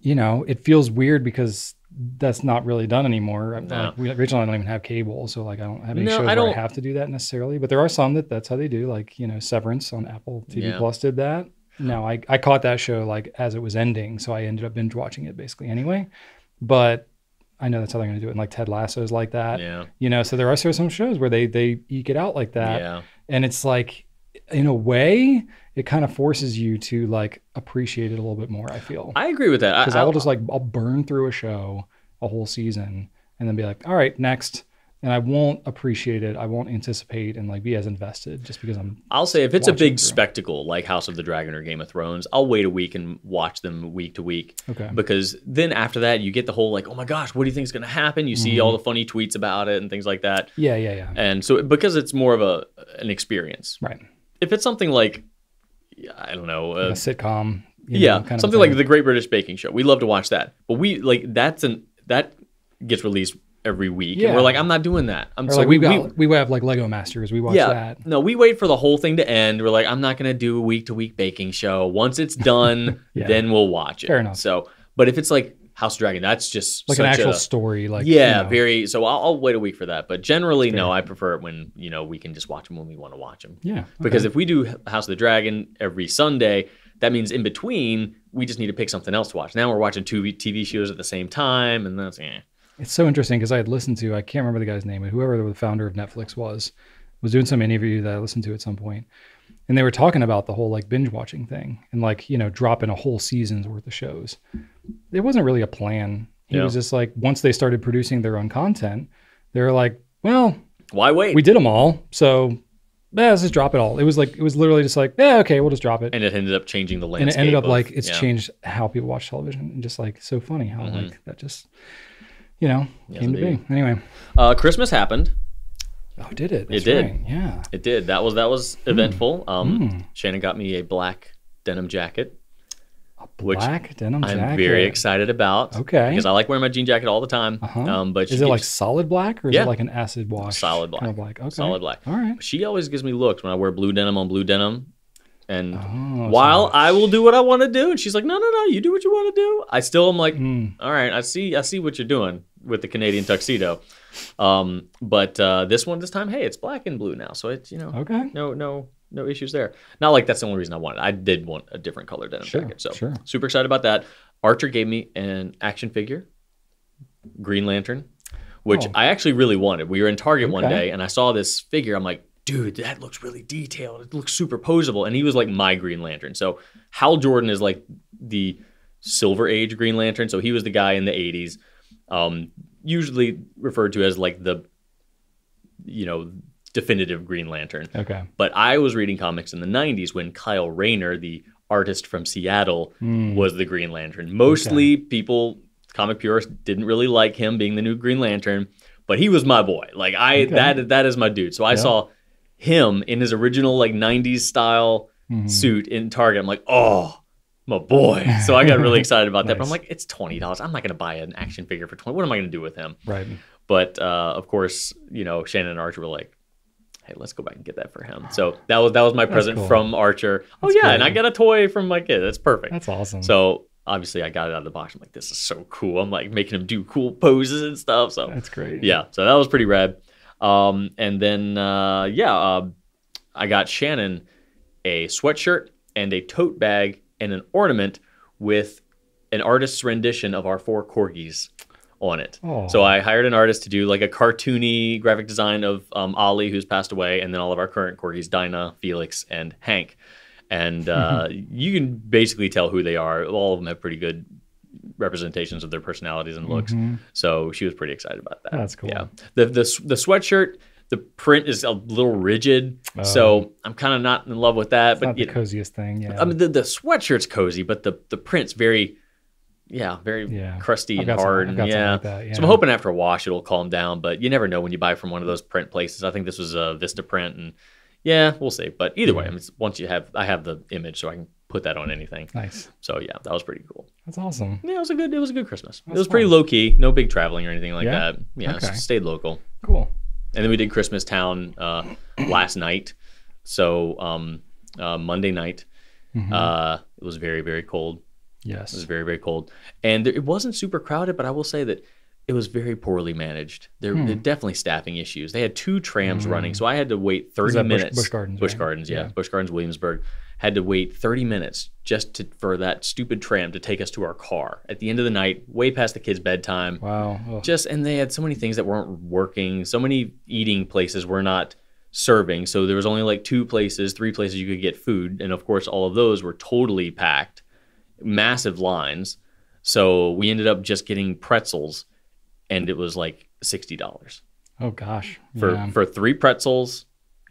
you know, it feels weird because... that's not really done anymore. No. Like, we, Rachel and I don't even have cable, so like I don't have any no, shows I where I have to do that necessarily. But there are some that that's how they do. Like you know, Severance on Apple T V yeah. Plus did that. No, I I caught that show like as it was ending, so I ended up binge watching it basically anyway. But I know that's how they're going to do it. And like Ted Lasso's like that. Yeah. You know, so there are some shows where they they eke it out like that. Yeah. And it's like, in a way, it kind of forces you to like appreciate it a little bit more, I feel. I agree with that. Because I'll just like, I'll burn through a show, a whole season, and then be like, all right, next. And I won't appreciate it. I won't anticipate and like be as invested just because I'm I'll say if it's a big spectacle like House of the Dragon or Game of Thrones, I'll wait a week and watch them week to week. Okay. Because then after that, you get the whole like, oh my gosh, what do you think is going to happen? You mm-hmm. see all the funny tweets about it and things like that. Yeah, yeah, yeah. And so because it's more of a an experience. Right. If it's something like, I don't know. Uh, a sitcom. You know, yeah, kind of something like The Great British Baking Show. We love to watch that. But we, like, that's an that gets released every week. Yeah. And we're like, I'm not doing that. I'm or so like, we, got, we, we have, like, Lego Masters. We watch yeah, that. No, we wait for the whole thing to end. We're like, I'm not going to do a week-to-week baking show. Once it's done, yeah. then we'll watch it. Fair enough. So, but if it's, like, House of Dragon, that's just like such an actual a, story. Like yeah, you know. very. So I'll, I'll wait a week for that. But generally, no, I prefer it when you know we can just watch them when we want to watch them. Yeah, okay. Because if we do House of the Dragon every Sunday, that means in between we just need to pick something else to watch. Now we're watching two T V shows at the same time, and that's eh. It's so interesting because I had listened to I can't remember the guy's name, but whoever the founder of Netflix was was doing some interview that I listened to at some point. And they were talking about the whole like binge watching thing and like, you know, dropping a whole season's worth of shows. It wasn't really a plan. It yeah. was just like, once they started producing their own content, they were like, well, Why wait? We did them all, so yeah, let's just drop it all. It was like, it was literally just like, yeah, okay, we'll just drop it. And it ended up changing the landscape. And it ended up of, like, it's yeah. changed how people watch television, and just like, so funny how mm-hmm. like that just, you know, yes, came indeed. to be. Anyway. Uh, Christmas happened. Oh, did it? That's it did. Right. Yeah. It did. That was, that was eventful. Mm. Um, mm. Shannon got me a black denim jacket. A black which denim jacket. I'm very excited about. Okay. Because I like wearing my jean jacket all the time. Uh-huh. um, but is it like solid black, or is yeah. it like an acid wash? Solid black. Kind of black. Okay. Solid black. All right. She always gives me looks when I wear blue denim on blue denim. And oh, while so I will do what I want to do, and she's like, no, no, no, you do what you want to do. I still am like, mm. all right, I see, I see what you're doing with the Canadian tuxedo. Um, but uh, this one, this time, hey, it's black and blue now. So it's, you know, okay. no, no. No issues there. Not like that's the only reason I wanted. I did want a different color denim sure, jacket. So sure. super excited about that. Archer gave me an action figure, Green Lantern, which oh. I actually really wanted. We were in Target okay. one day, and I saw this figure. I'm like, dude, that looks really detailed. It looks super posable. And he was like my Green Lantern. So Hal Jordan is like the Silver Age Green Lantern. So he was the guy in the eighties, um, usually referred to as like the, you know, definitive Green Lantern. Okay. But I was reading comics in the nineties when Kyle Rayner, the artist from Seattle, mm. was the Green Lantern. Mostly okay. people, comic purists, didn't really like him being the new Green Lantern, but he was my boy. Like I, okay. that that is my dude. So I yeah. saw him in his original like nineties style mm-hmm. suit in Target. I'm like, oh, my boy. So I got really excited about nice. that. But I'm like, it's twenty dollars. I'm not going to buy an action figure for twenty dollars. What am I going to do with him? Right. But uh, of course, you know, Shannon and Archer were like, hey, let's go back and get that for him. So that was that was my that's present cool. from Archer. Oh that's yeah, great. And I got a toy from my kid. That's perfect. That's awesome. So obviously I got it out of the box. I'm like, this is so cool. I'm like making him do cool poses and stuff. So that's great. Yeah. So that was pretty rad. Um, and then uh, yeah, uh, I got Shannon a sweatshirt and a tote bag and an ornament with an artist's rendition of our four corgis on it. Oh. So I hired an artist to do like a cartoony graphic design of um, Ollie, who's passed away, and then all of our current corgis, Dinah, Felix, and Hank. And uh, you can basically tell who they are. All of them have pretty good representations of their personalities and looks. Mm-hmm. So she was pretty excited about that. That's cool. Yeah. The, the, the sweatshirt, the print is a little rigid, oh. so I'm kind of not in love with that. It's but not the you know, coziest thing, yeah. I mean, the, the sweatshirt's cozy, but the, the print's very... Yeah, very yeah. crusty and hard. Some, and yeah. Like that, yeah, so I'm hoping after a wash it'll calm down. But you never know when you buy from one of those print places. I think this was a Vista Print, and yeah, we'll see. But either way, I mean, it's, once you have, I have the image, so I can put that on anything. Nice. So yeah, that was pretty cool. That's awesome. Yeah, it was a good. It was a good Christmas. That's it was fun. Pretty low key. No big traveling or anything like yeah? that. Yeah, okay. So stayed local. Cool. And then we did Christmas Town uh, last night. So um, uh, Monday night, mm-hmm. uh, it was very very cold. Yes. It was very, very cold. And there, it wasn't super crowded, but I will say that it was very poorly managed. There were hmm. definitely staffing issues. They had two trams mm. running, so I had to wait thirty minutes. Busch Gardens, Busch Gardens, right? yeah. yeah. Busch Gardens, Williamsburg. Had to wait thirty minutes just to, for that stupid tram to take us to our car. At the end of the night, way past the kids' bedtime. Wow. Ugh. Just, and they had so many things that weren't working. So many eating places were not serving. So there was only like two places, three places you could get food. And of course, all of those were totally packed. Massive lines, so we ended up just getting pretzels, and it was like sixty dollars. Oh gosh. For yeah. for three pretzels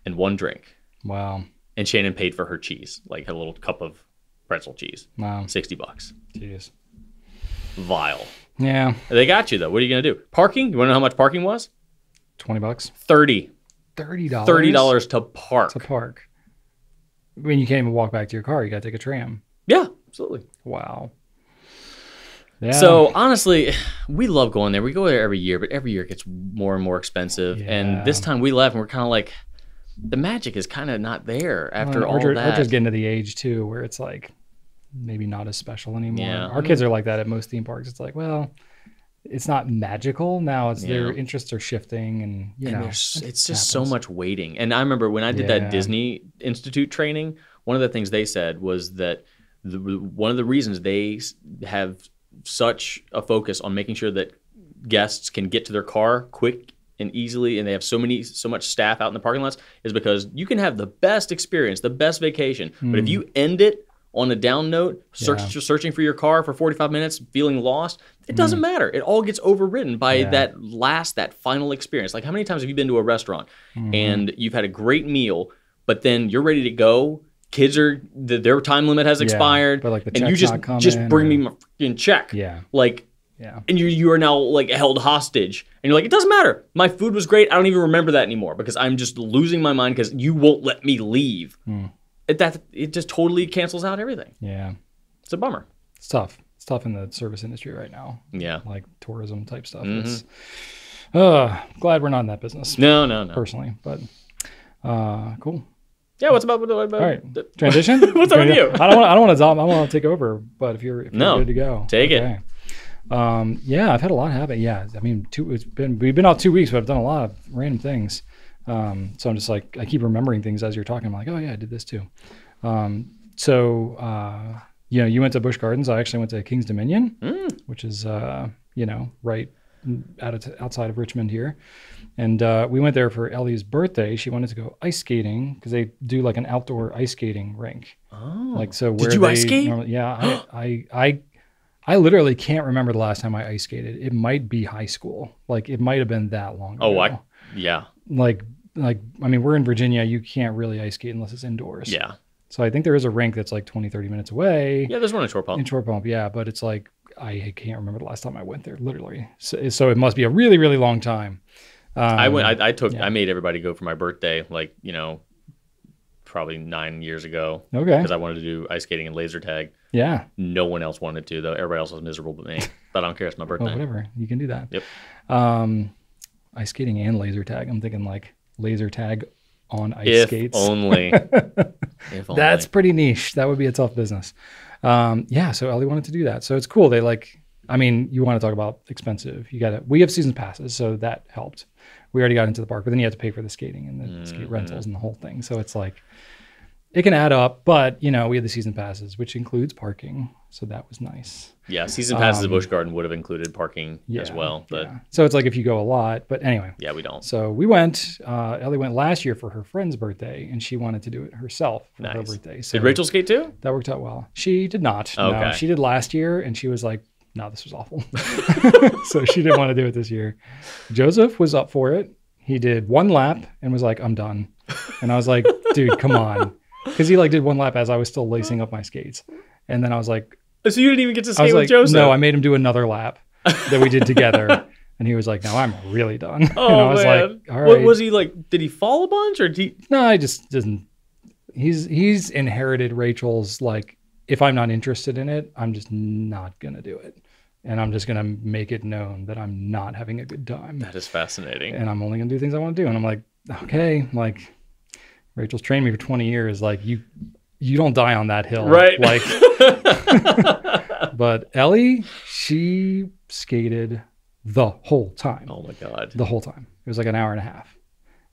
and one drink. Wow. And Shannon paid for her cheese, like had a little cup of pretzel cheese. Wow. sixty bucks. Jeez. Vile. Yeah. They got you though. What are you gonna do? Parking? You wanna know how much parking was? twenty bucks. Thirty. Thirty dollars. Thirty dollars to park. To park. When you can't even walk back to your car, you gotta take a tram. Yeah. Absolutely. Wow. Yeah. So honestly, we love going there. We go there every year, but every year it gets more and more expensive. Yeah. And this time we left and we're kind of like, the magic is kind of not there after well, all we're, that. We're just getting to the age too where it's like maybe not as special anymore. Yeah. Our kids are like that at most theme parks. It's like, well, it's not magical now. It's yeah. their interests are shifting, and you and know, it's just happens. So much waiting. And I remember when I did yeah. that Disney Institute training, one of the things they said was that The, one of the reasons they have such a focus on making sure that guests can get to their car quick and easily, and they have so many so much staff out in the parking lots, is because you can have the best experience, the best vacation, mm. but if you end it on a down note, search, yeah. searching for your car for forty-five minutes, feeling lost, it doesn't mm. matter. It all gets overridden by yeah. that last, that final experience. Like, how many times have you been to a restaurant mm. and you've had a great meal, but then you're ready to go, kids are, their time limit has expired, yeah, like and you just, just bring or... me my fucking check. Yeah. Like, yeah. and you, you are now like held hostage. And you're like, it doesn't matter. My food was great. I don't even remember that anymore because I'm just losing my mind because you won't let me leave. Mm. It, that it just totally cancels out everything. Yeah, it's a bummer. It's tough. It's tough in the service industry right now. Yeah, like tourism type stuff. Mm-hmm. It's uh, glad we're not in that business. No, no, no. Personally, but uh, cool. Yeah, what's about? What about all right, the, transition. What's up with you? I don't. Want, I don't want to. I want to take over. But if you're, if you're no, good to go, take okay. it. Um, yeah, I've had a lot happen. Yeah, I mean, two. It's been we've been out two weeks, but I've done a lot of random things. Um, so I'm just like, I keep remembering things as you're talking. I'm like, oh yeah, I did this too. Um, so, uh, you know, you went to Busch Gardens. I actually went to King's Dominion, mm. which is, uh, you know, right out of outside of Richmond here. And, uh, we went there for Ellie's birthday. She wanted to go ice skating cause they do like an outdoor ice skating rink. Oh, like, so where did you they ice skate? Normally, yeah. I, I, I, I literally can't remember the last time I ice skated. It might be high school. Like it might've been that long ago. Oh, I, yeah. Like, Like, I mean, we're in Virginia. You can't really ice skate unless it's indoors. Yeah. So I think there is a rink that's like twenty, thirty minutes away. Yeah, there's one in Shore Pump. In Shore Pump, yeah. But it's like, I can't remember the last time I went there, literally. So, so it must be a really, really long time. Um, I went, I, I took, yeah. I made everybody go for my birthday, like, you know, probably nine years ago. Okay. Because I wanted to do ice skating and laser tag. Yeah. No one else wanted to, though. Everybody else was miserable but me. But I don't care. It's my birthday. Well, whatever. You can do that. Yep. Um, ice skating and laser tag. I'm thinking like, laser tag on ice if skates. Only. If only. That's pretty niche. That would be a tough business. Um, yeah. So Ellie wanted to do that. So it's cool. They like, I mean, you want to talk about expensive. You got to, we have season passes. So that helped. We already got into the park, but then you have to pay for the skating and the mm-hmm. skate rentals and the whole thing. So it's like, it can add up, but you know, we had the season passes, which includes parking. So that was nice. Yeah. Season passes um, at Busch Garden would have included parking yeah, as well. But yeah. So it's like if you go a lot, but anyway. Yeah, we don't. So we went, uh, Ellie went last year for her friend's birthday and she wanted to do it herself for nice. her birthday. So did Rachel skate too? That worked out well. She did not. Okay. No, she did last year and she was like, no, this was awful. So she didn't want to do it this year. Joseph was up for it. He did one lap and was like, I'm done. And I was like, dude, come on. Because he like did one lap as I was still lacing up my skates. And then I was like... So you didn't even get to skate with like, Joseph? No, I made him do another lap that we did together. And he was like, no, I'm really done. Oh, and I was man. like, all right. What was he like? Did he fall a bunch? Or did he... No, I just didn't... He's, he's inherited Rachel's like, if I'm not interested in it, I'm just not going to do it. And I'm just going to make it known that I'm not having a good time. That is fascinating. And I'm only going to do things I want to do. And I'm like, okay, like... Rachel's trained me for twenty years. Like you, you don't die on that hill. Right. Like, but Ellie, she skated the whole time. Oh my God. The whole time. It was like an hour and a half.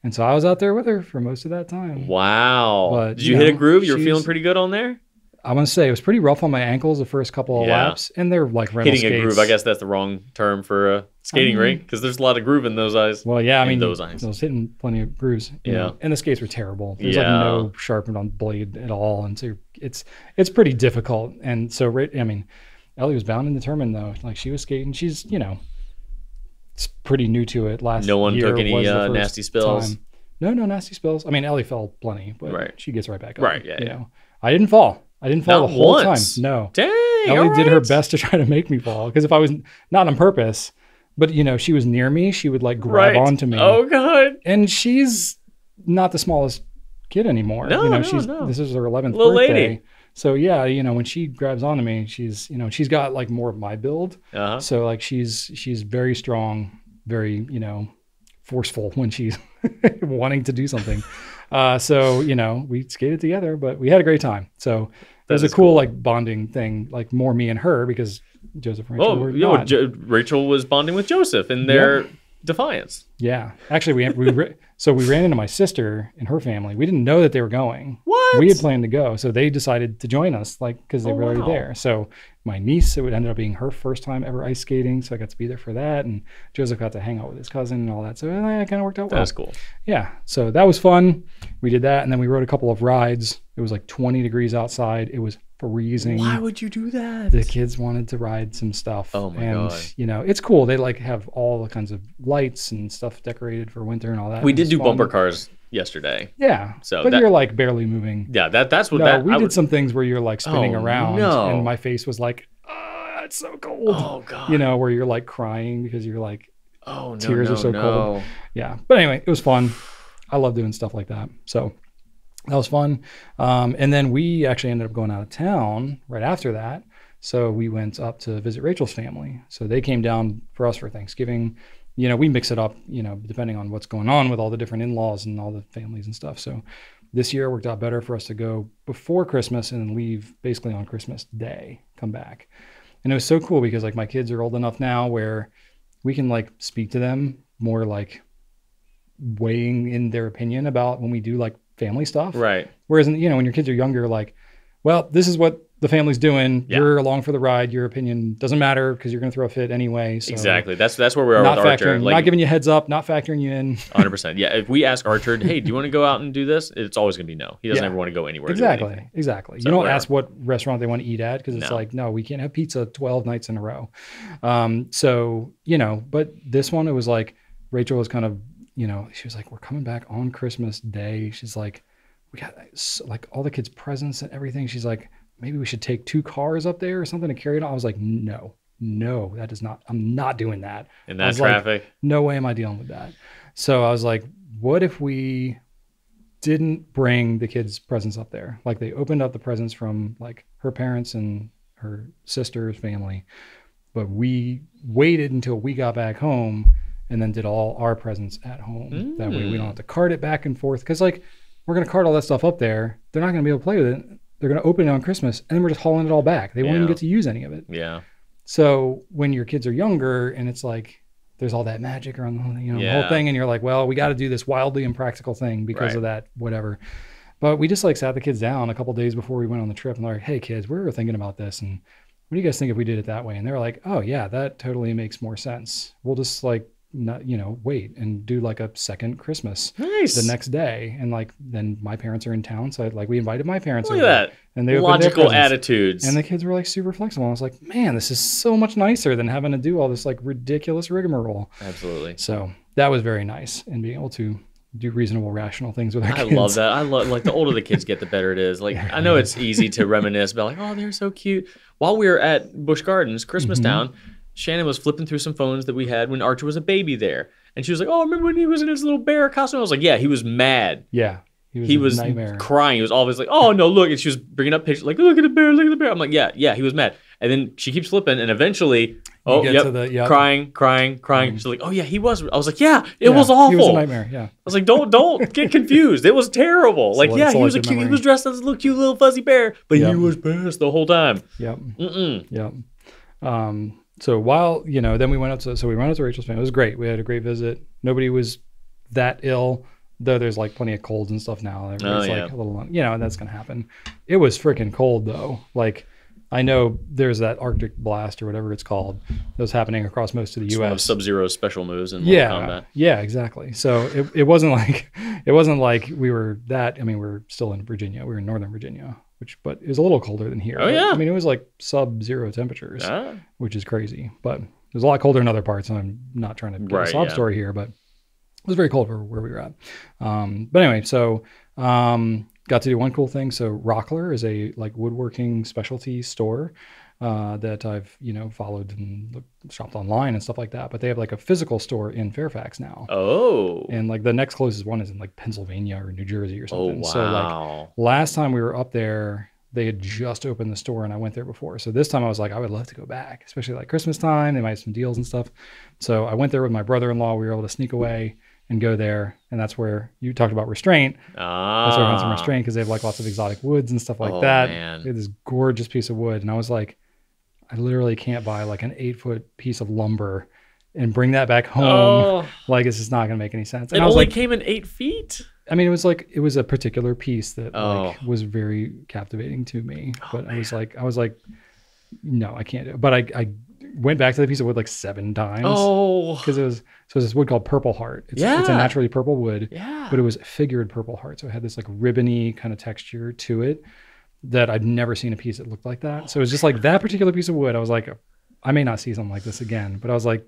And so I was out there with her for most of that time. Wow. But, Did you, you hit know, a groove? You were feeling pretty good on there? I want to say it was pretty rough on my ankles the first couple of yeah. laps. And they're like rental hitting skates. A groove. I guess that's the wrong term for a skating I mean, rink because there's a lot of groove in those eyes. Well, yeah, I mean, those eyes. I was hitting plenty of grooves. Yeah. Know, and the skates were terrible. There's yeah. like no sharpened on blade at all. And so it's, it's pretty difficult. And so, I mean, Ellie was bound and determined though. Like she was skating. She's, you know, it's pretty new to it. Last No one year took any uh, nasty spills. Time. No, no nasty spills. I mean, Ellie fell plenty, but right. she gets right back up. Right. Yeah. You yeah. know, I didn't fall. I didn't fall not the whole once. time. No. Dang. Ellie right. did her best to try to make me fall. Because if I was not on purpose, but you know, she was near me, she would like grab right. onto me. Oh God. And she's not the smallest kid anymore. No, you know, no, she's no. this is her eleventh little birthday. Lady. So yeah, you know, when she grabs onto me, she's, you know, she's got like more of my build. Uh-huh. So like she's she's very strong, very, you know, forceful when she's wanting to do something. Uh, so, you know, we skated together, but we had a great time. So That it was a cool, cool like bonding thing, like more me and her because Joseph and Rachel oh, were yo, not. Jo Rachel was bonding with Joseph in their yeah. defiance. Yeah. Actually, we, we so we ran into my sister and her family. We didn't know that they were going. What? We had planned to go. So they decided to join us like because they oh, were already wow. there. So my niece, it would end up being her first time ever ice skating. So I got to be there for that. And Joseph got to hang out with his cousin and all that. So it kind of worked out well. That's cool. Yeah. So that was fun. We did that. And then we rode a couple of rides. It was like twenty degrees outside. It was freezing. Why would you do that? The kids wanted to ride some stuff. Oh my and, god! You know, it's cool. They like have all the kinds of lights and stuff decorated for winter and all that. We did do fun. bumper cars yesterday. Yeah. So but that, you're like barely moving. Yeah. That that's what no, that we I did would... some things where you're like spinning oh, around no. and my face was like, ah, oh, it's so cold. Oh god. You know, where you're like crying because you're like, oh no, tears no, are so no. cold. Yeah. But anyway, it was fun. I love doing stuff like that. So. That was fun. Um, and then we actually ended up going out of town right after that. So we went up to visit Rachel's family. So they came down for us for Thanksgiving. You know, we mix it up, you know, depending on what's going on with all the different in-laws and all the families and stuff. So this year worked out better for us to go before Christmas and leave basically on Christmas Day, come back. And it was so cool because like my kids are old enough now where we can like speak to them more, like weighing in their opinion about when we do like family stuff, right? Whereas, you know, when your kids are younger, like, well, this is what the family's doing. Yeah. You're along for the ride. Your opinion doesn't matter because you're going to throw a fit anyway. So exactly. That's that's where we are not with Archer. Like, not giving you a heads up. Not factoring you in. one hundred percent. Yeah. If we ask Archer, hey, do you want to go out and do this? It's always going to be no. He doesn't yeah. ever want to go anywhere. Exactly. Exactly. So you don't ask what restaurant they want to eat at because it's no. like, no, we can't have pizza twelve nights in a row. Um, so you know, but this one, it was like Rachel was kind of. You know, she was like, we're coming back on Christmas Day. She's like, we got like all the kids' presents and everything. She's like, maybe we should take two cars up there or something to carry it on. I was like, no, no, that is not, I'm not doing that. In that traffic? Like, no way am I dealing with that. So I was like, what if we didn't bring the kids' presents up there? Like they opened up the presents from like her parents and her sister's family, but we waited until we got back home and then did all our presents at home. Mm. That way we don't have to cart it back and forth. Cause like, we're gonna cart all that stuff up there. They're not gonna be able to play with it. They're gonna open it on Christmas and then we're just hauling it all back. They yeah. won't even get to use any of it. Yeah. So when your kids are younger and it's like, there's all that magic around the, you know, yeah. the whole thing and you're like, well, we gotta do this wildly impractical thing because right. of that, whatever. But we just like sat the kids down a couple of days before we went on the trip and they're like, hey kids, we were thinking about this and what do you guys think if we did it that way? And they're like, oh yeah, that totally makes more sense. We'll just like, not, you know, wait and do like a second Christmas nice. the next day. And like, then my parents are in town. So I, like we invited my parents Look over at that. and they logical attitudes. And the kids were like super flexible. I was like, man, this is so much nicer than having to do all this like ridiculous rigmarole. Absolutely. So that was very nice and being able to do reasonable, rational things with our I kids. I love that. I love like the older the kids get, the better it is. Like I know it's easy to reminisce about like, oh, they're so cute. While we were at Busch Gardens, Christmas mm-hmm. Town, Shannon was flipping through some phones that we had when Archer was a baby there. And she was like, oh, remember when he was in his little bear costume? I was like, yeah, he was mad. Yeah. He was, he was nightmare. crying. He was always like, oh, no, look. And she was bringing up pictures like, look at the bear, look at the bear. I'm like, yeah, yeah, he was mad. And then she keeps flipping and eventually, oh, yep, to the, yep, crying, crying, crying. Mm. She's like, oh, yeah, he was. I was like, yeah, it yeah, was awful. He was a nightmare, yeah. I was like, don't don't get confused. It was terrible. Like, so yeah, he was a cute, he was dressed as a little cute little fuzzy bear, but yep. he was pissed the whole time. Yep. Mm-mm. Yep. Um, So while, you know, then we went up to, so we went up to Rachel's family. It was great. We had a great visit. Nobody was that ill, though there's like plenty of colds and stuff now. Everybody's oh, yeah. like a little, you know, and that's going to happen. It was freaking cold though. Like I know there's that Arctic blast or whatever it's called that was happening across most of the it's U S Sub-Zero special moves and yeah, combat. Yeah, exactly. So it, it wasn't like, it wasn't like we were that, I mean, we we're still in Virginia. We were in Northern Virginia. Which, but it was a little colder than here. Oh, yeah. I mean, it was like sub-zero temperatures, ah. which is crazy. But it was a lot colder in other parts, and I'm not trying to do right, a sob yeah. story here, but it was very cold for where we were at. Um, but anyway, so um, got to do one cool thing. So Rockler is a like woodworking specialty store uh, that I've, you know, followed and looked, shopped online and stuff like that. But they have like a physical store in Fairfax now. Oh. And like the next closest one is in like Pennsylvania or New Jersey or something. Oh, wow. So like last time we were up there, they had just opened the store and I went there before. So this time I was like, I would love to go back, especially like Christmas time. They might have some deals and stuff. So I went there with my brother-in-law. We were able to sneak away and go there. And that's where you talked about restraint. Ah. That's where I found some restraint because they have like lots of exotic woods and stuff like oh, that. Man. They had this gorgeous piece of wood. And I was like, I literally can't buy like an eight foot piece of lumber and bring that back home. Oh. Like, it's just not going to make any sense. And it I was only like, came in eight feet. I mean, it was like, it was a particular piece that oh. like was very captivating to me, oh, but man. I was like, I was like, no, I can't do it. But I, I went back to the piece of wood like seven times. Oh, because it was, so it was this wood called Purple Heart. It's, yeah. it's a naturally purple wood, yeah. but it was figured Purple Heart. So it had this like ribbony kind of texture to it. that I've never seen a piece that looked like that. So it was just like that particular piece of wood. I was like, I may not see something like this again, but I was like,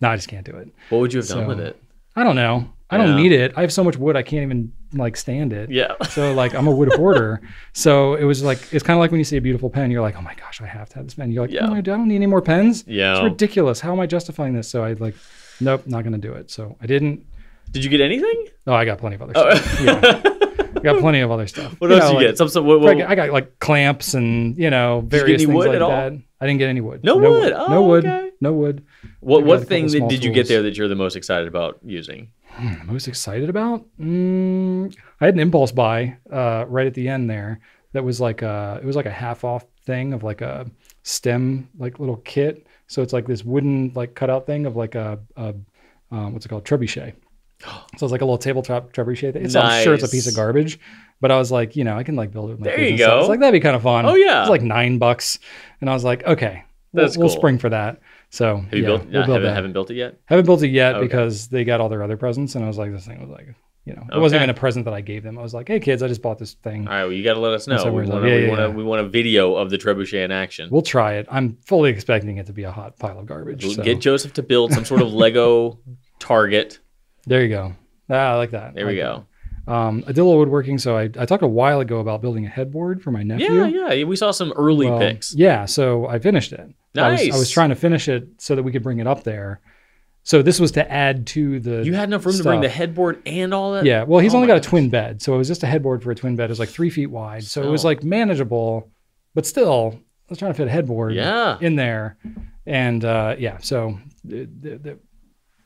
no, I just can't do it. What would you have so, done with it? I don't know. I don't yeah. need it. I have so much wood. I can't even like stand it. Yeah. So like I'm a wood hoarder. So it was like, it's kind of like when you see a beautiful pen, you're like, oh my gosh, I have to have this pen. You're like, yeah. oh my, I don't need any more pens. Yeah. It's ridiculous. How am I justifying this? So I like, nope, not going to do it. So I didn't. Did you get anything? No, oh, I got plenty of other stuff. Oh. Yeah. I got plenty of other stuff. What you else know, did you like, get? Some, some, what, what, I got? I got like clamps and, you know, various did you get any things wood like at all? That. I didn't get any wood. No, no wood. wood. Oh, no wood. Okay. No wood. What Maybe what thing that did you tools. get there that you're the most excited about using? Hmm, most excited about? Mm, I had an impulse buy uh, right at the end there. That was like a, it was like a half off thing of like a stem, like little kit. So it's like this wooden like cutout thing of like a, a um, what's it called? Trebuchet. So it's like a little tabletop trebuchet thing. It's, nice. I'm sure it's a piece of garbage, but I was like, you know, I can like build it. With my there you go. I was like, that'd be kind of fun. Oh yeah. It's like nine bucks. And I was like, okay, we'll, cool. we'll spring for that. So have you yeah, built, we'll not, build haven't, haven't built it yet? Haven't built it yet okay. because they got all their other presents. And I was like, this thing was like, you know, it okay. wasn't even a present that I gave them. I was like, hey kids, I just bought this thing. All right, well you got to let us know. So we, we, want, like, yeah, we, yeah, want yeah. A, we want a video of the trebuchet in action. We'll try it. I'm fully expecting it to be a hot pile of garbage. We'll so. Get Joseph to build some sort of Lego target. There you go. Ah, I like that. There like we go. That. Um, I did a little woodworking. So I, I talked a while ago about building a headboard for my nephew. Yeah, yeah. We saw some early well, pics. Yeah, so I finished it. Nice. I was, I was trying to finish it so that we could bring it up there. So this was to add to the You had enough room stuff. to bring the headboard and all that? Yeah, well, he's oh only got gosh. a twin bed. So it was just a headboard for a twin bed. It was like three feet wide. So oh. it was like manageable, but still, I was trying to fit a headboard yeah. in there. And uh, yeah, so the, the, the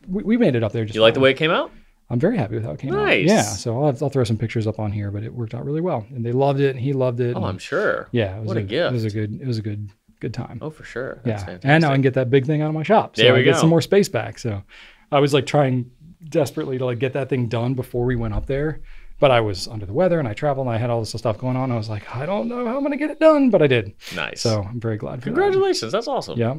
we made it up there. Just you like the way it came out? I'm very happy with how it came nice. out. Nice. Yeah. So I'll, I'll throw some pictures up on here, but it worked out really well, and they loved it, and he loved it. Oh, I'm sure. Yeah. It was what a, a gift. It was a good. It was a good. Good time. Oh, for sure. That's yeah. Fantastic. And now I can get that big thing out of my shop. So there we I go. Get some more space back. So I was like trying desperately to like get that thing done before we went up there, but I was under the weather and I traveled and I had all this stuff going on. I was like, I don't know how I'm gonna get it done, but I did. Nice. So I'm very glad. For Congratulations. That. That's awesome. Yeah.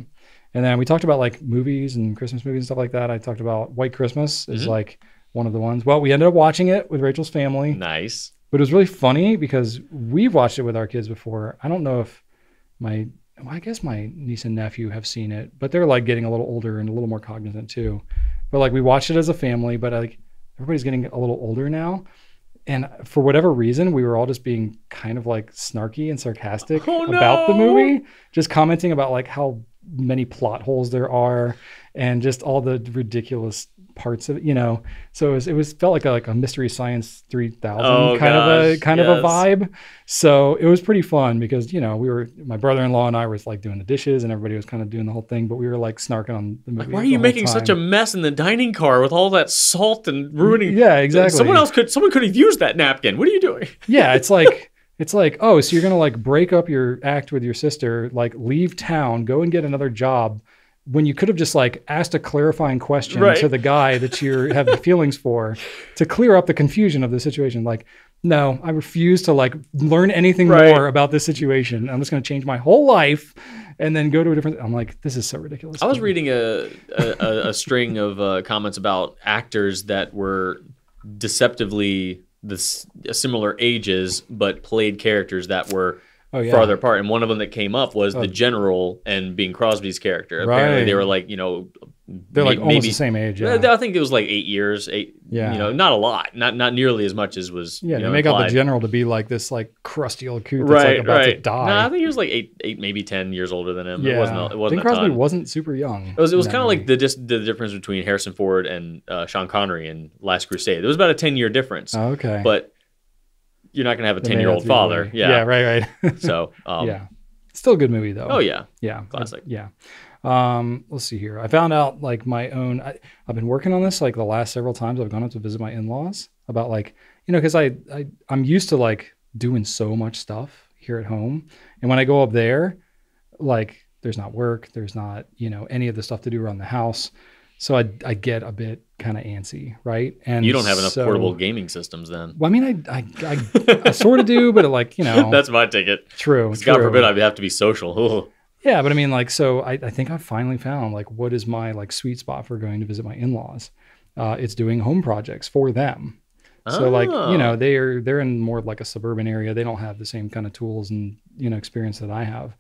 And then we talked about like movies and Christmas movies and stuff like that. I talked about White Christmas is mm-hmm. like one of the ones. Well, we ended up watching it with Rachel's family. Nice. But it was really funny because we've watched it with our kids before. I don't know if my, well, I guess my niece and nephew have seen it, but they're like getting a little older and a little more cognizant too. But like we watched it as a family, but like everybody's getting a little older now. And for whatever reason, we were all just being kind of like snarky and sarcastic oh, about no. the movie, just commenting about like how many plot holes there are and just all the ridiculous parts of it, you know. So it was, it was felt like a, like a Mystery Science three thousand oh, kind gosh, of a kind yes. of a vibe. So it was pretty fun because, you know, we were, my brother-in-law and I were like doing the dishes and everybody was kind of doing the whole thing, but we were like snarking on the movie. Like, why are you making time. such a mess in the dining car with all that salt and ruining? Yeah, exactly. Someone else could, someone could have used that napkin. What are you doing? Yeah, it's like, it's like, oh, so you're going to like break up your act with your sister, like leave town, go and get another job when you could have just like asked a clarifying question right. to the guy that you have the feelings for to clear up the confusion of the situation. Like, no, I refuse to like learn anything right. more about this situation. I'm just going to change my whole life and then go to a different, I'm like, this is so ridiculous. I was reading a, a, a string of uh, comments about actors that were deceptively the similar ages, but played characters that were oh, yeah. farther apart. And one of them that came up was oh. the general and Bing Crosby's character. Right. Apparently they were like, you know, they're like almost maybe, the same age. Yeah. I think it was like eight years, eight, yeah. you know, not a lot, not not nearly as much as was. Yeah, you know, they make implied. out the general to be like this like crusty old coot that's right, like about right. to die. No, I think he was like eight, eight, maybe ten years older than him. Yeah. It wasn't. It wasn't. Bing Crosby wasn't super young. It was. It was kind of like the dis the difference between Harrison Ford and uh, Sean Connery in Last Crusade. It was about a ten year difference. Oh, okay, but you're not going to have a ten year old father. Yeah. yeah, right, right. so um, yeah, still a good movie though. Oh yeah, yeah, classic. I, yeah. Um, let's see here. I found out like my own, I, I've been working on this like the last several times I've gone up to visit my in-laws about like, you know, cause I, I, I'm used to like doing so much stuff here at home. And when I go up there, like there's not work, there's not, you know, any of the stuff to do around the house. So I, I get a bit kind of antsy, right? And you don't have enough so, portable gaming systems then. Well, I mean, I I, I, I sort of do, but like, you know. That's my ticket. True. God true. forbid I have to be social. Ooh. Yeah, but I mean, like, so I, I think I finally found like what is my like sweet spot for going to visit my in-laws. Uh, it's doing home projects for them. Oh. So like, you know, they are, they're in more of like a suburban area. They don't have the same kind of tools and, you know, experience that I have,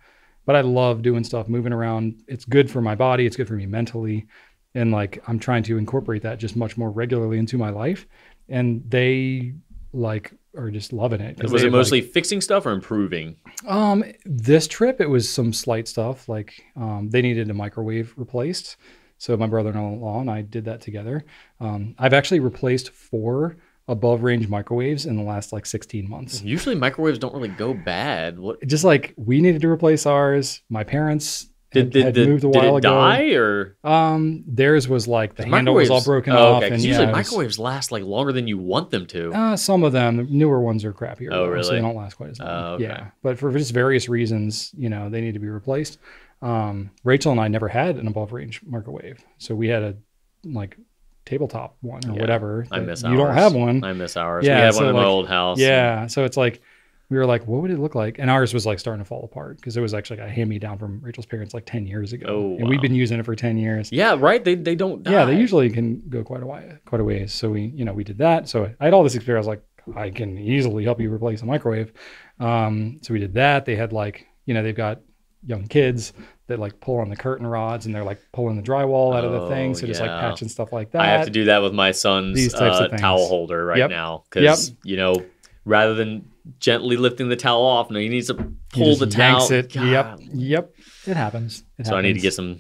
but I love doing stuff, moving around. It's good for my body. It's good for me mentally. And like, I'm trying to incorporate that just much more regularly into my life. And they like are just loving it. Was it mostly like, fixing stuff or improving? Um, this trip, it was some slight stuff. Like um, they needed a microwave replaced. So my brother-in-law and I did that together. Um, I've actually replaced four above range microwaves in the last like sixteen months. Usually microwaves don't really go bad. What? Just like we needed to replace ours. My parents Did, did, had did, moved a while did it ago. die or? Um, theirs was like the handle was all broken oh, off. Okay. And usually yeah, microwaves was, last like longer than you want them to. Uh, some of them, newer ones are crappier. Oh, though, really? So they don't last quite as long. Oh, okay. Yeah, but for just various reasons, you know, they need to be replaced. Um, Rachel and I never had an above range microwave. So we had a like tabletop one or yeah, whatever. I miss ours. You don't have one. I miss ours. Yeah, we had so one in like, my old house. Yeah, and... so it's like, we were like, what would it look like? And ours was like starting to fall apart because it was actually a hand-me-down from Rachel's parents like ten years ago. Oh, and wow. We've been using it for ten years. Yeah, right? They, they don't die. Yeah, they usually can go quite a while, quite a ways. So we, you know, we did that. So I had all this experience. I was like, I can easily help you replace a microwave. Um, so we did that. They had like, you know, they've got young kids that like pull on the curtain rods and they're like pulling the drywall out oh, of the thing. So yeah. just like patching stuff like that. I have to do that with my son's These types uh, of towel holder right yep. now because, yep. you know, rather than gently lifting the towel off, no, you need to pull the towel. It. Yep, yep, it happens. It so happens. I need to get some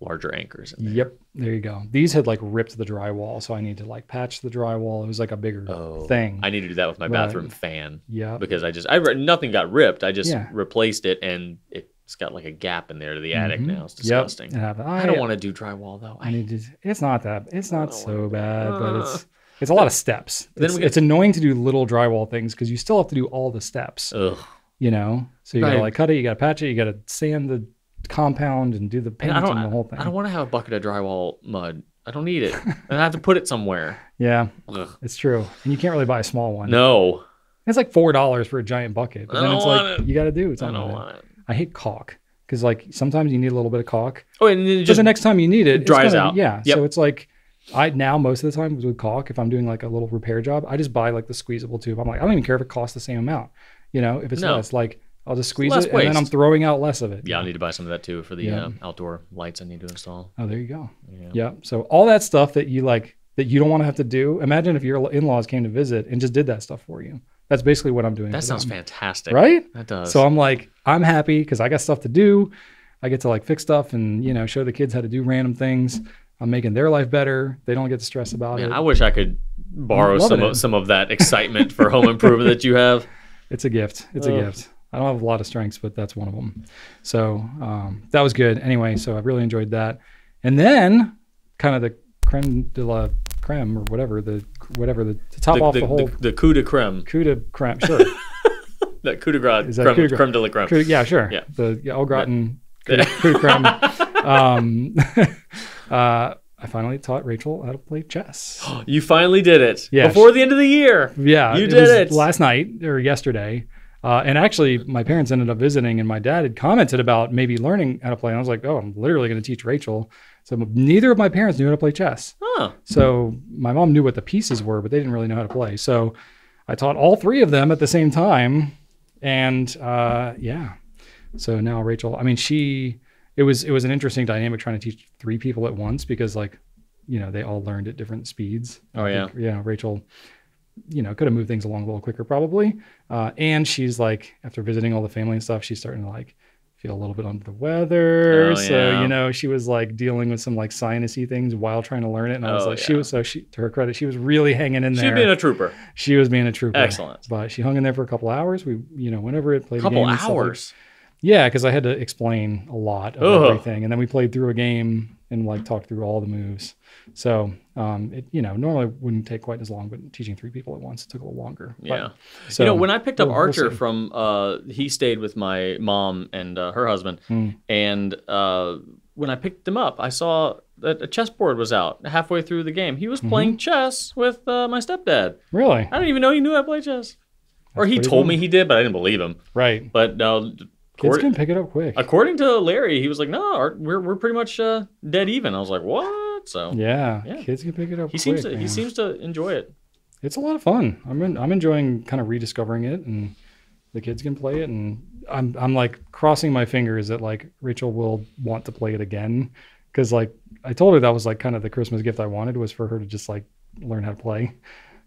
larger anchors. In there. Yep, there you go. These had like ripped the drywall, so I need to like patch the drywall. It was like a bigger oh, thing. I need to do that with my but, bathroom fan. Yeah, because I just I nothing got ripped. I just yeah. replaced it, and it's got like a gap in there to the attic mm-hmm. now. It's disgusting. Yep, it I, I don't want to do drywall though. I need to. It's not that. It's not so bad, uh, but it's. It's a lot of steps. Then it's, get, it's annoying to do little drywall things because you still have to do all the steps. Ugh. You know? So you right. gotta like cut it, you gotta patch it, you gotta sand the compound and do the paint and, and the whole thing. I don't want to have a bucket of drywall mud. I don't need it. And I have to put it somewhere. Yeah. Ugh. It's true. And you can't really buy a small one. No. It's like four dollars for a giant bucket. But I then don't it's want like, it. You gotta do it. I don't want it. I hate caulk because like sometimes you need a little bit of caulk. Oh, and then just the next time you need it, it dries gonna, out. Yeah. Yep. So it's like, I now most of the time with caulk, if I'm doing like a little repair job, I just buy like the squeezable tube. I'm like, I don't even care if it costs the same amount. You know, if it's no. less, like I'll just squeeze it waste. and then I'm throwing out less of it. Yeah, I need to buy some of that too for the yeah. uh, outdoor lights I need to install. Oh, there you go. Yeah. yeah. So all that stuff that you like, that you don't want to have to do. Imagine if your in-laws came to visit and just did that stuff for you. That's basically what I'm doing. That sounds them. fantastic. Right? That does. So I'm like, I'm happy because I got stuff to do. I get to like fix stuff and, you know, show the kids how to do random things. I'm making their life better. They don't get to stress about Man, it. I wish I could borrow some of, some of that excitement for home improvement that you have. It's a gift. It's oh. a gift. I don't have a lot of strengths, but that's one of them. So um, that was good. Anyway, so I really enjoyed that. And then kind of the creme de la creme or whatever, the whatever the to top the, off the, the whole. The, the coup de creme. Coup de creme, sure. That coup de grace, creme, creme, creme de la creme. Coup, yeah, sure. Yeah. The yeah, au gratin yeah. coup de creme. um, uh, I finally taught Rachel how to play chess. You finally did it yeah, before she, the end of the year. Yeah, you did it, it last night or yesterday. Uh, and actually, my parents ended up visiting, and my dad had commented about maybe learning how to play. And I was like, "Oh, I'm literally going to teach Rachel." So neither of my parents knew how to play chess. Huh. So my mom knew what the pieces were, but they didn't really know how to play. So I taught all three of them at the same time, and uh, yeah. So now Rachel, I mean, she. It was it was an interesting dynamic trying to teach three people at once because like, you know, they all learned at different speeds. Oh yeah. Like, yeah. Rachel, you know, could have moved things along a little quicker probably. Uh, and she's like, after visiting all the family and stuff, she's starting to like feel a little bit under the weather. Oh, so yeah. you know, she was like dealing with some like sinusy things while trying to learn it. And I was oh, like, yeah. she was so she to her credit, she was really hanging in there. She being a trooper. She was being a trooper. Excellent. But she hung in there for a couple hours. We you know whenever it played a couple hours. Yeah, because I had to explain a lot of Ugh. everything, and then we played through a game and like talked through all the moves. So um, it you know normally wouldn't take quite as long, but teaching three people at once it took a little longer. Yeah, but, so, you know when I picked up we'll, Archer we'll from uh, he stayed with my mom and uh, her husband, mm. and uh, when I picked them up, I saw that a chessboard was out halfway through the game. He was mm-hmm. playing chess with uh, my stepdad. Really? I didn't even know he knew I played chess, That's or he told cool. me he did, but I didn't believe him. Right. But no. Uh, Kids can pick it up quick. According to Larry, he was like, "No, our, we're we're pretty much uh, dead even." I was like, "What?" So yeah, yeah. kids can pick it up. He quick, seems to man. he seems to enjoy it. it's a lot of fun. I'm in, I'm enjoying kind of rediscovering it, and the kids can play it, and I'm I'm like crossing my fingers that like Rachel will want to play it again, because like I told her that was like kind of the Christmas gift I wanted, was for her to just like learn how to play.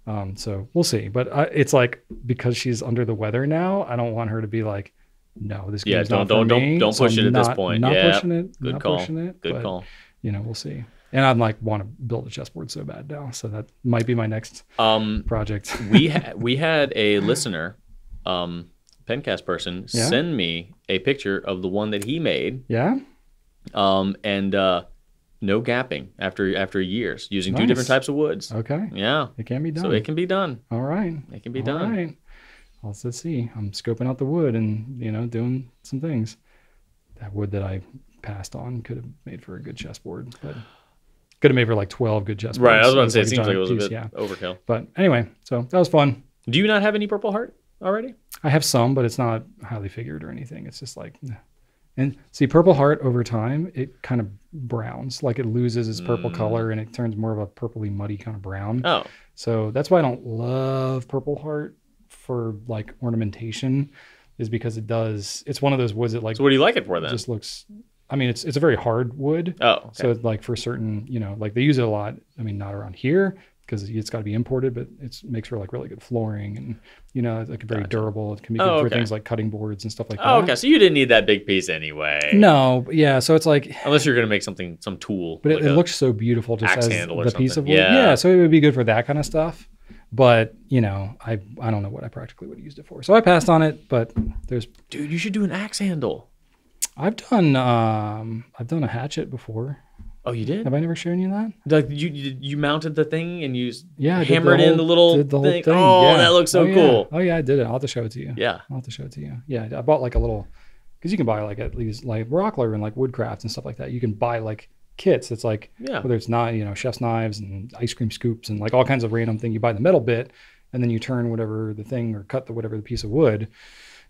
Um, so we'll see. But I, it's like, because she's under the weather now, I don't want her to be like, no, this game's yeah, not don't, for don't, me. Don't don't so push I'm it at not, this point. Not yeah, pushing it. Good not call. Pushing it, good but, call. You know, we'll see. And I'd like want to build a chessboard so bad now, so that might be my next um, project. we ha we had a listener, um, Pencast person, yeah? send me a picture of the one that he made. Yeah. Um, and uh, no gapping after after years, using nice. two different types of woods. Okay. Yeah. It can be done. So it can be done. All right. It can be All done. All right. Let's see. I'm scoping out the wood and, you know, doing some things. That wood that I passed on could have made for a good chessboard, but. Could have made for like twelve good chessboards. Right, I was about to say, it seems like it was a bit overkill. But anyway, so that was fun. Do you not have any Purple Heart already? I have some, but it's not highly figured or anything. It's just like, and see, Purple Heart over time, it kind of browns. Like it loses its purple mm. color and it turns more of a purpley muddy kind of brown. Oh. So that's why I don't love Purple Heart for like ornamentation, is because it does, it's one of those woods that like. So what do you like it for then? Just looks. I mean, it's it's a very hard wood. Oh, okay. So it's like for certain, you know, like they use it a lot. I mean, not around here because it's got to be imported, but it makes for like really good flooring, and you know, it's like very gotcha. durable. It can be good oh, okay. for things like cutting boards and stuff like that. Oh, okay. So you didn't need that big piece anyway. No, yeah. So it's like, unless you're gonna make something, some tool. But like it, it looks so beautiful just as the something. piece of wood. Yeah. yeah. So it would be good for that kind of stuff. But you know, I I don't know what I practically would have used it for. So I passed on it. But there's, dude, you should do an axe handle. I've done um, I've done a hatchet before. Oh, you did? Have I never shown you that? Like you you, you mounted the thing and you yeah, hammered the whole, in the little did the whole thing. thing. Oh, yeah. that looks so oh, yeah. cool. Oh yeah, I did it. I'll have to show it to you. Yeah, I'll have to show it to you. Yeah, I bought like a little, because you can buy like at least like Rockler and like Woodcraft and stuff like that. You can buy like kits. It's like yeah. whether it's not you know chef's knives and ice cream scoops and like all kinds of random thing. You buy the metal bit and then you turn whatever the thing or cut the whatever the piece of wood.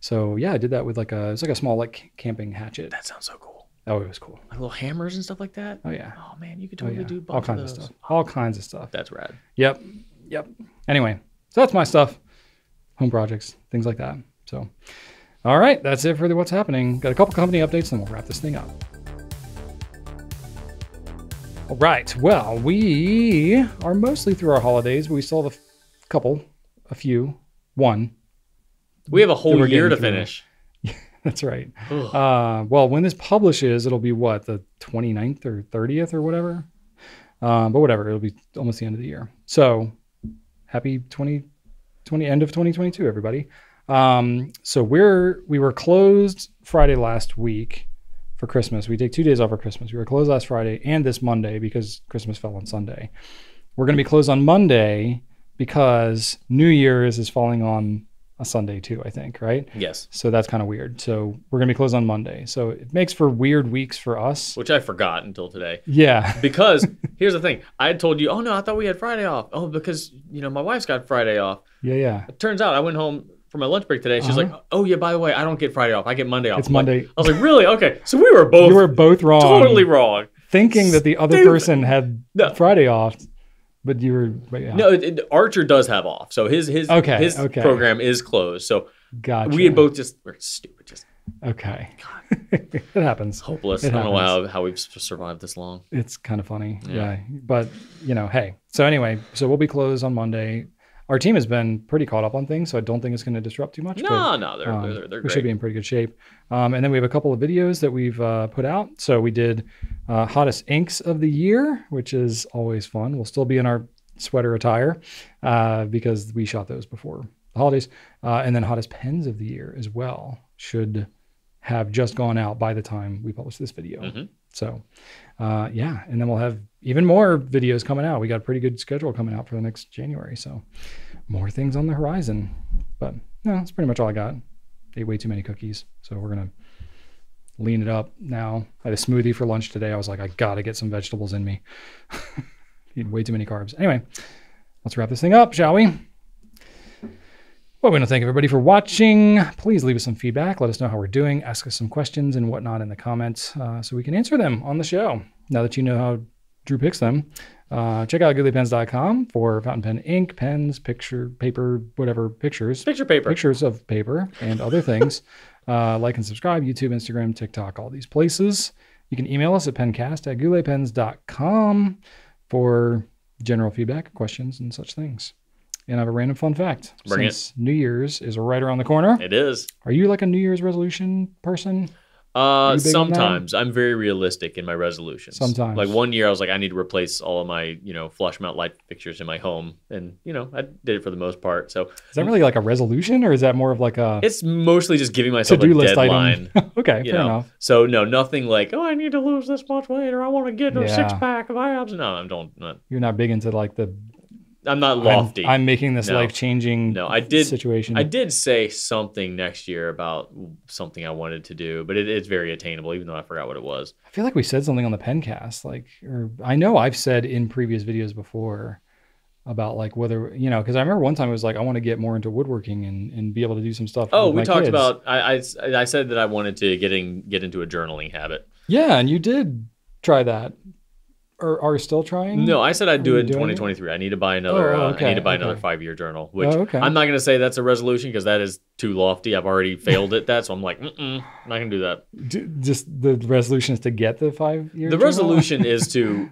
So yeah, I did that with like a, it's like a small like camping hatchet. That sounds so cool. Oh, it was cool. Like little hammers and stuff like that. Oh yeah. Oh man, you could totally oh, yeah. do all kinds of, of stuff. All kinds of stuff. That's rad. Yep. Yep. Anyway, so that's my stuff. Home projects, things like that. So, all right, that's it for the what's happening. Got a couple company updates and we'll wrap this thing up. All right, well, we are mostly through our holidays, but we still have a couple, a few, one. We have a whole year to finish. Yeah, that's right. Uh, well, when this publishes, it'll be what, the twenty-ninth or thirtieth or whatever? Uh, but whatever, it'll be almost the end of the year. So happy twenty twenty, end of twenty twenty-two, everybody. Um, so we're, we were closed Friday last week for Christmas. We take two days off for Christmas. We were closed last Friday and this Monday because Christmas fell on Sunday. We're going to be closed on Monday because New Year's is falling on a Sunday too, I think, right? Yes. So that's kind of weird. So we're gonna be closed on Monday. So it makes for weird weeks for us. Which I forgot until today. Yeah. Because here's the thing. I had told you, oh no, I thought we had Friday off. Oh, because you know, my wife's got Friday off. Yeah, yeah. It turns out I went home for my lunch break today. She's uh -huh. like, oh yeah, by the way, I don't get Friday off. I get Monday off. It's I'm Monday. Like, I was like, really? Okay. So we were both You were both wrong. Totally wrong. Thinking that the other Stupid. person had no. Friday off. But you were but yeah. no. It, it, Archer does have off, so his his okay, his okay. program is closed. So gotcha. we had both just we're stupid. Just okay, God. It happens. Hopeless. It I don't happens. know how, how we've survived this long. It's kind of funny, yeah. yeah. But you know, hey. So anyway, so we'll be closed on Monday. Our team has been pretty caught up on things, so I don't think it's going to disrupt too much. No, but, no, they're um, they're, they're great. We should be in pretty good shape. Um, and then we have a couple of videos that we've uh, put out. So we did. Uh, hottest inks of the year, which is always fun. We'll still be in our sweater attire uh, because we shot those before the holidays. Uh, and then hottest pens of the year as well should have just gone out by the time we publish this video. Mm-hmm. So uh, yeah, and then we'll have even more videos coming out. We got a pretty good schedule coming out for the next January. So more things on the horizon, but no, that's pretty much all I got. Ate way too many cookies. So we're going to lean it up now. I had a smoothie for lunch today. I was like, I gotta get some vegetables in me. Eat way too many carbs. Anyway, let's wrap this thing up, shall we? Well, we want to thank everybody for watching. Please leave us some feedback. Let us know how we're doing. Ask us some questions and whatnot in the comments uh, so we can answer them on the show. Now that you know how Drew picks them, Uh, check out goulet pens dot com for fountain pen ink, pens, picture, paper, whatever, pictures. Picture paper. Pictures of paper and other things. Uh, like and subscribe, YouTube, Instagram, TikTok, all these places. You can email us at pencast at goulet pens dot com for general feedback, questions, and such things. And I have a random fun fact. Bring Since it. New Year's is right around the corner. It is. Are you like a New Year's resolution person? Uh, sometimes I'm very realistic in my resolutions. Sometimes, like one year, I was like, I need to replace all of my, you know, flush mount light fixtures in my home, and you know, I did it for the most part. So, is that really like a resolution, or is that more of like a? It's mostly just giving myself a deadline. Okay, fair enough. So no, nothing like, oh, I need to lose this much weight, or I want to get a six pack of abs. No, I don't. Not, You're not big into like the. I'm not lofty. I'm, I'm making this no. life-changing no, I did, situation. I did say something next year about something I wanted to do, but it, it's very attainable, even though I forgot what it was. I feel like we said something on the Pencast. Like, or I know I've said in previous videos before about like whether, you know, because I remember one time it was like, I want to get more into woodworking and, and be able to do some stuff. Oh, with we my talked kids. about, I, I, I said that I wanted to getting, get into a journaling habit. Yeah, and you did try that. Or are you still trying? No, I said I'd do it in twenty twenty-three. It? I need to buy another. Oh, okay. uh, I need to buy okay. another five-year journal. Which oh, okay. I'm not going to say that's a resolution because that is too lofty. I've already failed at that, so I'm like, mm-mm, I'm not going to do that. Do, just the resolution is to get the five-year. The journal? resolution is to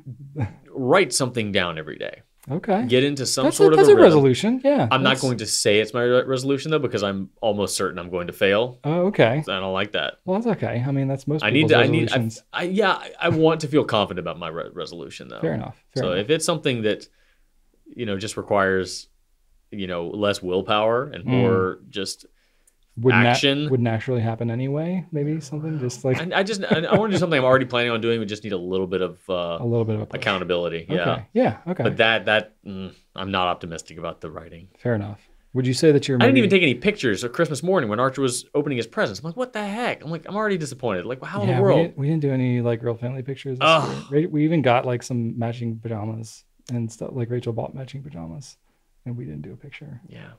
write something down every day. Okay. Get into some that's sort a, of that's a, a resolution. Yeah. I'm that's... not going to say it's my resolution though because I'm almost certain I'm going to fail. Oh, okay. So I don't like that. Well, that's okay. I mean, that's most. I need to. I need. I, I, yeah, I, I want to feel confident about my re resolution though. Fair enough. Fair so enough. If it's something that, you know, just requires, you know, less willpower and more mm. just. Would action na would naturally happen anyway. Maybe something just like I, I just I, I want to do something I'm already planning on doing. We just need a little bit of uh, a little bit of a accountability. Okay. Yeah, yeah, okay. But that that mm, I'm not optimistic about the writing. Fair enough. Would you say that you're? I maybe... didn't even take any pictures of Christmas morning when Archer was opening his presents. I'm like, what the heck? I'm like, I'm already disappointed. Like, how yeah, in the world? We didn't, we didn't do any like real family pictures. This year. We even got like some matching pajamas and stuff. Like Rachel bought matching pajamas, and we didn't do a picture. Yeah, Terrible.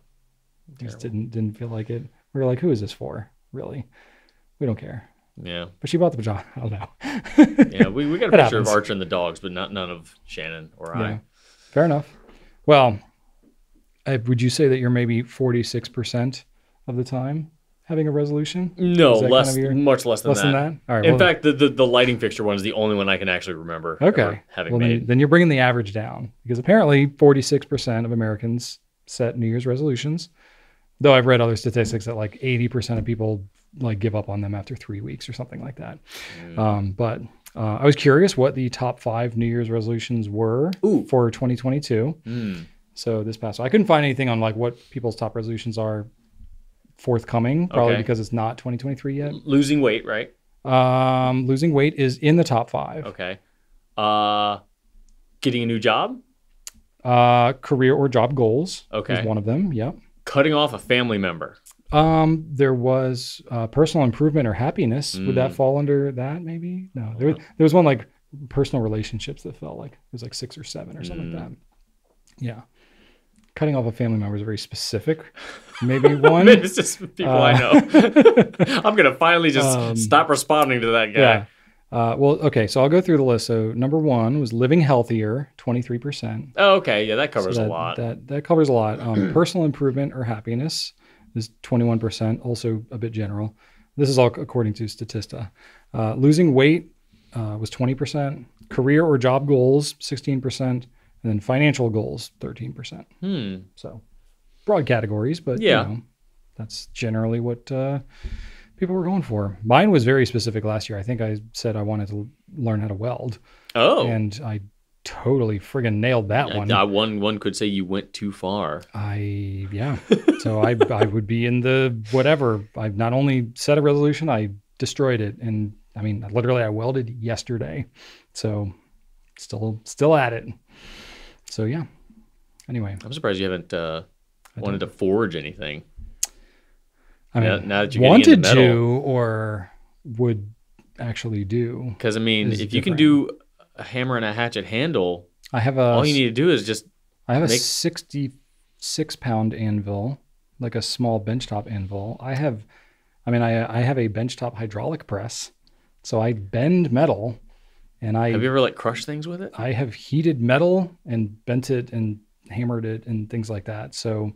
just didn't didn't feel like it. We were like, who is this for? Really? We don't care. Yeah. But she bought the pajama. I don't know. yeah, we, we got a picture happens. of Archer and the dogs, but not none of Shannon or yeah. I. Fair enough. Well, I, would you say that you're maybe forty-six percent of the time having a resolution? No, less, kind of your, much less than less that. Less than that? All right, In well, fact, the, the, the lighting fixture one is the only one I can actually remember okay. having well, made. Then, then you're bringing the average down because apparently forty-six percent of Americans set New Year's resolutions. Though I've read other statistics that like eighty percent of people like give up on them after three weeks or something like that. Mm. Um, but uh, I was curious what the top five New Year's resolutions were Ooh. for twenty twenty-two. Mm. So this past, I couldn't find anything on like what people's top resolutions are forthcoming, probably okay. because it's not twenty twenty-three yet. L- losing weight, right? Um, losing weight is in the top five. Okay. Uh, getting a new job? Uh, career or job goals okay. is one of them, yep. Cutting off a family member. Um, there was uh, personal improvement or happiness. Mm. Would that fall under that maybe? No, there, there was one like personal relationships that felt like it was like six or seven or something mm. like that. Yeah. Cutting off a family member is very specific. Maybe one. Maybe it's just people uh, I know. I'm going to finally just um, stop responding to that guy. Yeah. Uh, well, okay, so I'll go through the list. So number one was living healthier, twenty-three percent. Oh, okay, yeah, that covers so that, a lot. That, that covers a lot. Um, personal improvement or happiness is twenty-one percent, also a bit general. This is all according to Statista. Uh, losing weight uh, was twenty percent. Career or job goals, sixteen percent. And then financial goals, thirteen percent. Hmm. So broad categories, but yeah. you know, that's generally what... Uh, people were going for. Mine was very specific last year. I think I said I wanted to learn how to weld. Oh. And I totally friggin' nailed that I, one. I, one. One could say you went too far. I, yeah. So I, I would be in the whatever. I've not only set a resolution, I destroyed it. And I mean, literally I welded yesterday. So still, still at it. So yeah. Anyway. I'm surprised you haven't uh, wanted to forge anything. I mean, now, now that you're wanted metal, to or would actually do. Because, I mean, if different. you can do a hammer and a hatchet handle, I have a, all you need to do is just I have make... a sixty-six pound anvil, like a small benchtop anvil. I have, I mean, I, I have a benchtop hydraulic press, so I bend metal And I have you ever like crushed things with it? I have heated metal and bent it and hammered it and things like that. So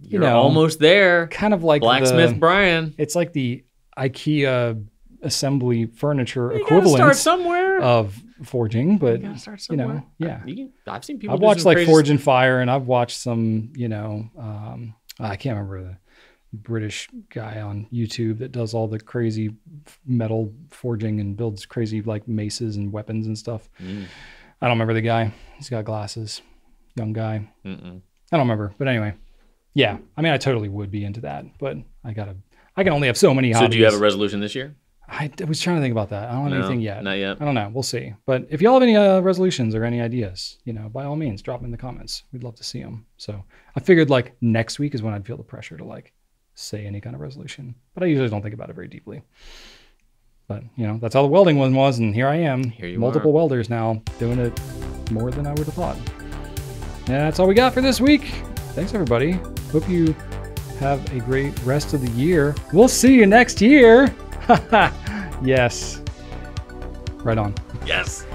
you you're know, almost there. Kind of like blacksmith the, Brian. It's like the IKEA assembly furniture you equivalent start somewhere. Of forging, but you, start you know, yeah. You can, I've seen people. I've watched like Forge and Fire, and I've watched some. You know, um, I can't remember the British guy on YouTube that does all the crazy metal forging and builds crazy like maces and weapons and stuff. Mm. I don't remember the guy. He's got glasses, young guy. Mm-mm. I don't remember, but anyway, yeah. I mean, I totally would be into that, but I gotta. I can only have so many hobbies. So do you have a resolution this year? I was trying to think about that. I don't have no, anything yet. Not yet. I don't know. We'll see. But if y'all have any uh, resolutions or any ideas, you know, by all means, drop them in the comments. We'd love to see them. So I figured like next week is when I'd feel the pressure to like say any kind of resolution. But I usually don't think about it very deeply. But, you know, that's how the welding one was. And here I am. Here you multiple are. Welders now doing it more than I would have thought. And that's all we got for this week. Thanks, everybody. Hope you have a great rest of the year. We'll see you next year. Yes. Right on. Yes.